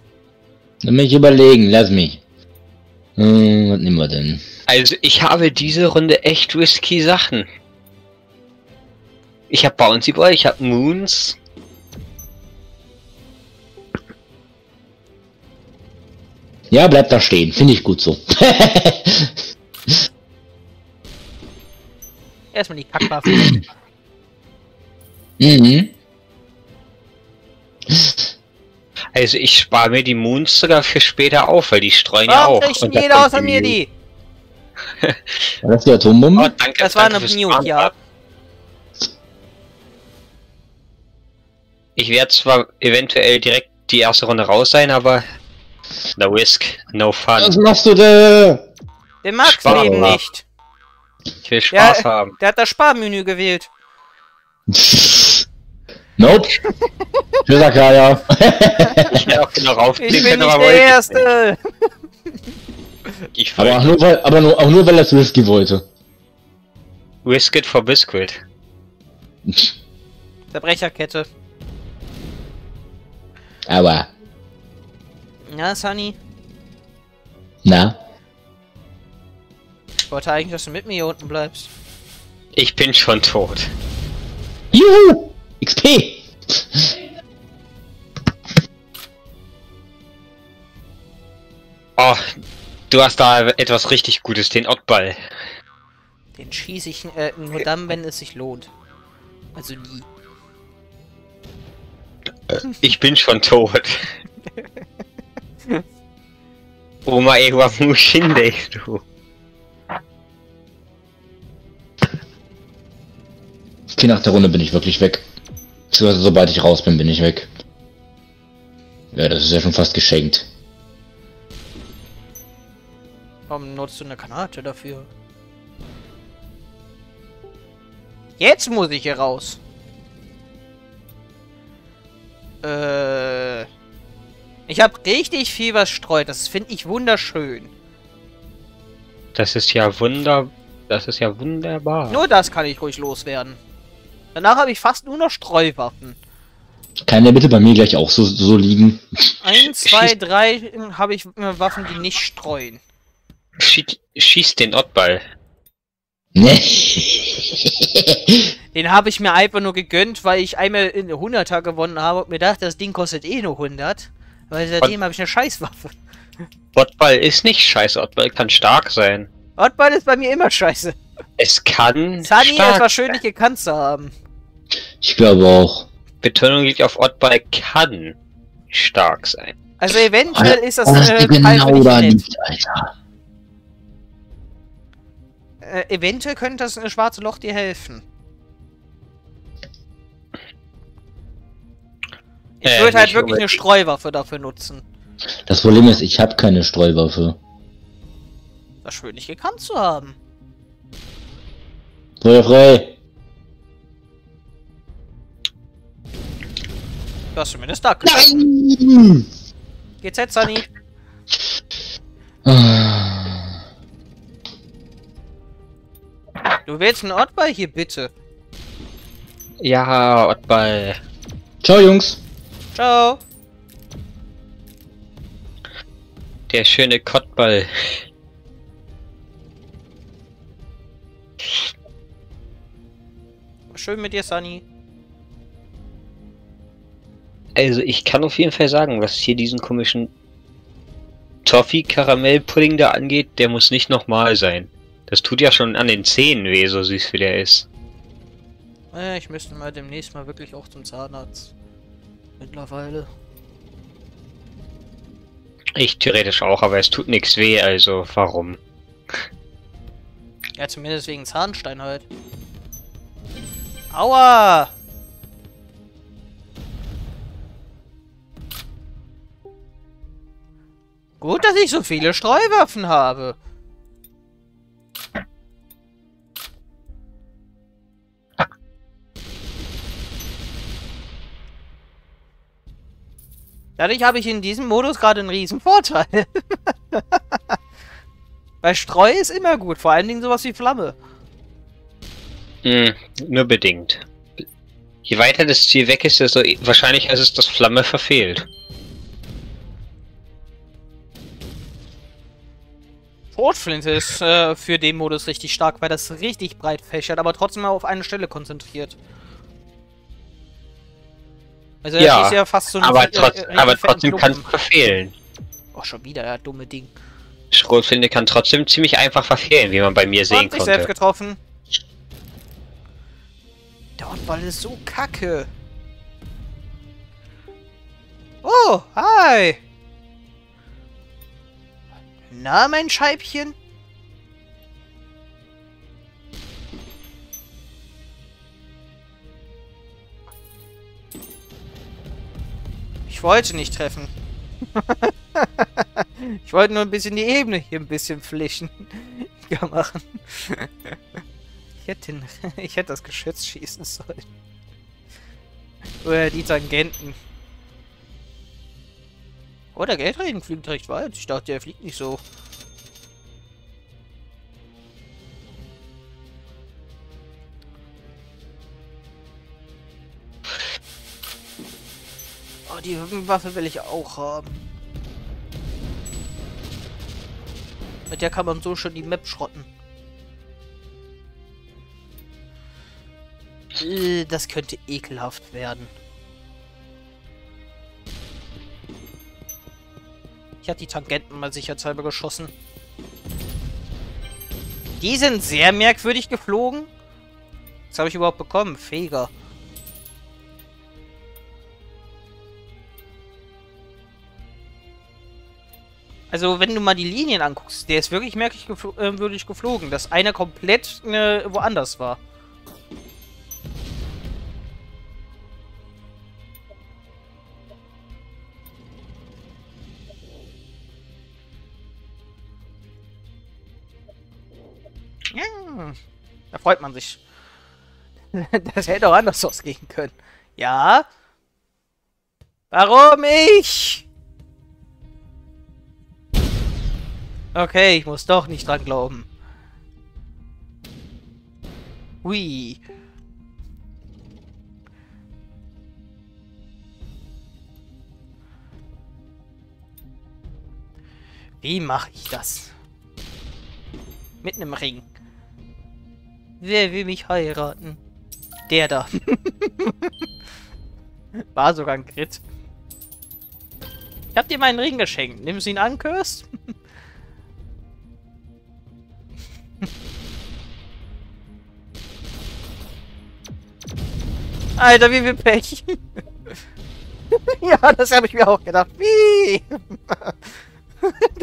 Lass mich überlegen, lass mich. Was nehmen wir denn? Also ich habe diese Runde echt risky Sachen. Ich habe Bouncy Ball, ich habe Moons. Ja, bleib da stehen. Finde ich gut so. Erstmal die Kackwaffe. Mhm. Also ich spare mir die Moons sogar für später auf, weil die streuen ja auch. Warum kriegt jeder außer mir die? War das die Atombombe? Oh, danke, das war eine Mute, ja. Ich werde zwar eventuell direkt die erste Runde raus sein, aber... No risk, no fun. Was machst du da? Den magst du eben nicht. Ich will Spaß haben. Der hat das Sparmenü gewählt. Nope. Tschüss, Akaya. Ich will auch genau raufklicken, ich bin nicht der Erste. Ich aber auch nur, weil das Risky wollte. Risk it for Biscuit. Verbrecherkette. Aua. Na, Sunny? Na? Ich wollte eigentlich, dass du mit mir hier unten bleibst. Ich bin schon tot. Juhu! XP! Oh, du hast da etwas richtig Gutes, den Ottball. Den schieße ich nur dann, wenn es sich lohnt. Also nie. Ich bin schon tot. Oma Ewa Mushinde, du. Okay, nach der Runde bin ich wirklich weg. Beziehungsweise sobald ich raus bin, bin ich weg. Ja, das ist ja schon fast geschenkt. Warum nutzt du eine Granate dafür? Jetzt muss ich hier raus. Ich habe richtig viel, was streut. Das finde ich wunderschön. Das ist ja wunderbar. Nur das kann ich ruhig loswerden. Danach habe ich fast nur noch Streuwaffen. Kann der bitte bei mir gleich auch so liegen? 1, 2, 3 habe ich Waffen, die nicht streuen. Schieß den Ottball. Nee. Den habe ich mir einfach nur gegönnt, weil ich einmal in 100er gewonnen habe und mir dachte, das Ding kostet eh nur 100. Weil seitdem habe ich eine Scheißwaffe. Ottball ist nicht scheiße, Ottball kann stark sein. Ottball ist bei mir immer scheiße. Es kann Sunny stark ist wahrscheinlich gekannt zu haben. Ich glaube auch. Betonung liegt auf Ottball kann stark sein. Also eventuell ist das... genau da liegt, Alter. Eventuell könnte das eine schwarze Loch dir helfen. Ich würde halt wirklich eine Streuwaffe dafür nutzen. Das Problem ist, ich habe keine Streuwaffe. Das schön nicht gekannt zu haben. Frei. Du hast zumindest Dark gesagt. Nein! Geht's jetzt, Sunny? Du willst einen Ottball hier, bitte? Ja, Ottball. Ciao, Jungs. Ciao. Der schöne Kottball. Schön mit dir, Sunny. Also ich kann auf jeden Fall sagen, was hier diesen komischen Toffee-Karamell-Pudding da angeht, der muss nicht nochmal sein. Das tut ja schon an den Zähnen weh, so süß wie der ist. Naja, ich müsste mal demnächst mal wirklich auch zum Zahnarzt. Mittlerweile. Ich theoretisch auch, aber es tut nichts weh, also warum? Ja, zumindest wegen Zahnstein halt. Aua! Gut, dass ich so viele Streuwaffen habe. Dadurch habe ich in diesem Modus gerade einen riesen Vorteil. Weil Streu ist immer gut, vor allen Dingen sowas wie Flamme. Hm, nur bedingt. Je weiter das Ziel weg ist, desto wahrscheinlicher ist es, dass Flamme verfehlt. Schrotflinte ist für den Modus richtig stark, weil das richtig breit fächert, aber trotzdem auf eine Stelle konzentriert. Also das ja, ist ja fast so ein aber trotzdem kann es verfehlen. Oh, schon wieder, ja, dumme Ding. Schrotflinte kann trotzdem ziemlich einfach verfehlen, wie man bei mir sehen konnte. Selbst getroffen. Der Handball ist so kacke. Oh, hi. Na, mein Scheibchen? Ich wollte nicht treffen. Ich wollte nur ein bisschen die Ebene hier ein bisschen flächen. Ja, machen. Ich hätte das Geschütz schießen sollen. Oder die Tangenten. Oh, der Geldregen fliegt recht weit. Ich dachte, er fliegt nicht so. Oh, die Waffe will ich auch haben. Mit der kann man so schon die Map schrotten. Das könnte ekelhaft werden. Ich habe die Tangenten mal sicherheitshalber geschossen. Die sind sehr merkwürdig geflogen. Was habe ich überhaupt bekommen? Feger. Also, wenn du mal die Linien anguckst, der ist wirklich merkwürdig geflogen. Dass einer komplett woanders war. Da freut man sich. Das hätte auch anders ausgehen können. Ja. Warum ich? Okay, ich muss doch nicht dran glauben. Hui. Wie mache ich das? Mit einem Ring. Wer will mich heiraten? Der da. War sogar ein Crit. Ich hab dir meinen Ring geschenkt. Nimmst du ihn an, Kirst? Alter, wie viel Pech. Ja, das habe ich mir auch gedacht. Wie?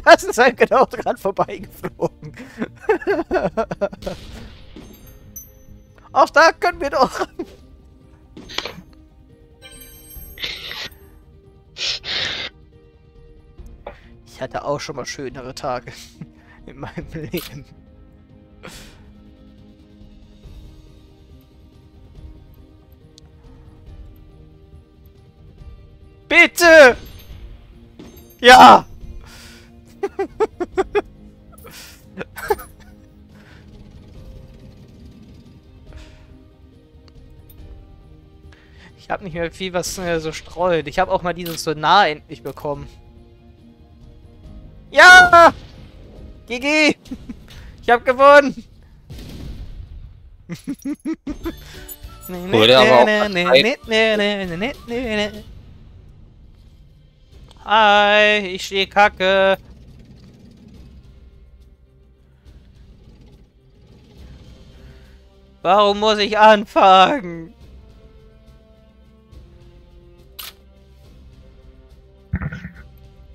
Das ist halt genau dran vorbeigeflogen. Auch da können wir doch. Ich hatte auch schon mal schönere Tage in meinem Leben. Bitte! Ja! Ich habe nicht mehr viel, was so streut. Ich habe auch mal dieses so nah endlich bekommen. Ja! GG! Ich habe gewonnen! Wurde aber auch hi, ich stehe Kacke. Warum muss ich anfangen?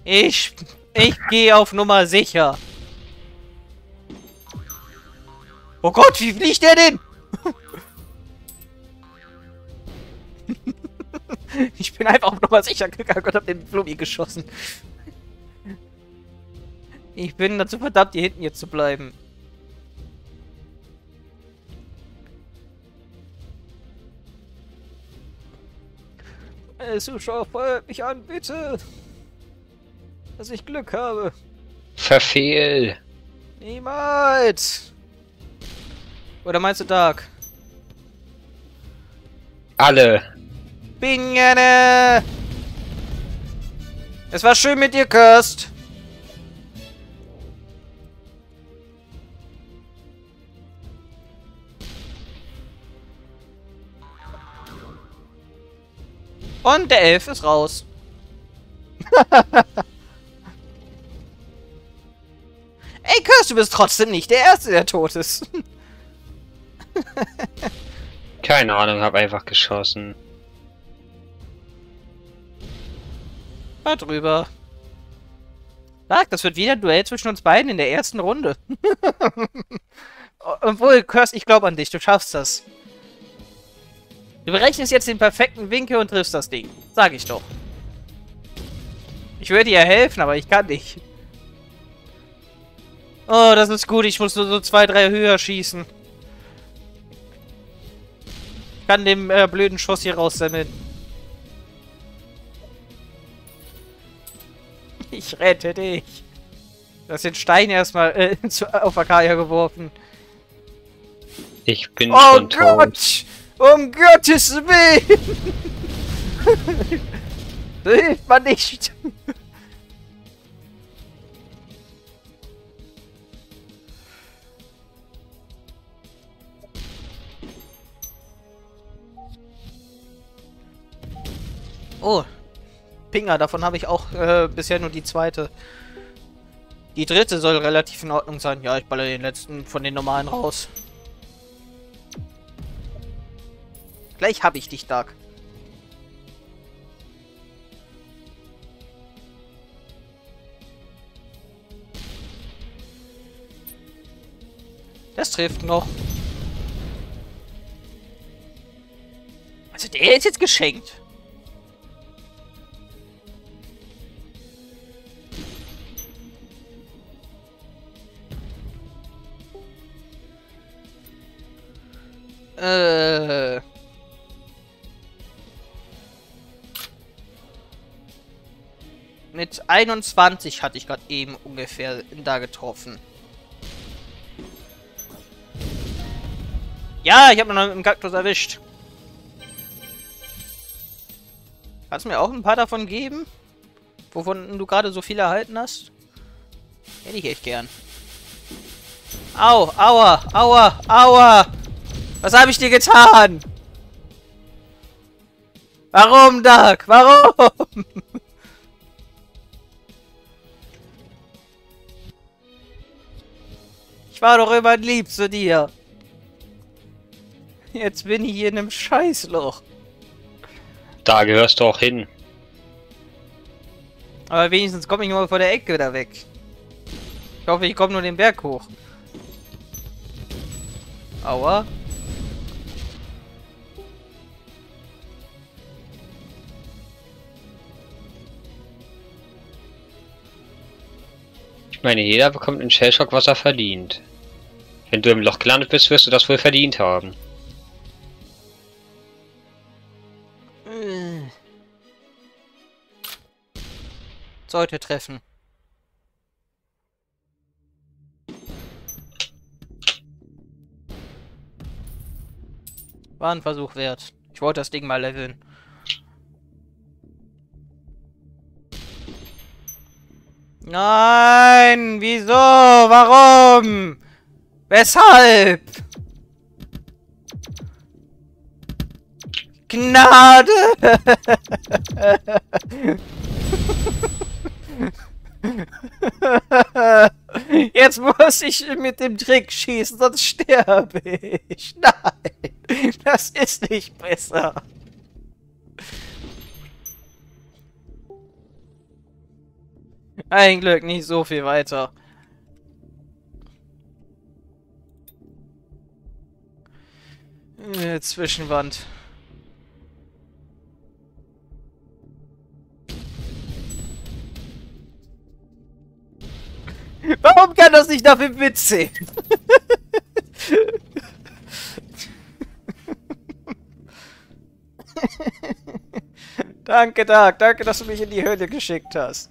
Ich gehe auf Nummer sicher. Oh Gott, wie fliegt der denn? Ich bin einfach auf Nummer sicher gegangen und hab den Flummi geschossen. Ich bin dazu verdammt, hier hinten jetzt zu bleiben. Zuschauer, feuert mich an, bitte. Dass ich Glück habe. Verfehl. Niemals. Oder meinst du Dark? Alle. Bingene. Es war schön mit dir, Kirst. Und der Elf ist raus. Ey, Kirst, du bist trotzdem nicht der Erste, der tot ist. Keine Ahnung, hab einfach geschossen. Da drüber. Dark, das wird wieder ein Duell zwischen uns beiden in der ersten Runde. Obwohl, Kirst, ich glaube an dich, du schaffst das. Du berechnest jetzt den perfekten Winkel und triffst das Ding. Sag ich doch. Ich würde dir helfen, aber ich kann nicht. Oh, das ist gut. Ich muss nur so 2, 3 höher schießen. Ich kann den blöden Schuss hier raussammeln. Ich rette dich. Du hast den Stein erstmal auf Akaya geworfen. Ich bin schon tot. Oh Gott! Um Gottes Willen! So hilft man nicht! Oh! Pinger, davon habe ich auch bisher nur die zweite. Die dritte soll relativ in Ordnung sein. Ja, ich baller den letzten von den normalen raus. Gleich habe ich dich, Dark. Das trifft noch. Also der ist jetzt geschenkt. Mit 21 hatte ich gerade eben ungefähr da getroffen. Ja, ich habe noch einen Kaktus erwischt. Kannst du mir auch ein paar davon geben? Wovon du gerade so viel erhalten hast? Hätte ich echt gern. Au, aua, aua, aua! Was habe ich dir getan? Warum, Doug? Warum? Ich war doch immer lieb zu dir. Jetzt bin ich hier in einem Scheißloch. Da gehörst du auch hin. Aber wenigstens komme ich nur vor der Ecke da weg. Ich hoffe, ich komme nur den Berg hoch. Aua. Ich meine, jeder bekommt in Shellshock, was er verdient. Wenn du im Loch gelandet bist, wirst du das wohl verdient haben. Sollte treffen. War ein Versuch wert. Ich wollte das Ding mal leveln. Nein! Wieso? Warum? Weshalb? Gnade! Jetzt muss ich mit dem Trick schießen, sonst sterbe ich. Nein! Das ist nicht besser. Ein Glück nicht so viel weiter. Zwischenwand. Warum kann das nicht dafür mitsehen? Danke, Doug. Danke, dass du mich in die Hölle geschickt hast.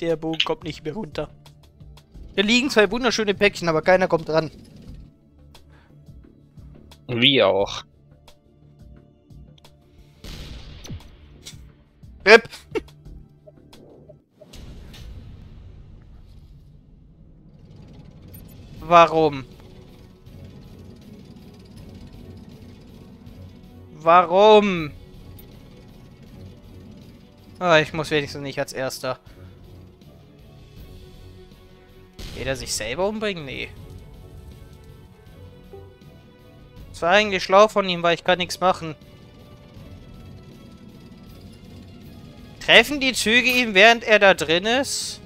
Der Bogen kommt nicht mehr runter. Hier liegen zwei wunderschöne Päckchen, aber keiner kommt dran. Wie auch. Rip. Warum? Warum? Ah, ich muss wenigstens nicht als Erster. Will er sich selber umbringen? Nee. Das war eigentlich schlau von ihm, weil ich kann nichts machen. Treffen die Züge ihn, während er da drin ist?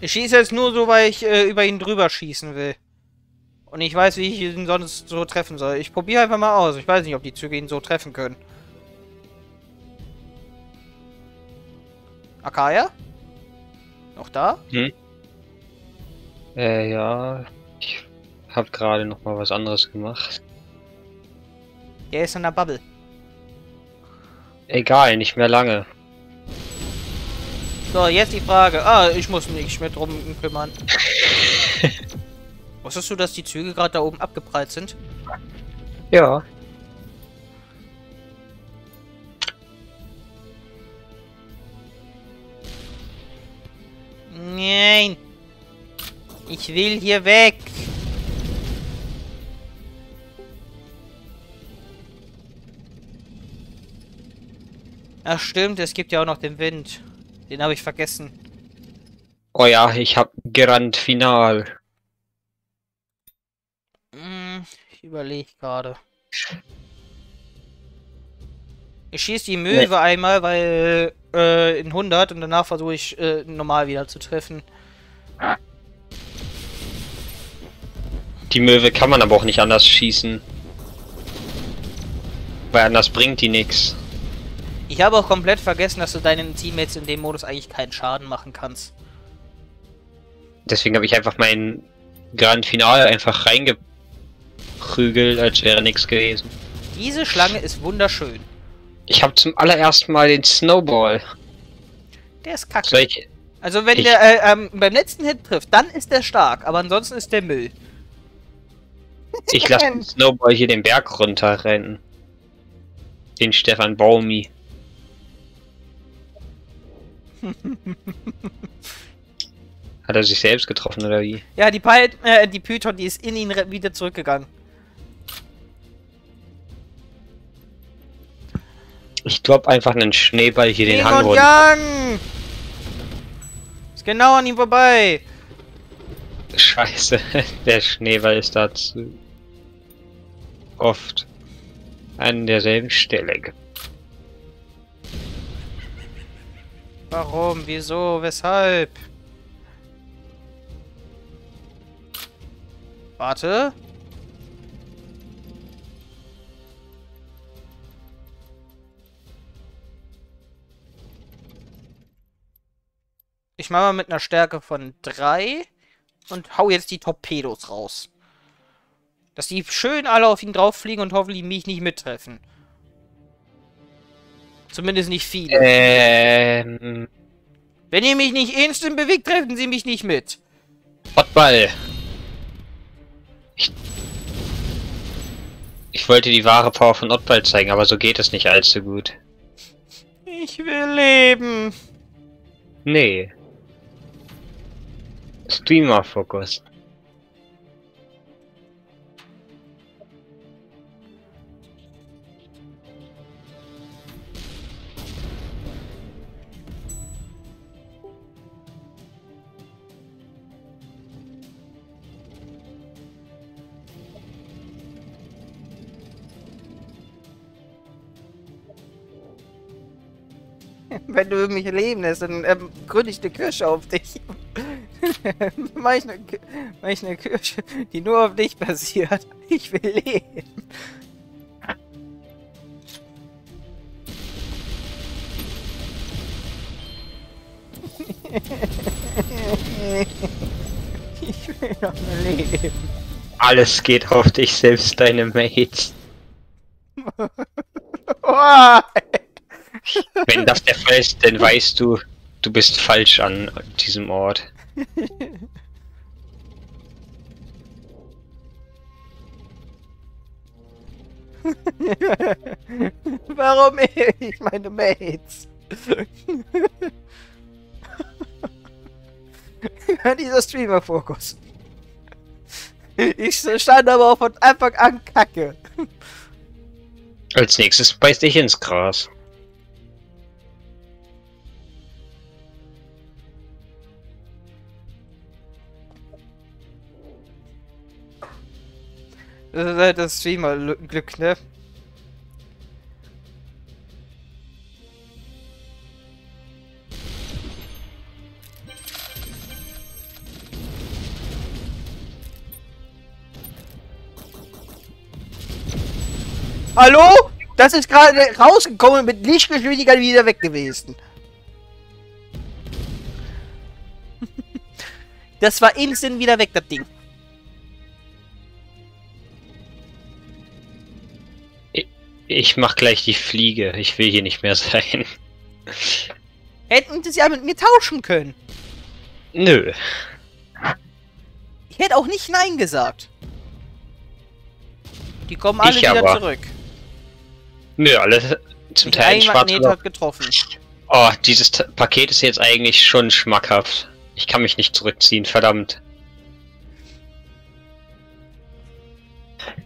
Ich schieße jetzt nur so, weil ich über ihn drüber schießen will. Und ich weiß, wie ich ihn sonst so treffen soll. Ich probiere einfach mal aus. Ich weiß nicht, ob die Züge ihn so treffen können. Akaya? Noch da? Hm. Ja. Ich hab gerade noch mal was anderes gemacht. Der ist in der Bubble. Egal, nicht mehr lange. So, jetzt die Frage. Ah, ich muss mich mehr drum kümmern. Wusstest du, dass die Züge gerade da oben abgeprallt sind? Ja. Nein. Ich will hier weg. Ach stimmt, es gibt ja auch noch den Wind. Den habe ich vergessen. Oh ja, ich habe gerannt, final. Ich überlege gerade. Ich schieße die Möwe einmal, weil in 100 und danach versuche ich normal wieder zu treffen. Die Möwe kann man aber auch nicht anders schießen. Weil anders bringt die nichts. Ich habe auch komplett vergessen, dass du deinen Teammates in dem Modus eigentlich keinen Schaden machen kannst. Deswegen habe ich einfach mein Grand Finale einfach reingeprügelt, als wäre nichts gewesen. Diese Schlange ist wunderschön. Ich habe zum allerersten Mal den Snowball. Der ist kacke. Also wenn der beim letzten Hit trifft, dann ist der stark, aber ansonsten ist der Müll. Ich lasse den Snowball hier den Berg runterrennen. Den Stefan Baumi. Hat er sich selbst getroffen oder wie? Ja, die Python, die ist in ihn wieder zurückgegangen. Ich droppe einfach einen Schneeball hier den Hang runter. Ist genau an ihm vorbei. Scheiße, der Schneeball ist dazu oft an derselben Stelle. Warum? Wieso? Weshalb? Warte. Ich mache mal mit einer Stärke von 3 und hau jetzt die Torpedos raus. Dass die schön alle auf ihn drauf fliegen und hoffentlich mich nicht mittreffen. Zumindest nicht viele. Wenn ihr mich nicht instant bewegt, treffen sie mich nicht mit. Hotball. Ich wollte die wahre Power von Oddball zeigen, aber so geht es nicht allzu gut. Ich will leben. Nee. Streamer-Fokus. Wenn du mich leben lässt, dann gründe ich eine Kirsche auf dich. Mach ich eine Kirsche, die nur auf dich basiert. Ich will leben. Ich will noch leben. Alles geht auf dich, selbst deine Mates. Wenn das der Fall ist, dann weißt du, Du bist falsch an diesem Ort. Warum ich meine Mates? Dieser Streamer-Fokus. Ich stand aber auch von Anfang an Kacke. Als nächstes beiß dich ins Gras. Das ist halt das Streamer-Glück, ne? Hallo? Das ist gerade rausgekommen und mit Lichtgeschwindigkeit wieder weg gewesen. Das war instant wieder weg, das Ding. Ich mach gleich die Fliege. Ich will hier nicht mehr sein. Hätten sie ja mit mir tauschen können. Nö. Ich hätte auch nicht Nein gesagt. Die kommen alle wieder zurück. Nö, alle zum Teil in schwarz. Magnet hat getroffen. Oh, dieses Paket ist jetzt eigentlich schon schmackhaft. Ich kann mich nicht zurückziehen, verdammt.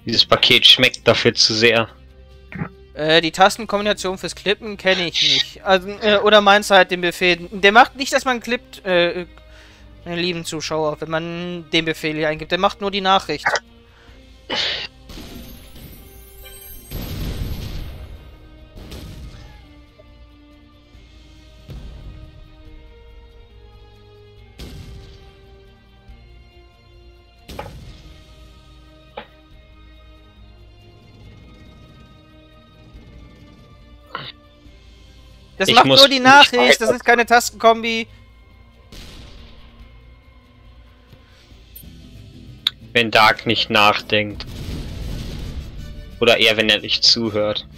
Dieses Paket schmeckt dafür zu sehr. Die Tastenkombination fürs Klippen kenne ich nicht. Also, oder meinst du halt den Befehl? Der macht nicht, dass man klippt, meine lieben Zuschauer, wenn man den Befehl hier eingibt. Der macht nur die Nachricht. Das macht nur die Nachricht, das ist keine Tastenkombi. Wenn Dark nicht nachdenkt. Oder eher, wenn er nicht zuhört.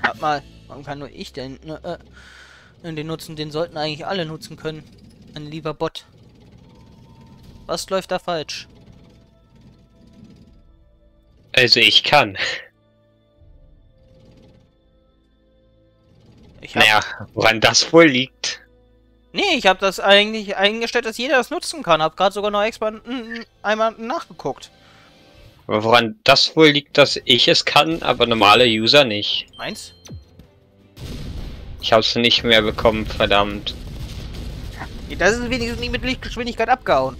Warte mal, warum kann nur ich denn den nutzen? Den sollten eigentlich alle nutzen können. Ein lieber Bot. Was läuft da falsch? Also ich kann. Naja, woran das wohl liegt. Nee, ich habe das eigentlich eingestellt, dass jeder das nutzen kann. Hab gerade sogar noch extra einmal nachgeguckt. Aber woran das wohl liegt, dass ich es kann, aber normale User nicht. Meins? Ich hab's nicht mehr bekommen, verdammt. Das ist wenigstens nicht mit Lichtgeschwindigkeit abgehauen.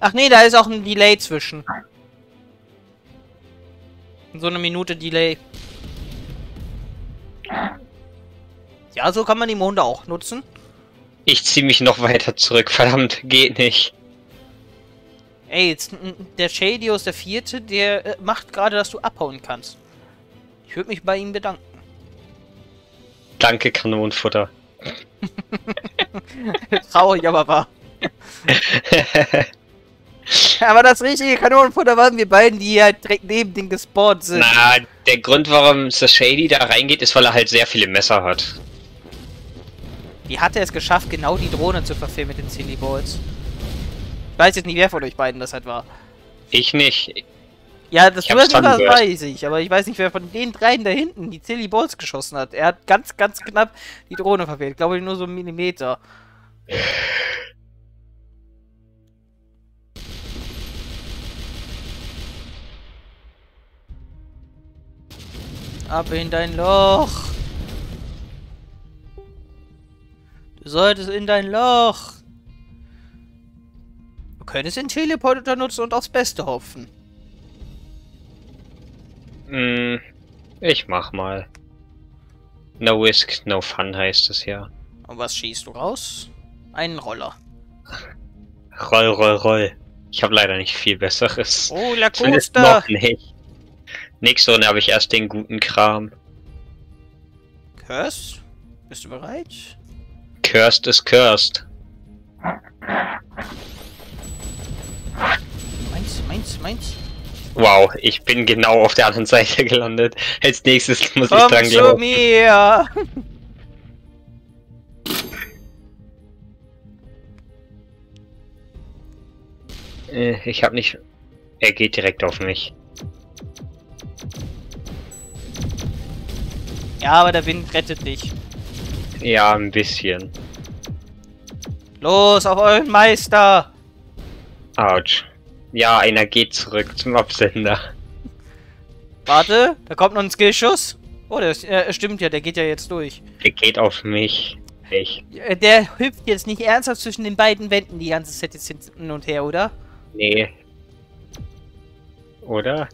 Ach nee, da ist auch ein Delay zwischen. So eine Minute Delay. Ja, so kann man die Monde auch nutzen. Ich ziehe mich noch weiter zurück, verdammt, geht nicht. Ey, jetzt, der Shady aus der Vierte, der macht gerade, dass du abhauen kannst. Ich würde mich bei ihm bedanken. Danke, Kanonenfutter. Traurig, aber wahr. Aber das richtige Kanonenfutter waren wir beiden, die halt direkt neben den gespawnt sind. Na, der Grund, warum Sir Shady da reingeht, ist, weil er halt sehr viele Messer hat. Wie hat er es geschafft, genau die Drohne zu verfehlen mit den Silly Balls? Ich weiß jetzt nicht, wer von euch beiden das halt war. Ich nicht. Ja, das weiß ich, aber ich weiß nicht, wer von den dreien da hinten die Silly Balls geschossen hat. Er hat ganz, ganz knapp die Drohne verfehlt. Ich glaube, nur so einen Millimeter. Ab in dein Loch! Du solltest in dein Loch! Du könntest den Teleporter nutzen und aufs Beste hoffen. Ich mach mal. No risk, no fun heißt es ja. Und was schießt du raus? Einen Roller. Roll, roll, roll. Ich habe leider nicht viel Besseres. Oh, Lacosta! Nächste Runde habe ich erst den guten Kram. Curse? Bist du bereit? Kirst ist Kirst. Meins. Wow, ich bin genau auf der anderen Seite gelandet. Als nächstes muss ich dran glauben. Komm zu mir! Ich hab nicht... Er geht direkt auf mich. Ja, aber der Wind rettet dich. Ja, ein bisschen. Los, auf euren Meister! Autsch. Ja, einer geht zurück zum Absender. Warte, da kommt noch ein Skillschuss. Oh, der ist, stimmt ja, der geht ja jetzt durch. Der geht auf mich. Ich. Der hüpft jetzt nicht ernsthaft zwischen den beiden Wänden die ganze Zeit jetzt hin und her, oder? Nee. Oder?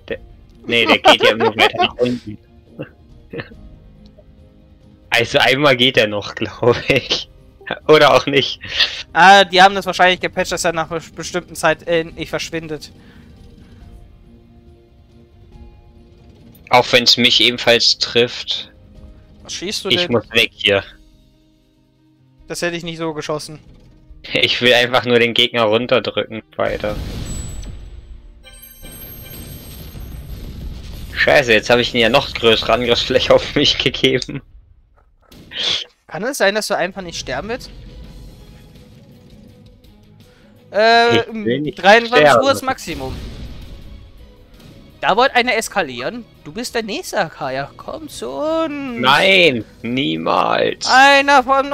Nee, der geht ja nur weiter nach unten. Also einmal geht er noch, glaube ich. Oder auch nicht. Ah, die haben das wahrscheinlich gepatcht, dass er nach einer bestimmten Zeit endlich verschwindet. Auch wenn es mich ebenfalls trifft. Was schießt du denn? Ich muss weg hier. Das hätte ich nicht so geschossen. Ich will einfach nur den Gegner runterdrücken, weiter. Scheiße, jetzt habe ich ihn ja noch größere Angriffsfläche auf mich gegeben. Kann es sein, dass du einfach nicht sterben willst? Ich will nicht 23 Uhr ist Maximum. Da wollte einer eskalieren. Du bist der nächste Akaya. Komm zu uns. Nein, niemals. Einer von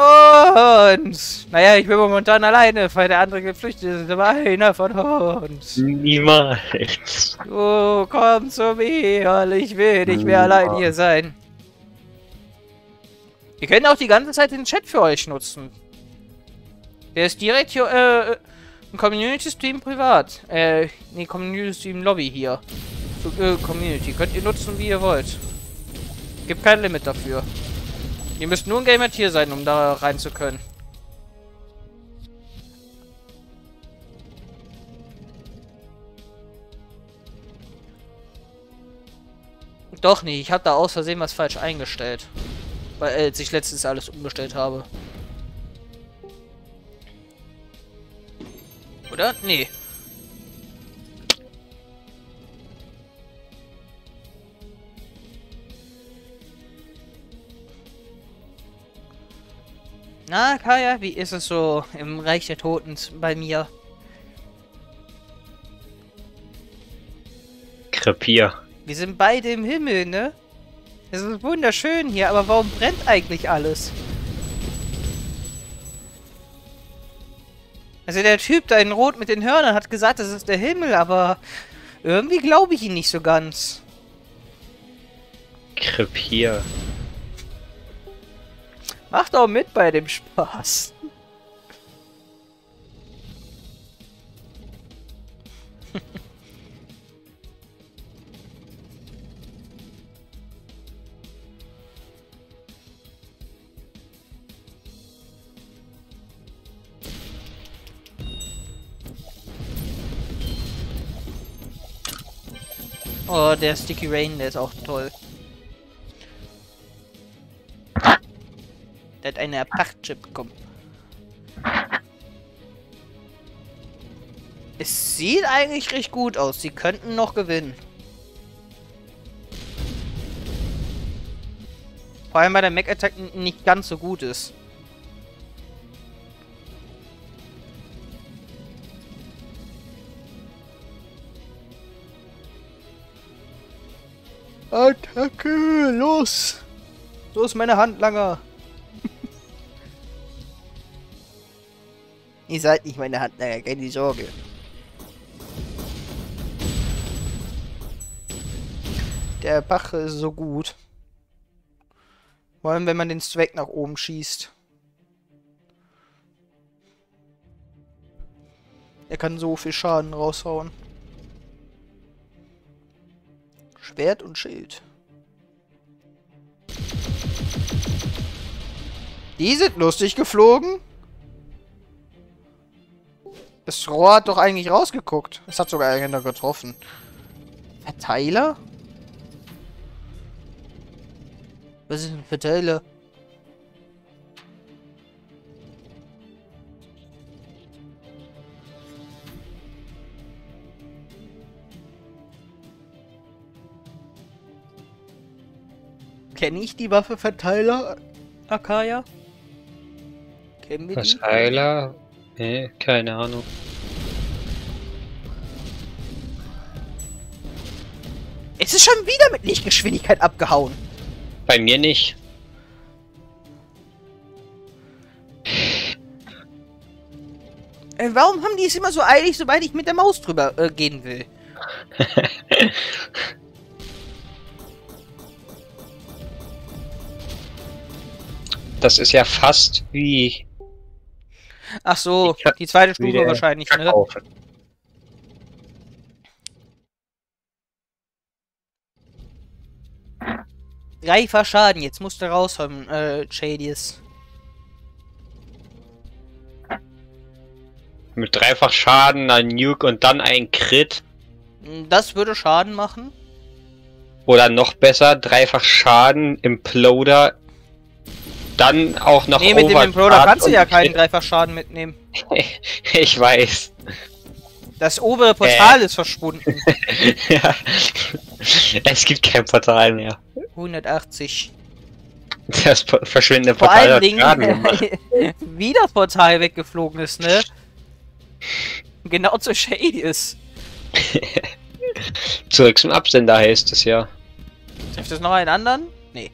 uns. Naja, ich bin momentan alleine, weil der andere geflüchtet ist. Aber einer von uns. Niemals. Du komm zu mir. Ich will nicht mehr allein hier sein. Ihr könnt auch die ganze Zeit den Chat für euch nutzen. Der ist direkt hier im Community-Stream privat. Nee, Community-Stream-Lobby hier. Community. Könnt ihr nutzen, wie ihr wollt. Gibt kein Limit dafür. Ihr müsst nur ein Gamer hier sein, um da rein zu können. Doch nicht. Ich habe da aus Versehen was falsch eingestellt. Weil als ich letztens alles umgestellt habe. Oder? Nee. Na, Kaya, wie ist es so im Reich der Toten bei mir? Krepier. Wir sind beide im Himmel, ne? Es ist wunderschön hier, aber warum brennt eigentlich alles? Also der Typ da in Rot mit den Hörnern hat gesagt, das ist der Himmel, aber irgendwie glaube ich ihn nicht so ganz. Krepier. Macht auch mit bei dem Spaß. Oh, der Sticky Rain, der ist auch toll. Der hat eine Apache bekommen. Es sieht eigentlich recht gut aus. Sie könnten noch gewinnen. Vor allem, weil der Mac-Attack nicht ganz so gut ist. Attacke, los! Los, meine Handlanger! Ihr seid nicht meine Hand, naja, keine Sorge. Der Bach ist so gut. Vor allem, wenn man den Zweck nach oben schießt. Er kann so viel Schaden raushauen. Schwert und Schild. Die sind lustig geflogen. Das Rohr hat doch eigentlich rausgeguckt. Es hat sogar einer getroffen. Verteiler? Was ist ein Verteiler? Kenne ich die Waffe Verteiler, Akaya? Kennen wir die? Verteiler? Nee, keine Ahnung. ist schon wieder mit Lichtgeschwindigkeit abgehauen. Bei mir nicht. Warum haben die es immer so eilig, sobald ich mit der Maus drüber gehen will? Das ist ja fast wie... Ach so, die zweite Stufe wahrscheinlich, ne? Reifer Schaden, jetzt musst du rausholen, Shadys. Mit dreifach Schaden, ein Nuke und dann ein Crit. Das würde Schaden machen. Oder noch besser, dreifach Schaden, Imploder. Dann auch noch Overcard. Nee, mit dem Imploder kannst du ja keinen dreifach Schaden mitnehmen. Ich weiß. Das obere Portal ist verschwunden. Ja. Es gibt kein Portal mehr. 180. Das verschwindende Portal hat Schaden gemacht. Wie das Portal weggeflogen ist, ne? Genau zu Shady ist. Zurück zum Absender heißt es ja. Trifft es noch einen anderen? Nee.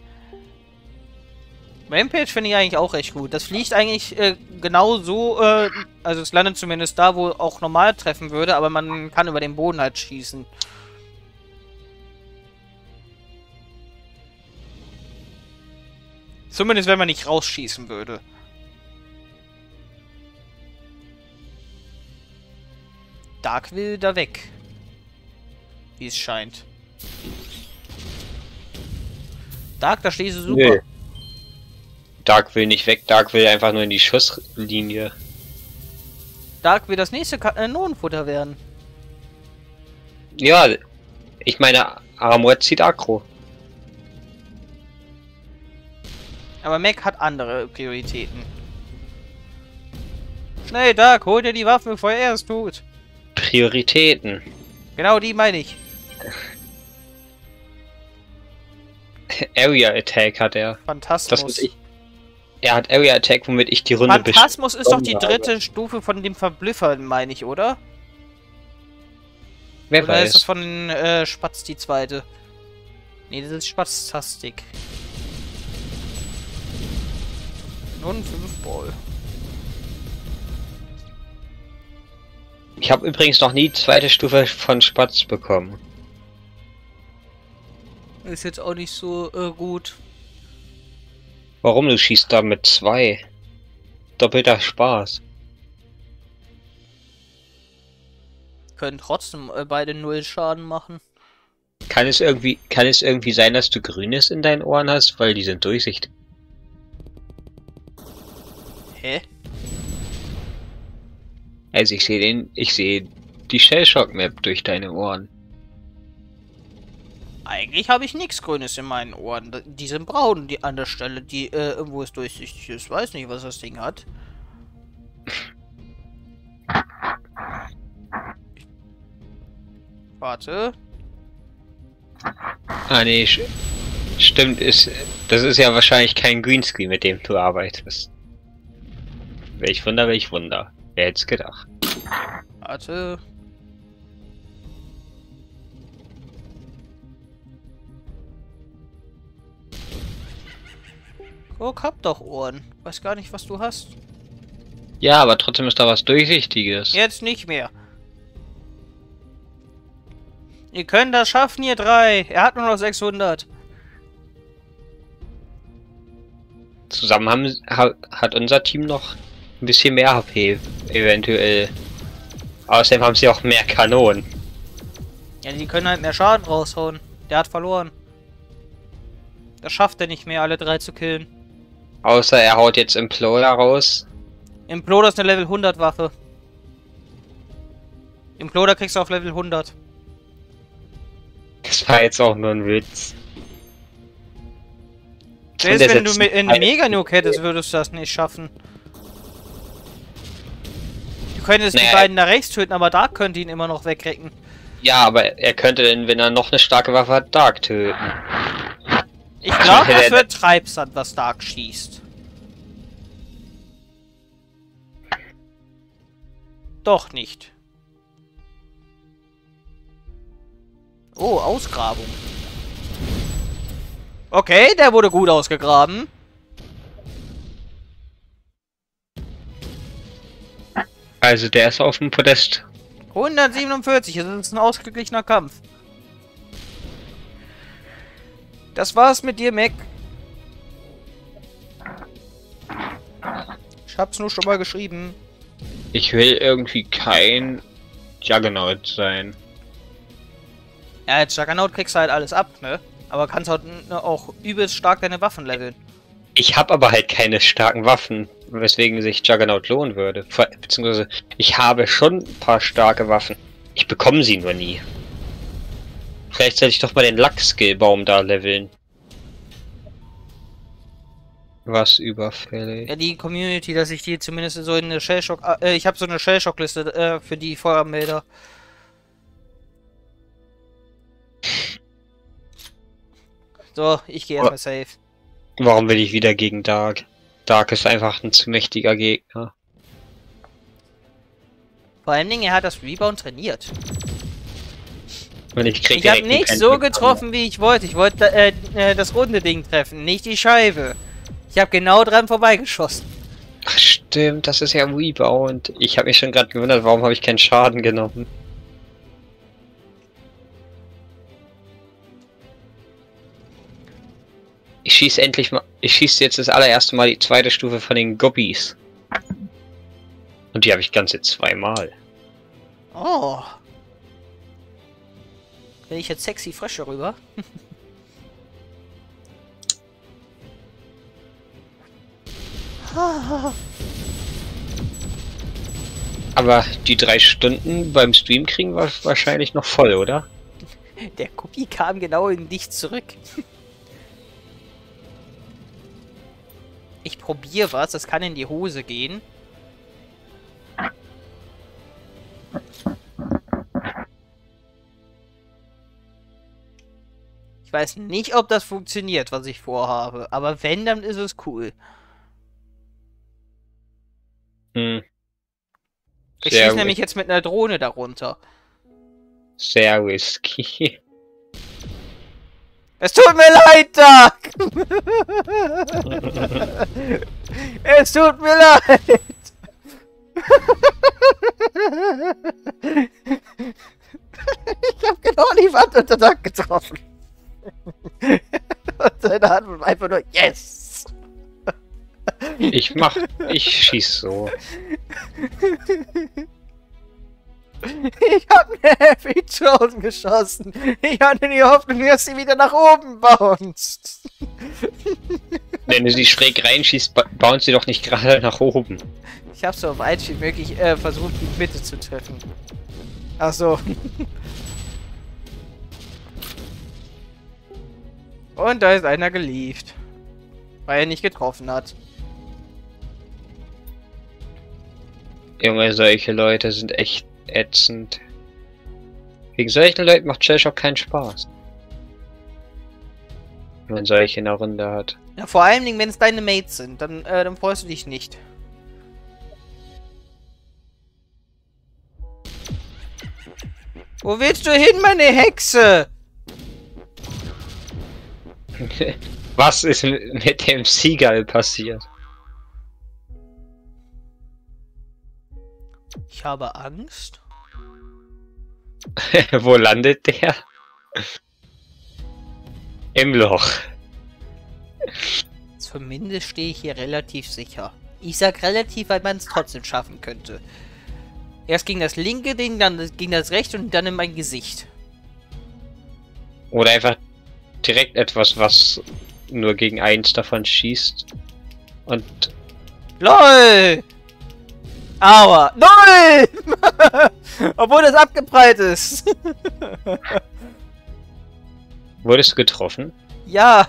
Rampage finde ich eigentlich auch recht gut. Das fliegt eigentlich genau so, also es landet zumindest da, wo auch normal treffen würde, aber man kann über den Boden halt schießen. Zumindest wenn man nicht rausschießen würde. Dark will da weg. Wie es scheint. Dark, da stehst du super. Nee. Dark will nicht weg, Dark will einfach nur in die Schusslinie. Dark will das nächste Kanonenfutter werden. Ja, ich meine, Aramor zieht Aggro. Aber Mac hat andere Prioritäten. Schnell, Dark, hol dir die Waffen, bevor er es tut. Prioritäten. Genau die meine ich. Area Attack hat er. Phantasmus. Das ich. Er hat Area Attack, womit ich die Runde bin. Phantasmus ist doch die dritte Stufe von dem Verblüffern, meine ich, oder? Wer oder weiß. Ist das von den Spatz die zweite? Nee, das ist Spatz-Tastik. Nun 5 Ball. Ich habe übrigens noch nie zweite Stufe von Spatz bekommen. Ist jetzt auch nicht so gut. Warum? Du schießt da mit 2. Doppelter Spaß. Können trotzdem beide 0 Schaden machen. Kann es irgendwie sein, dass du Grünes in deinen Ohren hast? Weil die sind durchsichtig. Hä? Also ich sehe die Shellshock-Map durch deine Ohren. Eigentlich habe ich nichts Grünes in meinen Ohren. Die sind braun, die an der Stelle, die irgendwo ist durchsichtig ist. Weiß nicht, was das Ding hat. Warte. Ah nee, stimmt, das ist ja wahrscheinlich kein Greenscreen, mit dem du arbeitest. Welch Wunder, welch Wunder. Wer hätte es gedacht? Warte. Guck, hab doch Ohren. Weiß gar nicht, was du hast. Ja, aber trotzdem ist da was Durchsichtiges. Jetzt nicht mehr. Ihr könnt das schaffen, ihr 3. Er hat nur noch 600. Zusammen hat unser Team noch ein bisschen mehr HP, eventuell. Außerdem haben sie auch mehr Kanonen. Ja, die können halt mehr Schaden raushauen. Der hat verloren. Das schafft er nicht mehr, alle 3 zu killen. Außer er haut jetzt Imploder raus. Imploder ist eine Level 100 Waffe. Imploder kriegst du auf Level 100. Das war jetzt auch nur ein Witz. Selbst wenn du mit einem Mega-Nuke hättest, würdest du das nicht schaffen. Du könntest die beiden da rechts töten, aber Dark könnte ihn immer noch wegrecken. Ja, aber er könnte denn, wenn er noch eine starke Waffe hat, Dark töten. Ich glaube, das wird Treibsand, was Dark schießt. Doch nicht. Oh, Ausgrabung. Okay, der wurde gut ausgegraben. Also der ist auf dem Podest. 147, das ist ein ausgeglichener Kampf. Das war's mit dir, Mac. Ich hab's nur schon mal geschrieben. Ich will irgendwie kein Juggernaut sein. Ja, als Juggernaut kriegst du halt alles ab, ne? Aber kannst halt auch übelst stark deine Waffen leveln. Ich habe aber halt keine starken Waffen, weswegen sich Juggernaut lohnen würde. Beziehungsweise, ich habe schon ein paar starke Waffen. Ich bekomme sie nur nie. Vielleicht sollte ich doch mal den Lack-Skill-Baum da leveln. Was überfällig. Ja, die Community, dass ich die zumindest so in eine Shellshock... ich habe so eine Shellshock-Liste für die Feuermelder. So, ich gehe erstmal safe. Warum will ich wieder gegen Dark? Dark ist einfach ein zu mächtiger Gegner. Vor allen Dingen, er hat das Rebound trainiert. Und ich habe nicht so getroffen, wie ich wollte. Ich wollte das runde Ding treffen, nicht die Scheibe. Ich habe genau dran vorbeigeschossen. Ach stimmt, das ist ja Rebound. Ich habe mich schon gerade gewundert, warum habe ich keinen Schaden genommen. Ich schieße endlich mal. Ich schieße jetzt das allererste Mal die zweite Stufe von den Gobbies. Und die habe ich ganze zweimal. Oh. Bin ich jetzt sexy Frösche rüber? Aber die 3 Stunden beim Stream kriegen wir wahrscheinlich noch voll, oder? Der Kopie kam genau in dich zurück. Ich probiere was, das kann in die Hose gehen. Ich weiß nicht, ob das funktioniert, was ich vorhabe, aber wenn, dann ist es cool. Hm. Ich schieße nämlich jetzt mit einer Drohne darunter. Sehr risky. Es tut mir leid, Doug! Es tut mir leid! Ich habe genau die Wand unter Doug getroffen. Und seine Hand war einfach nur yes! Ich schieß so. Ich habe eine Heavy Drone geschossen. Ich hatte die Hoffnung, dass sie wieder nach oben bounced. Wenn du sie schräg reinschießt, bounce sie doch nicht gerade nach oben. Ich habe so weit wie möglich versucht, die Mitte zu treffen. Ach so. Und da ist einer gelieft, weil er nicht getroffen hat. Junge, solche Leute sind echt ätzend. Wegen solchen Leuten macht Shellshock keinen Spaß. Wenn man solche in der Runde hat. Ja, vor allem, wenn es deine Mates sind, dann freust du dich nicht. Wo willst du hin, meine Hexe? Was ist mit dem Seagull passiert? Ich habe Angst. Wo landet der? Im Loch. Zumindest stehe ich hier relativ sicher. Ich sag relativ, weil man es trotzdem schaffen könnte. Erst ging das linke Ding, dann ging das rechte und dann in mein Gesicht. Oder einfach direkt etwas, was nur gegen eins davon schießt. Und... LOL! Aua! Null! Obwohl das abgeprallt ist! Wurdest du getroffen? Ja!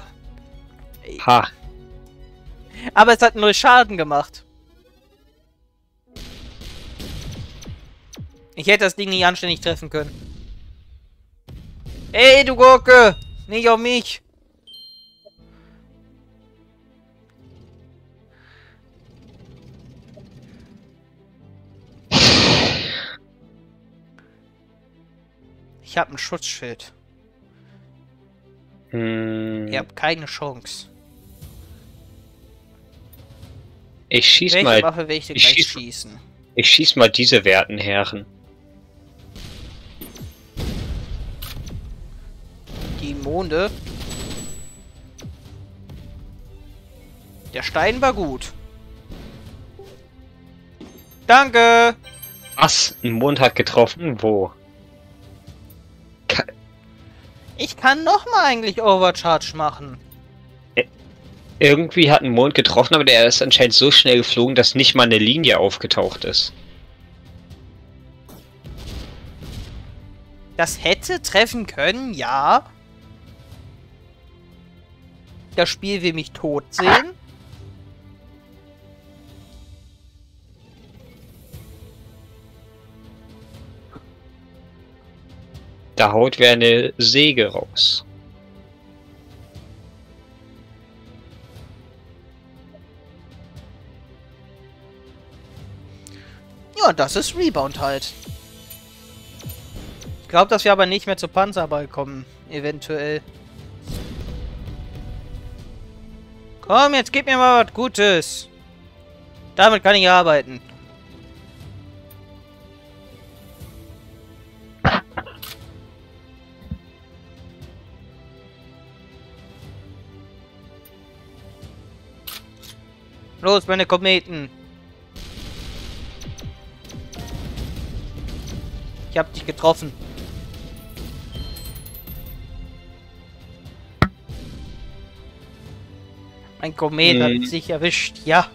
Ha! Aber es hat nur Schaden gemacht. Ich hätte das Ding nicht anständig treffen können. Ey, du Gurke! Nicht auf mich! Ich habe ein Schutzschild. Ihr habt keine Chance. Ich schieß welche mal. Waffe will ich denn gleich schießen? Ich schieß mal diese werten Herren. Die Monde. Der Stein war gut. Danke! Was? Ein Mond hat getroffen? Wo? Ich kann nochmal eigentlich Overcharge machen. Irgendwie hat ein Mond getroffen, aber der ist anscheinend so schnell geflogen, dass nicht mal eine Linie aufgetaucht ist. Das hätte treffen können, ja. Das Spiel will mich tot sehen. Da haut wer eine Säge raus. Ja, das ist Rebound halt. Ich glaube, dass wir aber nicht mehr zu Panzerball kommen. Eventuell. Komm, jetzt gib mir mal was Gutes. Damit kann ich arbeiten. Los, meine Kometen. Ich hab dich getroffen. Ein Komet hat sich erwischt, ja.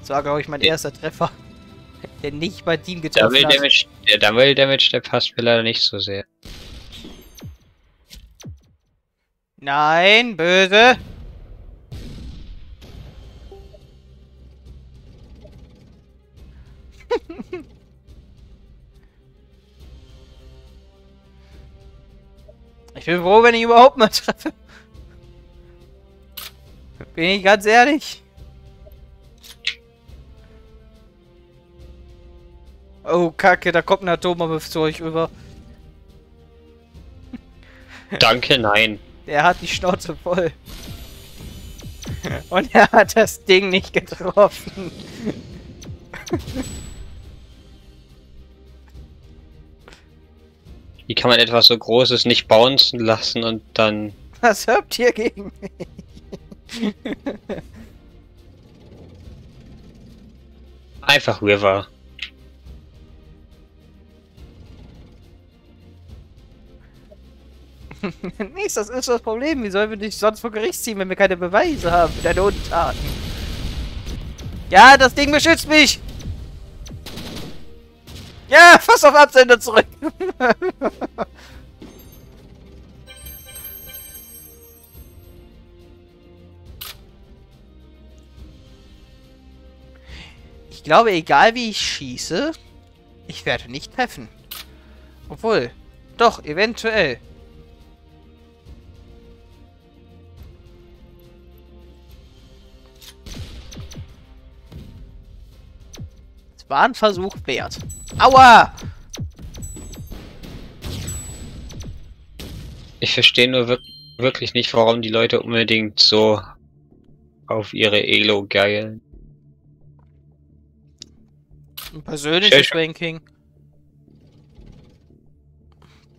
Das war, glaube ich, mein erster Treffer, der nicht mein Team getroffen hat. Der Double Damage, der passt mir leider nicht so sehr. Nein, böse. Ich bin froh, wenn ich überhaupt mal treffe. Bin ich ganz ehrlich. Oh, Kacke, da kommt ein Atomwaffe zu euch rüber. Danke, nein. Der hat die Schnauze voll. Und er hat das Ding nicht getroffen. Wie kann man etwas so Großes nicht bouncen lassen und dann... Was habt ihr gegen mich? Einfach River. Nichts, das ist das Problem. Wie sollen wir dich sonst vor Gericht ziehen, wenn wir keine Beweise haben für deine Untaten? Ja, das Ding beschützt mich! Ja, fast auf Absender zurück. Ich glaube, egal wie ich schieße, ich werde nicht treffen. Obwohl, doch, eventuell. Es war ein Versuch wert. Aua! Ich verstehe nur wirklich nicht, warum die Leute unbedingt so auf ihre Elo geilen. Ein persönliches Ranking.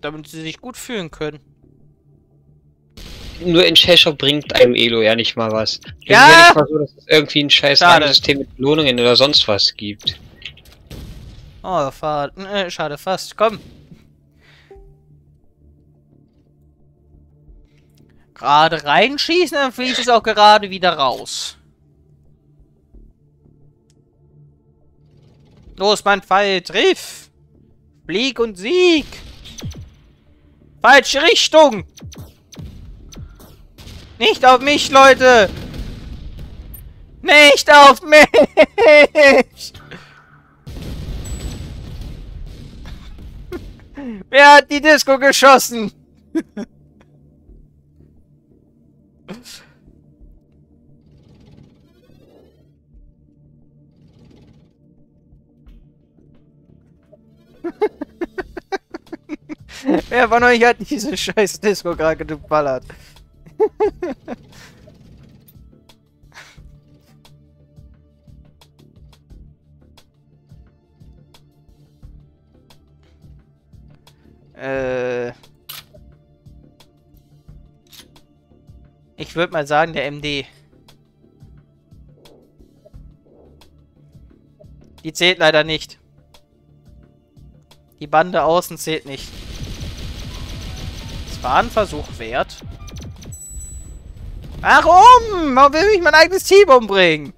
Damit sie sich gut fühlen können. Nur in Cheshire bringt einem Elo ja nicht mal was. Ja! Ja, nicht mal so, dass es irgendwie ein scheiß System mit Belohnungen oder sonst was gibt. Oh, schade, fast. Komm. Gerade reinschießen, dann fliegt es auch gerade wieder raus. Los, mein Pfeil, triff! Flieg und sieg! Falsche Richtung! Nicht auf mich, Leute! Nicht auf mich! Wer hat die Disco geschossen? Wer von euch hat diese scheiß Disco gerade geballert? Ich würde mal sagen, der MD. Die zählt leider nicht. Die Bande außen zählt nicht. Es war ein Versuch wert. Warum? Warum will mich mein eigenes Team umbringen?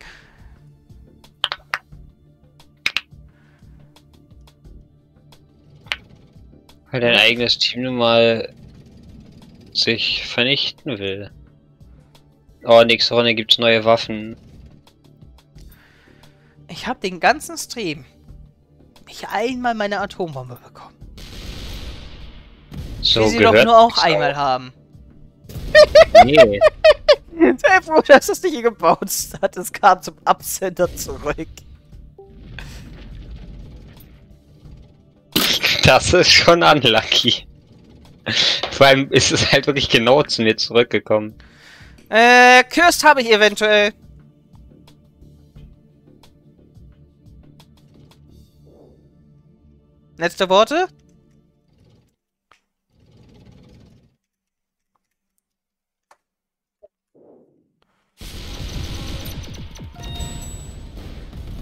Weil dein eigenes Team nun mal sich vernichten will. Oh, nächste Runde gibt's neue Waffen. Ich habe den ganzen Stream nicht einmal meine Atombombe bekommen. So will sie doch nur auch einmal haben. Nee. Sei froh, dass es nicht hier gebaut hat. Es kam zum Absender zurück. Das ist schon unlucky. Vor allem ist es halt wirklich genau zu mir zurückgekommen. Kirst habe ich eventuell. Letzte Worte?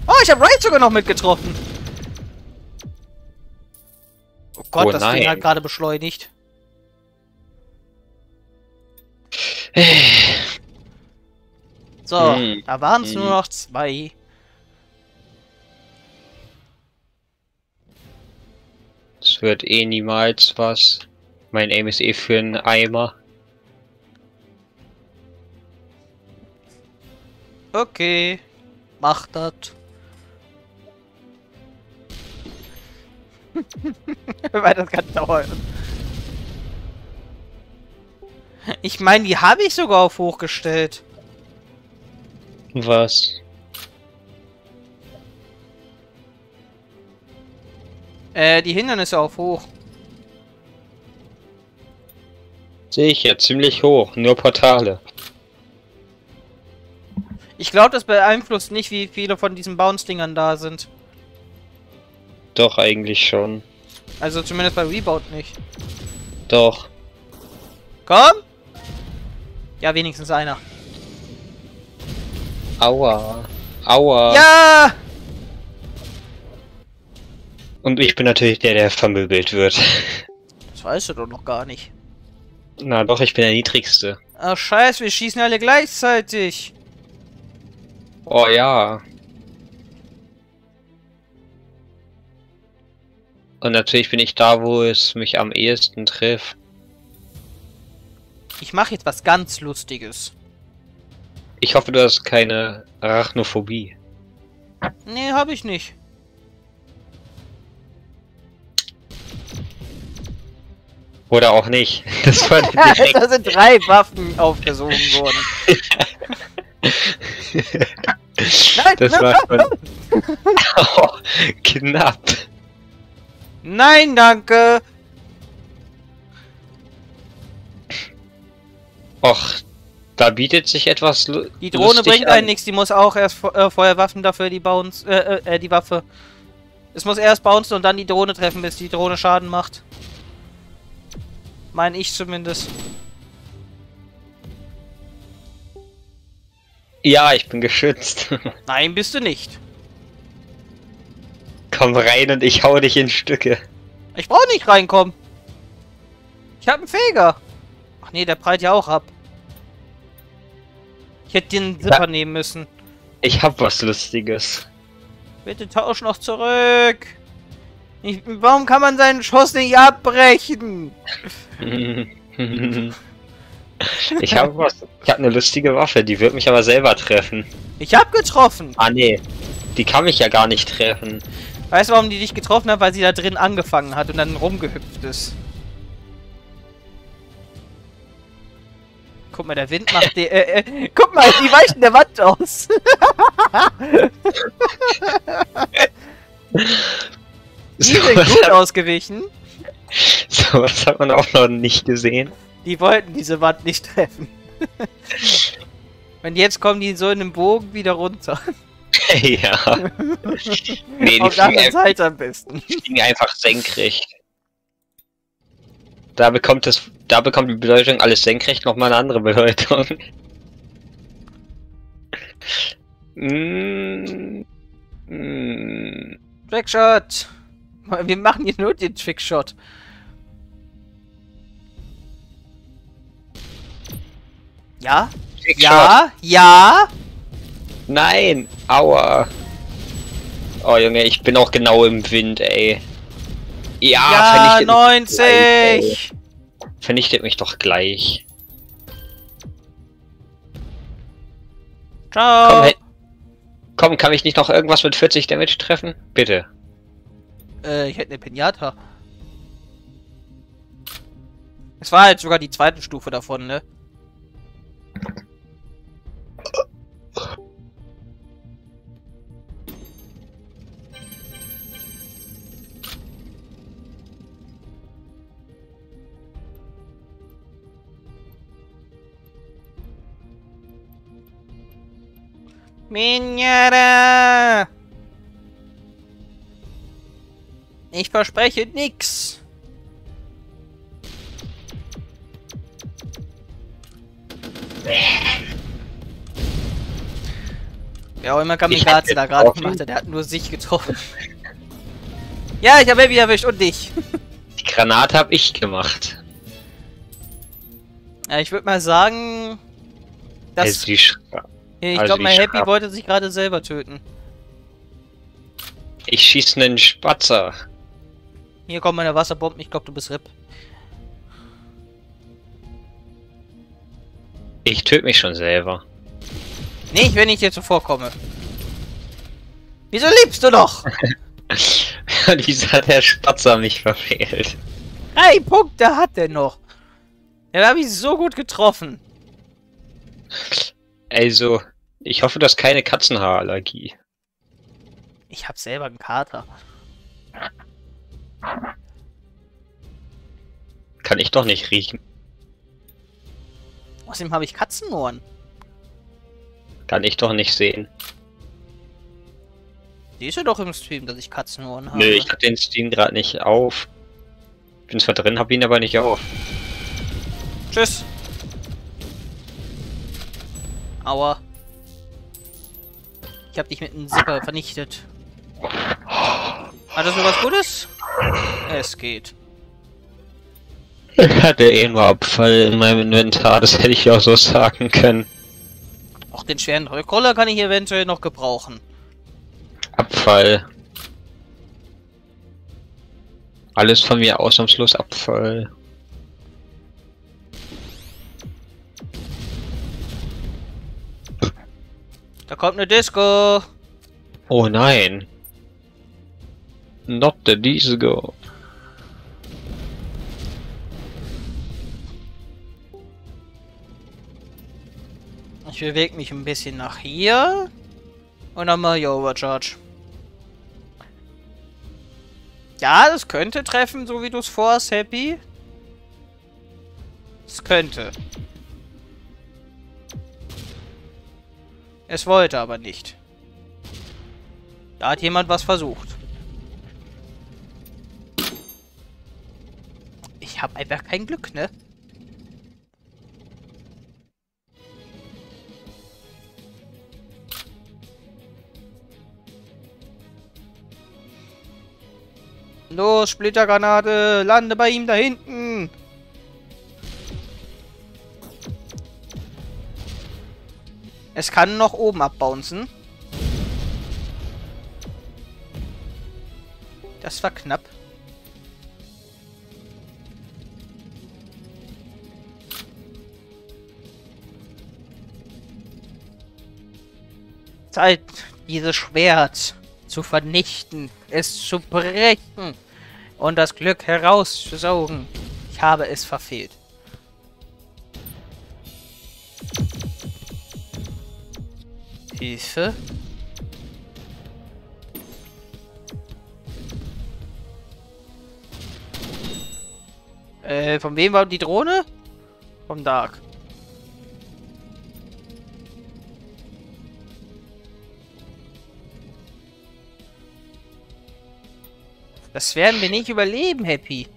Oh, ich habe Rai sogar noch mitgetroffen. Oh Gott, oh, das Ding hat gerade beschleunigt. So, da waren es nur noch 2. Es wird eh niemals was. Mein Aim ist eh für einen Eimer. Okay, mach das. Weil das kann dauern. Ich meine, die habe ich sogar auf hochgestellt. Was? Die Hindernisse auf hoch. Sehe ich ja ziemlich hoch, nur Portale. Ich glaube, das beeinflusst nicht, wie viele von diesen Bounce-Dingern da sind. Doch, eigentlich schon. Also zumindest bei Rebound nicht. Doch. Komm! Ja, wenigstens einer. Aua. Aua. Ja! Und ich bin natürlich der, der vermöbelt wird. Das weißt du doch noch gar nicht. Na doch, ich bin der Niedrigste. Ach scheiße, wir schießen alle gleichzeitig. Oh ja. Und natürlich bin ich da, wo es mich am ehesten trifft. Ich mache jetzt was ganz Lustiges. Ich hoffe, du hast keine Arachnophobie. Nee, habe ich nicht. Oder auch nicht. Das war da sind 3 Waffen aufgesogen worden. Nein, das war schon... Oh, knapp. Nein, danke. Och, da bietet sich etwas lustig an. Die Drohne bringt einen nichts, die muss auch erst vorher Waffen dafür, die Waffe. Es muss erst bouncen und dann die Drohne treffen, bis die Drohne Schaden macht. Meine ich zumindest. Ja, ich bin geschützt. Nein, bist du nicht. Komm rein und ich hau dich in Stücke. Ich brauch nicht reinkommen. Ich hab einen Feger. Ach nee, der prallt ja auch ab. Ich hätte den Zipper nehmen müssen. Ich hab was Lustiges. Bitte tausch noch zurück. Warum kann man seinen Schuss nicht abbrechen? Ich habe was. Ich habe eine lustige Waffe, die wird mich aber selber treffen. Ich habe getroffen. Ah nee, die kann mich ja gar nicht treffen. Weißt du, warum die dich getroffen hat? Weil sie da drin angefangen hat und dann rumgehüpft ist. Guck mal, der Wind macht die... guck mal, die weichen der Wand aus. Die sind gut ausgewichen. So aber das hat man auch noch nicht gesehen. Die wollten diese Wand nicht treffen. Und jetzt kommen die so in einem Bogen wieder runter. Ja. Nee, die auf der anderen Seite am besten. Die fliegen einfach senkrecht. Da bekommt die Bedeutung alles senkrecht nochmal eine andere Bedeutung. Trickshot! Wir machen hier nur den Trickshot. Ja? Trickshot. Ja? Ja? Nein! Aua! Oh Junge, ich bin auch genau im Wind, ey. Ja, ja, 90! Vernichtet mich doch gleich. Ciao! Komm, hey. Komm, kann mich nicht noch irgendwas mit 40 Damage treffen? Bitte. Ich hätte eine Pinata. Es war halt sogar die zweite Stufe davon, ne? Minara! Ich verspreche nix! Wer auch immer Kamikaze da gerade gemacht hat, der hat nur sich getroffen. Ja, ich habe Baby erwischt und dich! Die Granate habe ich gemacht. Ja, ich würde mal sagen, dass... Ich glaube, mein Happy wollte sich gerade selber töten. Ich schieße einen Spatzer. Hier kommt meine Wasserbomben. Ich glaube, du bist RIP. Ich töte mich schon selber. Nicht, wenn ich dir zuvorkomme. Wieso lebst du noch? Wieso hat der Spatzer mich verfehlt? 3 Punkte hat er noch. Den habe ich so gut getroffen. Also, ich hoffe, dass keine Katzenhaarallergie. Ich hab selber einen Kater. Kann ich doch nicht riechen. Außerdem habe ich Katzenohren. Kann ich doch nicht sehen. Siehst du doch im Stream, dass ich Katzenohren habe. Nö, ich hab den Stream gerade nicht auf. Bin zwar drin, hab ihn aber nicht auf. Tschüss. Aua. Ich hab dich mit einem Zipper vernichtet. Hat das nur was Gutes? Es geht. Ich hatte eh nur Abfall in meinem Inventar, das hätte ich auch so sagen können. Auch den schweren Roller kann ich eventuell noch gebrauchen. Abfall. Alles von mir ausnahmslos Abfall. Da kommt eine Disco! Oh nein! Not the Disco! Ich bewege mich ein bisschen nach hier und dann mal hier Overcharge. Ja, das könnte treffen, so wie du es vorhast, Happy. Es könnte. Es wollte aber nicht. Da hat jemand was versucht. Ich habe einfach kein Glück, ne? Los, Splittergranate, lande bei ihm da hinten. Es kann noch oben abbouncen. Das war knapp. Zeit, dieses Schwert zu vernichten, es zu brechen und das Glück herauszusaugen. Ich habe es verfehlt. Hilfe. Von wem war die Drohne? Vom Dark. Das werden wir nicht überleben, Happy.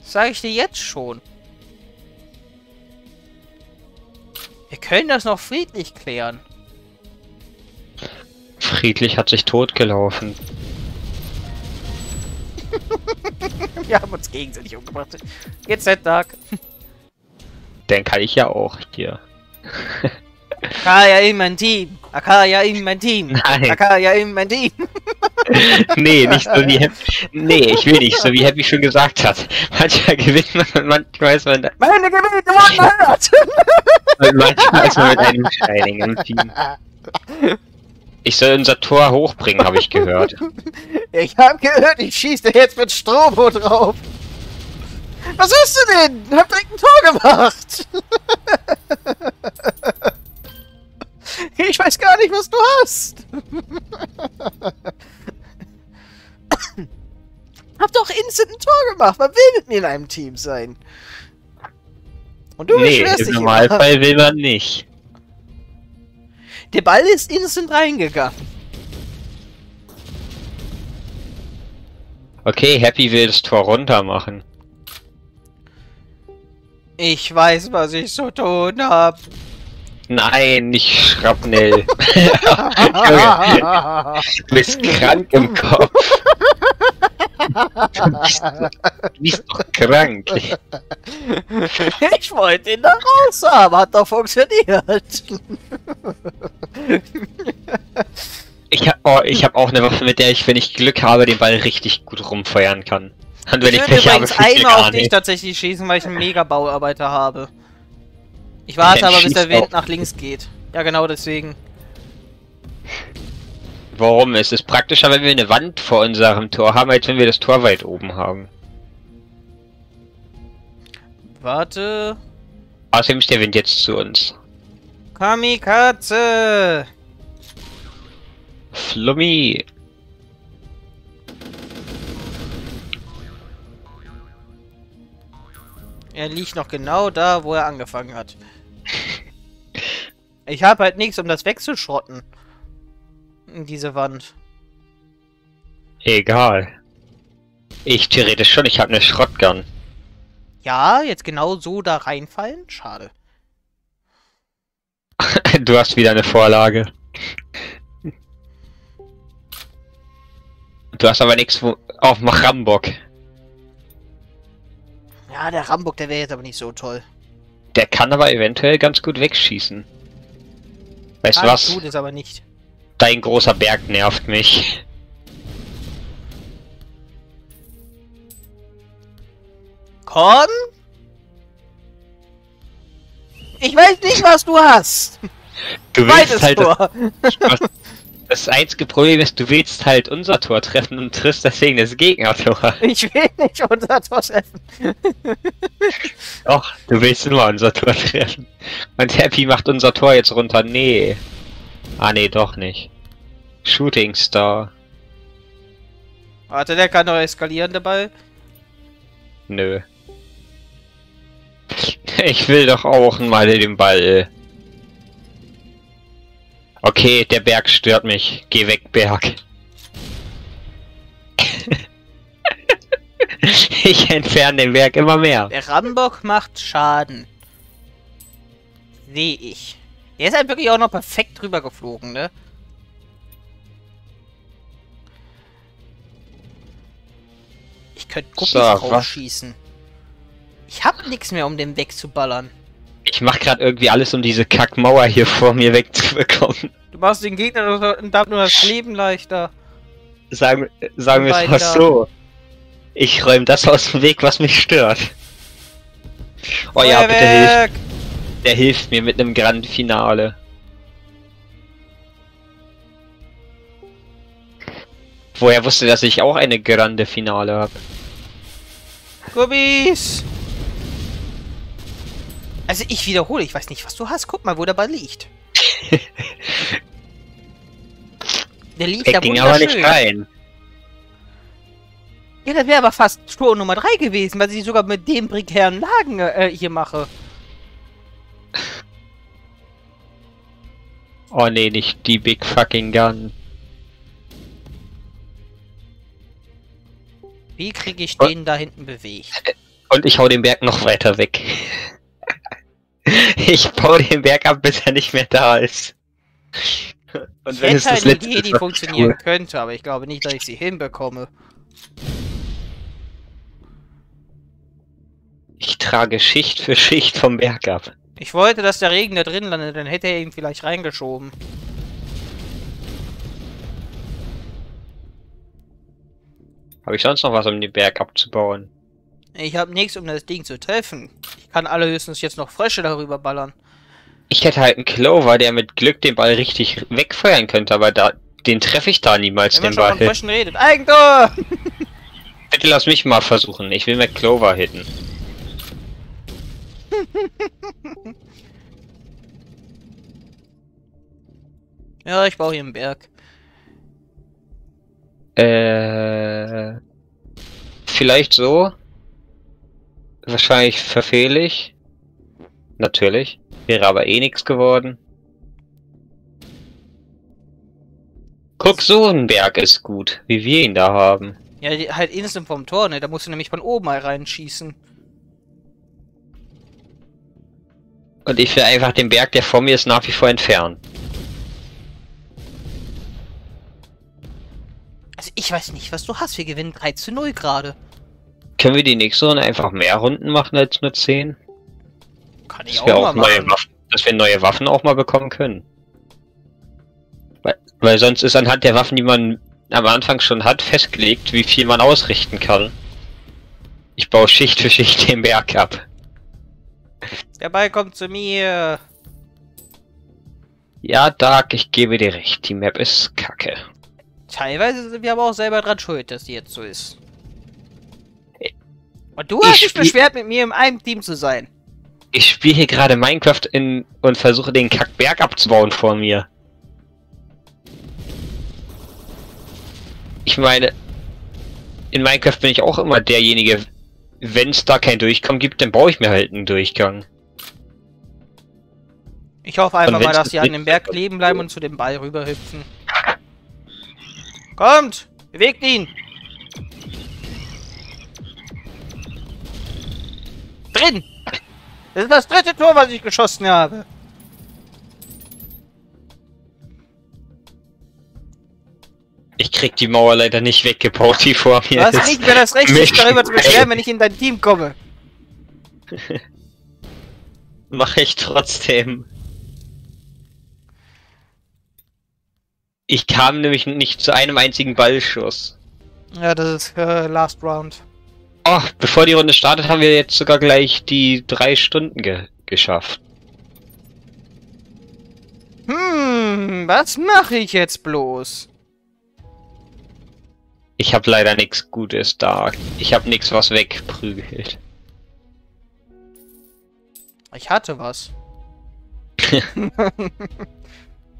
Das sage ich dir jetzt schon. Wir können das noch friedlich klären. Friedlich hat sich totgelaufen. Wir haben uns gegenseitig umgebracht. Jetzt seid Dark. Den kann ich ja auch hier. Akaya in mein Team. Akaya in mein Team. Nein. Akaya in mein Team. Nee, nicht so wie Happy. Nee, ich will nicht so wie Happy schon gesagt hat. Manchmal gewinnt man, manchmal ist man. Meine Gewinne gewonnen hat! Und manchmal ist man mit einem Shining im Team. Ich soll unser Tor hochbringen, habe ich gehört. Ich habe gehört, ich schieße jetzt mit Strobo drauf. Was hast du denn? Ich hab direkt ein Tor gemacht. Ich weiß gar nicht, was du hast. Hab doch instant ein Tor gemacht. Man will mit mir in einem Team sein. Und du beschwerst dich immer. Im Normalfall will man nicht. Der Ball ist instant reingegangen. Okay, Happy will das Tor runter machen. Ich weiß, was ich zu tun hab. Nein, nicht Schrapnell. Du bist krank im Kopf. Du bist doch krank. Ich wollte ihn da raus haben, hat doch funktioniert. Ich hab auch eine Waffe, mit der ich, wenn ich Glück habe, den Ball richtig gut rumfeuern kann. Und wenn ich Pech habe, einmal auf dich tatsächlich schießen, weil ich einen Mega-Bauarbeiter habe. Ich warte aber, bis der Wind nach links geht. Ja, genau deswegen. Warum? Es ist praktischer, wenn wir eine Wand vor unserem Tor haben, als wenn wir das Tor weit oben haben. Warte. Außerdem ist der Wind jetzt zu uns. Kamikaze! Flummi! Er liegt noch genau da, wo er angefangen hat. Ich habe halt nichts, um das wegzuschrotten. Diese Wand. Egal. Ich theoretisch schon, ich habe eine Shotgun. Ja, jetzt genau so da reinfallen? Schade. Du hast wieder eine Vorlage. Du hast aber nichts auf Rambock. Ja, der Rambock, der wäre jetzt aber nicht so toll. Der kann aber eventuell ganz gut wegschießen. Weißt du was? Gut ist aber nicht. Dein großer Berg nervt mich. Komm! Ich weiß nicht, was du hast! Du willst halt Tor. Das einzige Problem ist, du willst halt unser Tor treffen und triffst deswegen das Gegnertor. Ich will nicht unser Tor treffen. Doch, du willst nur unser Tor treffen. Und Happy macht unser Tor jetzt runter. Nee. Ah, nee, doch nicht. Shooting Star. Warte, der kann doch eskalieren, der Ball. Nö. Ich will doch auch mal den Ball. Okay, der Berg stört mich. Geh weg, Berg. Ich entferne den Berg immer mehr. Der Rambock macht Schaden. Sehe ich. Der ist halt wirklich auch noch perfekt drüber geflogen, ne? Ich könnte Guppies rausschießen. Ich hab nichts mehr, um den wegzuballern. Ich mach gerade irgendwie alles, um diese Kackmauer hier vor mir wegzubekommen. Du machst den Gegner und damit nur das Leben leichter. Sagen wir es mal so. Ich räume das aus dem Weg, was mich stört. Oh ja, bitte hilf. Der hilft mir mit einem Grand Finale. Woher wusste, dass ich auch eine Grande Finale habe? Gubbies! Also ich wiederhole, ich weiß nicht, was du hast. Guck mal, wo der Ball liegt. Der liegt da wunderschön. Der ging aber nicht rein. Ja, das wäre aber fast Sturm Nummer 3 gewesen, weil ich sogar mit dem prekären Lagen hier mache. Oh nee, nicht die Big Fucking Gun. Wie kriege ich den da hinten bewegt? Und ich hau den Berg noch weiter weg. Ich baue den Berg ab, bis er nicht mehr da ist. Und ich wenn hätte es das eine letzte Idee, die funktionieren könnte, aber ich glaube nicht, dass ich sie hinbekomme. Ich trage Schicht für Schicht vom Berg ab. Ich wollte, dass der Regen da drin landet, dann hätte er ihn vielleicht reingeschoben. Habe ich sonst noch was, um den Berg abzubauen? Ich habe nichts, um das Ding zu treffen. Ich kann allerhöchstens jetzt noch Frösche darüber ballern. Ich hätte halt einen Clover, der mit Glück den Ball richtig wegfeuern könnte, aber da, den treffe ich da niemals, den Ball. Wenn man schon von Fröschen redet. Eigentor! Bitte lass mich mal versuchen, ich will mit Clover hitten. Ja, ich baue hier einen Berg. Vielleicht so. Wahrscheinlich verfehle ich. Natürlich. Wäre aber eh nichts geworden. Guck, so ein Berg ist gut, wie wir ihn da haben. Ja, halt instant vom Tor, ne? Da musst du nämlich von oben mal reinschießen. Und ich will einfach den Berg, der vor mir ist, nach wie vor entfernen. Also ich weiß nicht, was du hast. Wir gewinnen 3:0 gerade. Können wir die nächste Runde einfach mehr Runden machen als nur 10? Kann ich auch mal machen. Dass wir neue Waffen auch mal bekommen können. Weil sonst ist anhand der Waffen, die man am Anfang schon hat, festgelegt, wie viel man ausrichten kann. Ich baue Schicht für Schicht den Berg ab. Der Ball kommt zu mir. Ja, Dark, ich gebe dir recht. Die Map ist kacke. Teilweise sind wir aber auch selber dran schuld, dass die jetzt so ist. Und du hast dich beschwert, mit mir in einem Team zu sein. Ich spiele hier gerade Minecraft und versuche den Kackberg abzubauen vor mir. Ich meine, in Minecraft bin ich auch immer derjenige... Wenn es da kein Durchkommen gibt, dann brauche ich mir halt einen Durchgang. Ich hoffe einfach mal, dass sie an dem Berg leben bleiben und zu dem Ball rüberhüpfen. Kommt! Bewegt ihn! Drin! Das ist das dritte Tor, was ich geschossen habe. Ich krieg die Mauer leider nicht weggebaut, die vor mir ist. Du hast nicht mehr das Recht, dich darüber zu beschweren, wenn ich in dein Team komme. Mache ich trotzdem. Ich kam nämlich nicht zu einem einzigen Ballschuss. Ja, das ist Last Round. Oh, bevor die Runde startet, haben wir jetzt sogar gleich die 3 Stunden geschafft. Hm, was mache ich jetzt bloß? Ich habe leider nichts Gutes da. Ich habe nichts, was wegprügelt. Ich hatte was.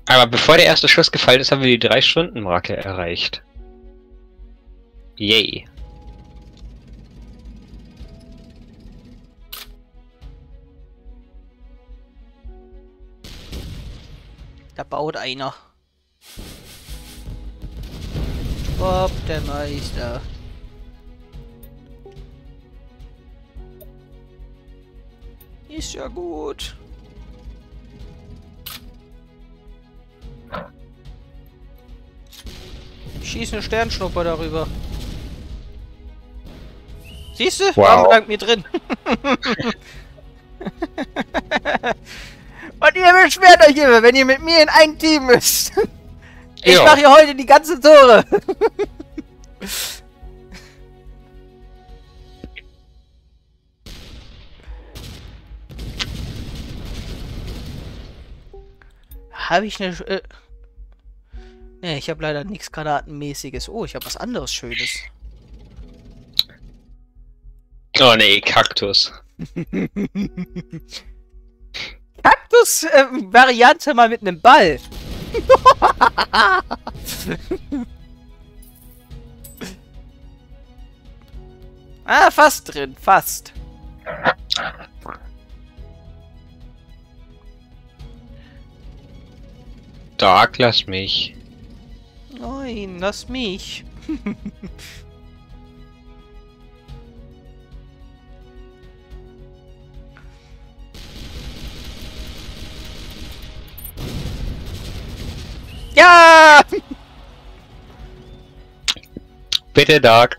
Aber bevor der erste Schuss gefallen ist, haben wir die 3-Stunden-Marke erreicht. Yay. Da baut einer. Bob, der Meister. Ist ja gut. Ich schieße eine Sternschnuppe darüber. Siehst du? Wow. Warum bleibt mir drin? Und ihr beschwert euch immer, wenn ihr mit mir in einem Team müsst. Ich mache hier heute die ganzen Tore. Habe ich eine... Ne, ich habe leider nichts Granatenmäßiges. Oh, ich habe was anderes Schönes. Oh ne, Kaktus. Kaktus-Variante mal mit einem Ball. Ah, fast drin, fast. Dark, lass mich. Nein, lass mich. Ja! Bitte, Doug.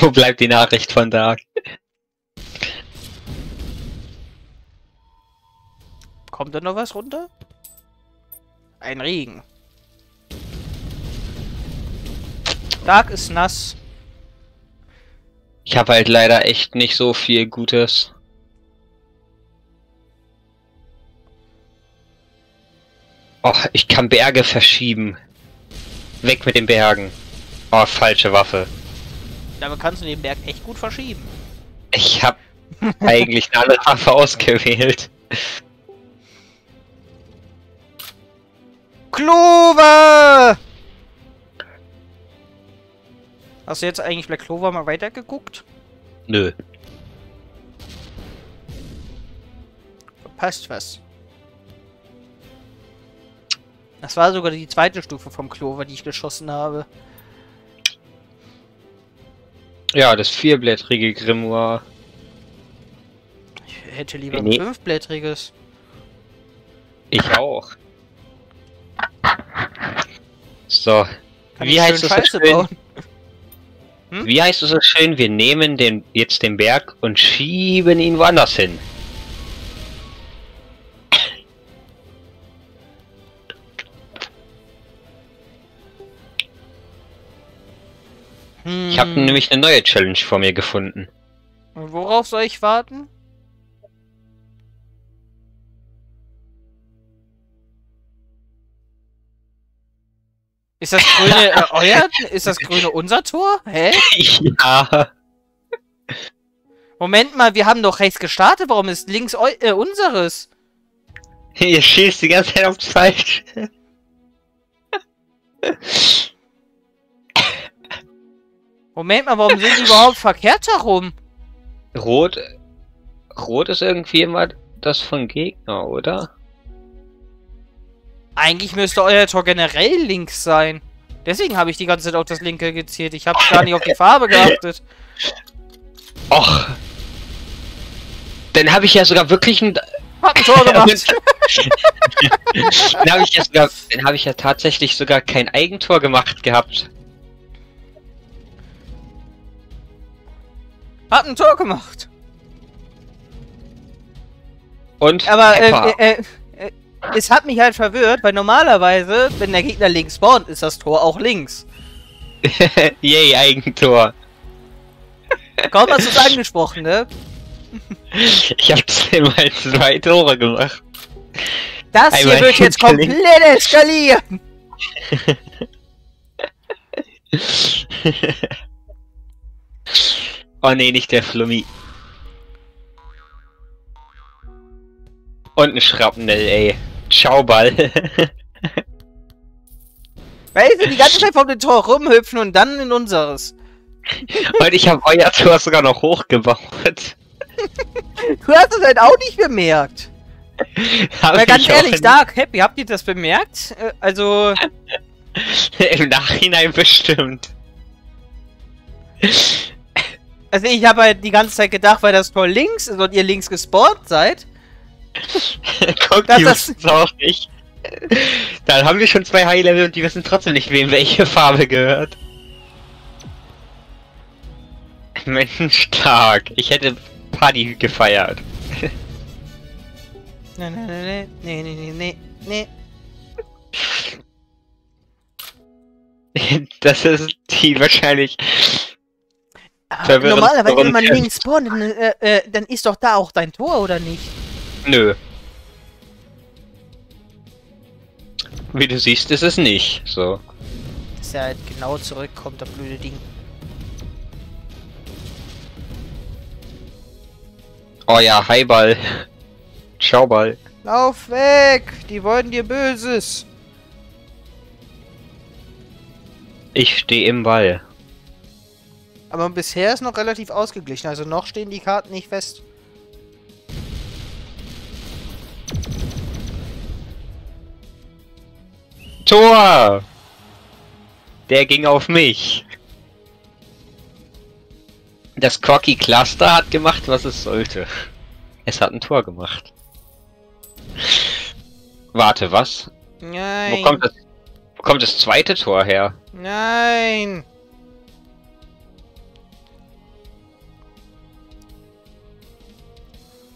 Wo bleibt die Nachricht von Doug? Kommt da noch was runter? Ein Regen. Doug ist nass. Ich habe halt leider echt nicht so viel Gutes. Oh, ich kann Berge verschieben. Weg mit den Bergen. Oh, falsche Waffe. Damit kannst du den Berg echt gut verschieben. Ich hab eigentlich eine andere Waffe ausgewählt. Clover! Hast du jetzt eigentlich Black Clover mal weitergeguckt? Nö. Verpasst was. Das war sogar die zweite Stufe vom Clover, die ich geschossen habe. Ja, das vierblättrige Grimoire. Ich hätte lieber ein fünfblättriges. Ich auch. So. Wie heißt es so schön? Hm? Wie heißt es so schön? Wir nehmen jetzt den Berg und schieben ihn woanders hin. Ich habe nämlich eine neue Challenge vor mir gefunden. Und worauf soll ich warten? Ist das grüne euer? Ist das grüne unser Tor? Hä? Ja. Moment mal, wir haben doch rechts gestartet. Warum ist links unseres? Ihr schießt die ganze Zeit aufs Falsche. Moment mal, warum sind die überhaupt verkehrt herum? Rot. Rot ist irgendwie immer das von Gegner, oder? Eigentlich müsste euer Tor generell links sein. Deswegen habe ich die ganze Zeit auf das linke gezielt. Ich habe gar nicht auf die Farbe geachtet. Och. Dann habe ich ja sogar wirklich ein. Hab ein Tor gemacht. Dann habe ich ja tatsächlich sogar kein Eigentor gemacht gehabt. Hab ein Tor gemacht. Und? Aber es hat mich halt verwirrt, weil normalerweise, wenn der Gegner links spawnt, ist das Tor auch links. Yay, Eigentor. Kaum hast du es angesprochen, ne? Ich hab 10 mal 2 Tore gemacht. Das hier wird jetzt komplett eskalieren. Oh ne, nicht der Flummi. Und ein Schrapnel, ey. Ciao, Ball. Weil sie die ganze Zeit vom Tor rumhüpfen und dann in unseres. Und ich habe euer Tor sogar noch hochgebaut. Du hast es halt auch nicht bemerkt. Aber ganz ehrlich, Dark, Happy, habt ihr das bemerkt? Also... Im Nachhinein bestimmt. Also ich habe halt die ganze Zeit gedacht, weil das Tor links ist und ihr links gespawnt seid. Guck, die wissen es auch nicht. Dann haben wir schon 2 High-Level und die wissen trotzdem nicht, wem welche Farbe gehört. Mensch, stark. Ich hätte Party gefeiert. Nein, nein, nein, nein, nein, nein, nein, nein. Das ist die wahrscheinlich... Normalerweise, wenn man links spawnt, dann ist doch da auch dein Tor, oder nicht? Nö. Wie du siehst, ist es nicht, so. Dass er halt genau zurückkommt, das blöde Ding. Oh ja, hi Ball. Ciao Ball. Lauf weg, die wollen dir Böses. Ich stehe im Ball. Aber bisher ist noch relativ ausgeglichen, also noch stehen die Karten nicht fest. Tor! Der ging auf mich. Das Cocky Cluster hat gemacht, was es sollte. Es hat ein Tor gemacht. Warte, was? Nein. Wo kommt das zweite Tor her? Nein.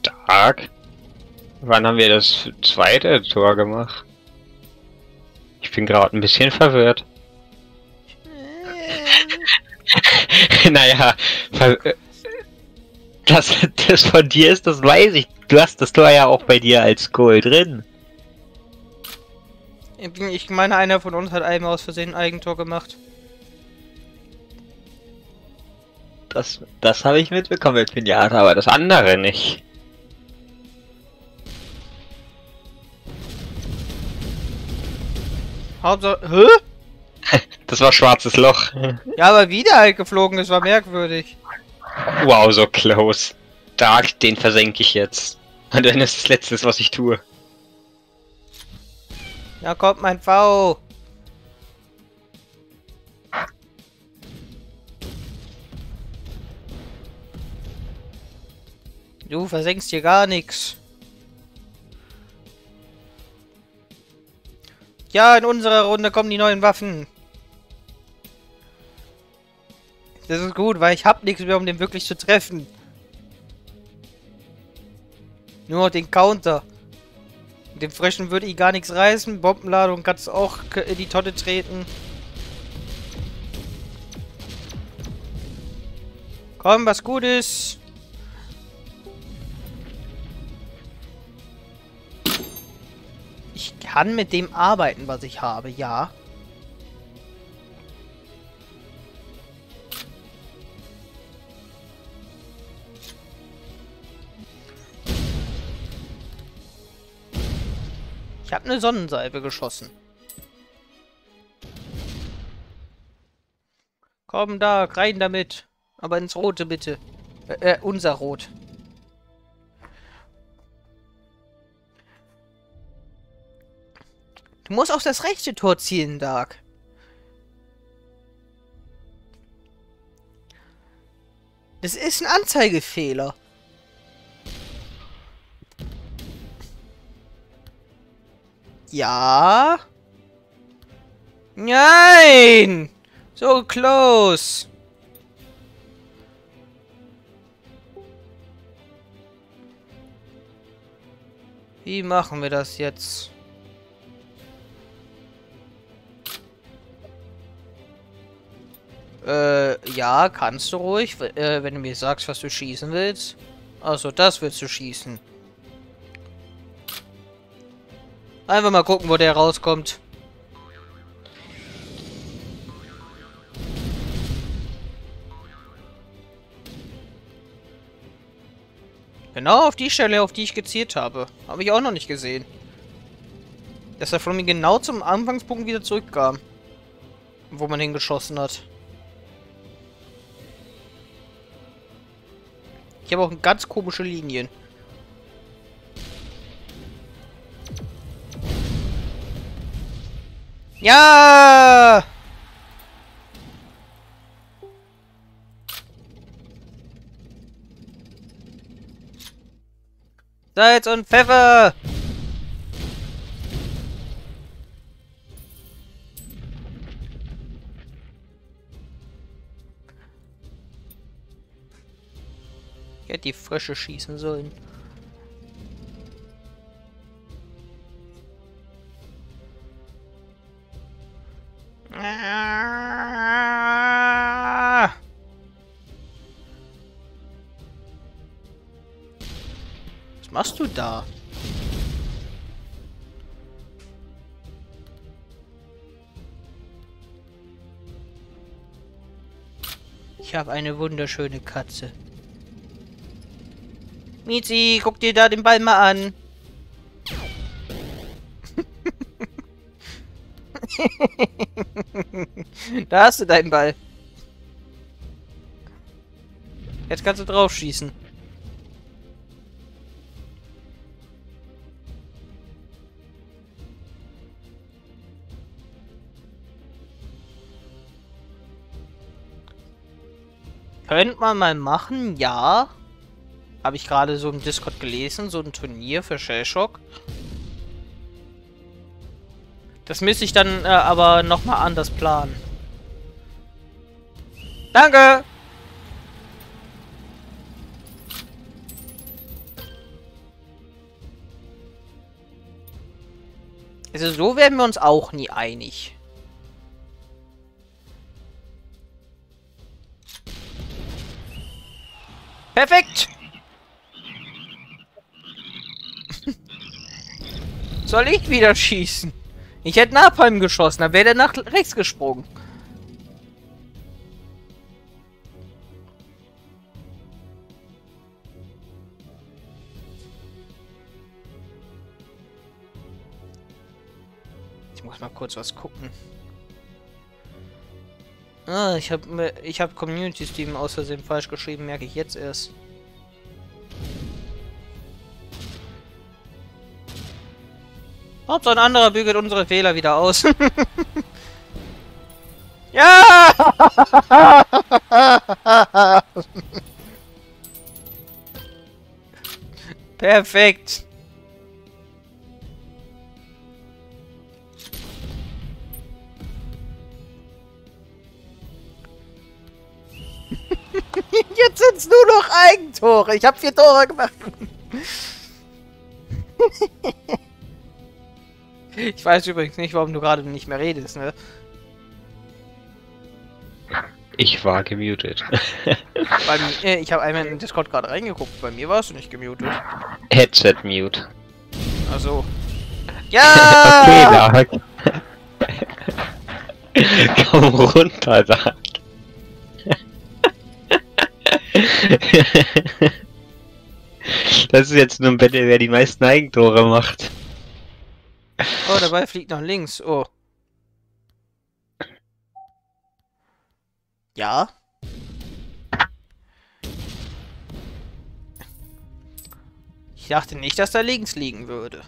Dark. Wann haben wir das zweite Tor gemacht? Ich bin gerade ein bisschen verwirrt. Naja, dass das von dir ist, das weiß ich. Du hast das Tor ja auch bei dir als Goal drin. Ich meine, einer von uns hat einmal aus Versehen ein Eigentor gemacht. Das habe ich mitbekommen mit Pinata, aber das andere nicht. Hauptsache... Hä? Das war schwarzes Loch. Ja, aber wie der halt geflogen ist, war merkwürdig. Wow, so close. Dark, den versenke ich jetzt. Und dann ist das Letzte, was ich tue. Da kommt mein V. Du versenkst hier gar nichts. Ja, in unserer Runde kommen die neuen Waffen. Das ist gut, weil ich hab nichts mehr, um den wirklich zu treffen. Nur noch den Counter. Mit dem Frischen würde ich gar nichts reißen. Bombenladung kannst auch in die Tonne treten. Komm, was Gutes. Ich kann mit dem arbeiten, was ich habe, ja. Ich habe eine Sonnensalbe geschossen. Komm da, rein damit. Aber ins Rote bitte. Unser Rot. Du musst auf das rechte Tor zielen, Dark. Das ist ein Anzeigefehler. Ja. Nein! So close! Wie machen wir das jetzt? Ja, kannst du ruhig, wenn du mir sagst, was du schießen willst. Also, das willst du schießen. Einfach mal gucken, wo der rauskommt. Genau auf die Stelle, auf die ich gezielt habe. Habe ich auch noch nicht gesehen. Dass er von mir genau zum Anfangspunkt wieder zurückkam. Wo man hingeschossen hat. Ich habe auch ganz komische Linien. Ja! Salz und Pfeffer! Ich hätte die Frösche schießen sollen. Was machst du da? Ich habe eine wunderschöne Katze. Mizi, guck dir da den Ball mal an. Da hast du deinen Ball. Jetzt kannst du drauf schießen. Könnte man mal machen, ja. Habe ich gerade so im Discord gelesen, so ein Turnier für Shellshock. Das müsste ich dann aber nochmal anders planen. Danke! Also so werden wir uns auch nie einig. Perfekt! Soll ich wieder schießen? Ich hätte Napalm geschossen, dann wäre der nach rechts gesprungen. Ich muss mal kurz was gucken. Ah, ich hab Community-Stream aus Versehen falsch geschrieben, merke ich jetzt erst. Hauptsache ein anderer bügelt unsere Fehler wieder aus. Ja! Perfekt. Jetzt sind's nur noch Eigentore. Ich habe 4 Tore gemacht. Ich weiß übrigens nicht, warum du gerade nicht mehr redest, ne? Ich war gemutet. Ich habe einmal in Discord gerade reingeguckt. Bei mir warst du nicht gemutet. Headset mute. Ach so. Ja! Okay, Dark. Komm runter, Dark. Das ist jetzt nur ein Battle, wer die meisten Eigentore macht. Oh, der Ball fliegt nach links. Oh. Ja. Ich dachte nicht, dass da links liegen würde.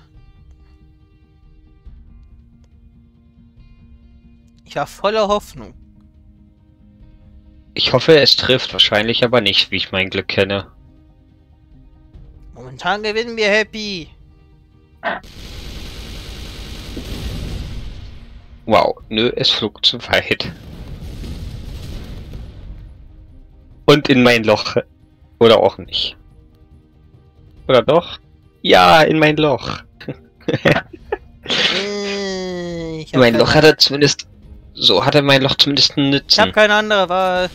Ich war voller Hoffnung. Ich hoffe, es trifft. Wahrscheinlich aber nicht, wie ich mein Glück kenne. Momentan gewinnen wir Happy. Wow, nö, es flog zu weit. Und in mein Loch. Oder auch nicht. Oder doch? Ja, in mein Loch. Mein Loch hatte zumindest... So hatte mein Loch zumindest einen Nutzen. Ich habe keine andere Wahl.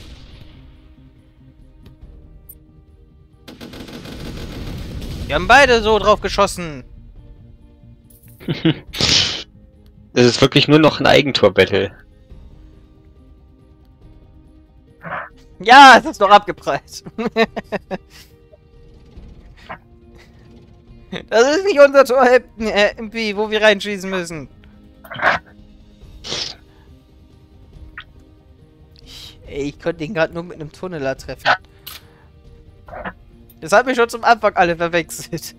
Wir haben beide so drauf geschossen. Das ist wirklich nur noch ein Eigentor-Battle. Ja, es ist noch abgepreist. Das ist nicht unser Tor, MP, wo wir reinschießen müssen. Ich konnte ihn gerade nur mit einem Tunneler treffen. Das hat mich schon zum Anfang alle verwechselt.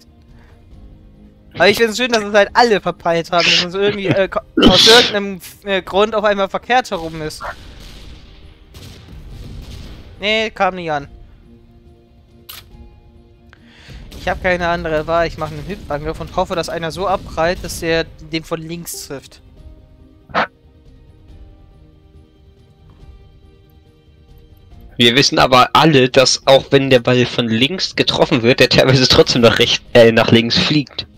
Aber ich finde es schön, dass es halt alle verpeilt haben, dass es irgendwie aus irgendeinem Grund auf einmal verkehrt herum ist. Nee, kam nie an. Ich habe keine andere Wahl. Ich mache einen Hüpfangriff und hoffe, dass einer so abprallt, dass der den von links trifft. Wir wissen aber alle, dass auch wenn der Ball von links getroffen wird, der teilweise trotzdem nach links fliegt.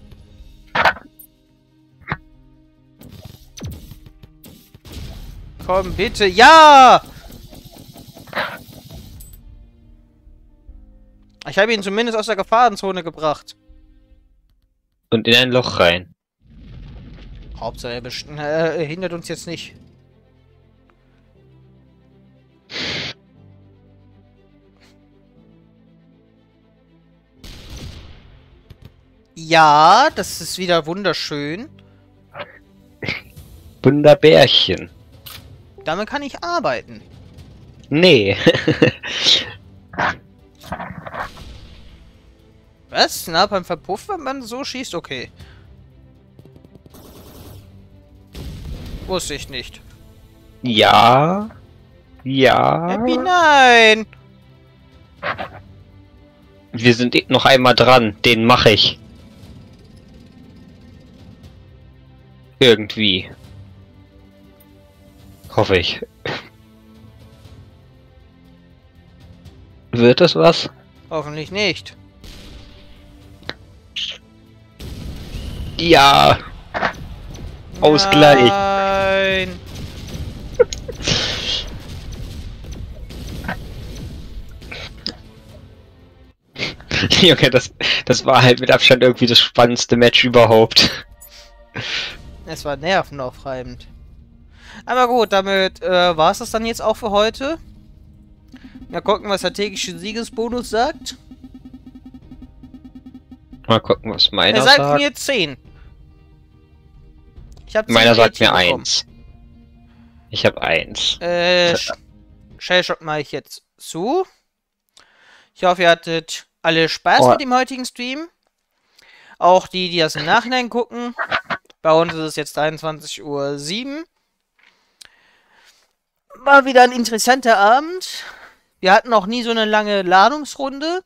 Komm bitte, ja! Ich habe ihn zumindest aus der Gefahrenzone gebracht. Und in ein Loch rein. Hauptsache er hindert uns jetzt nicht. Ja, das ist wieder wunderschön. Wunderbärchen. Damit kann ich arbeiten. Nee. Was? Na, beim Verpuff, wenn man so schießt? Okay. Wusste ich nicht. Ja. Ja. Happy, nein! Wir sind noch einmal dran. Den mache ich. Irgendwie. Hoffe ich. Wird es was? Hoffentlich nicht. Ja. Ausgleich. Nein. Okay, das war halt mit Abstand irgendwie das spannendste Match überhaupt. Es war nervenaufreibend. Aber gut, damit war es das dann jetzt auch für heute. Mal gucken, was der tägliche Siegesbonus sagt. Mal gucken, was meiner sagt. Er sagt mir 10. Ich hab 10. Meiner sagt mir 1. Ich habe 1. Shellshock mache ich jetzt zu. Ich hoffe, ihr hattet alle Spaß mit dem heutigen Stream. Auch die, die das im Nachhinein gucken. Bei uns ist es jetzt 23:07 Uhr. War wieder ein interessanter Abend. Wir hatten noch nie so eine lange Ladungsrunde.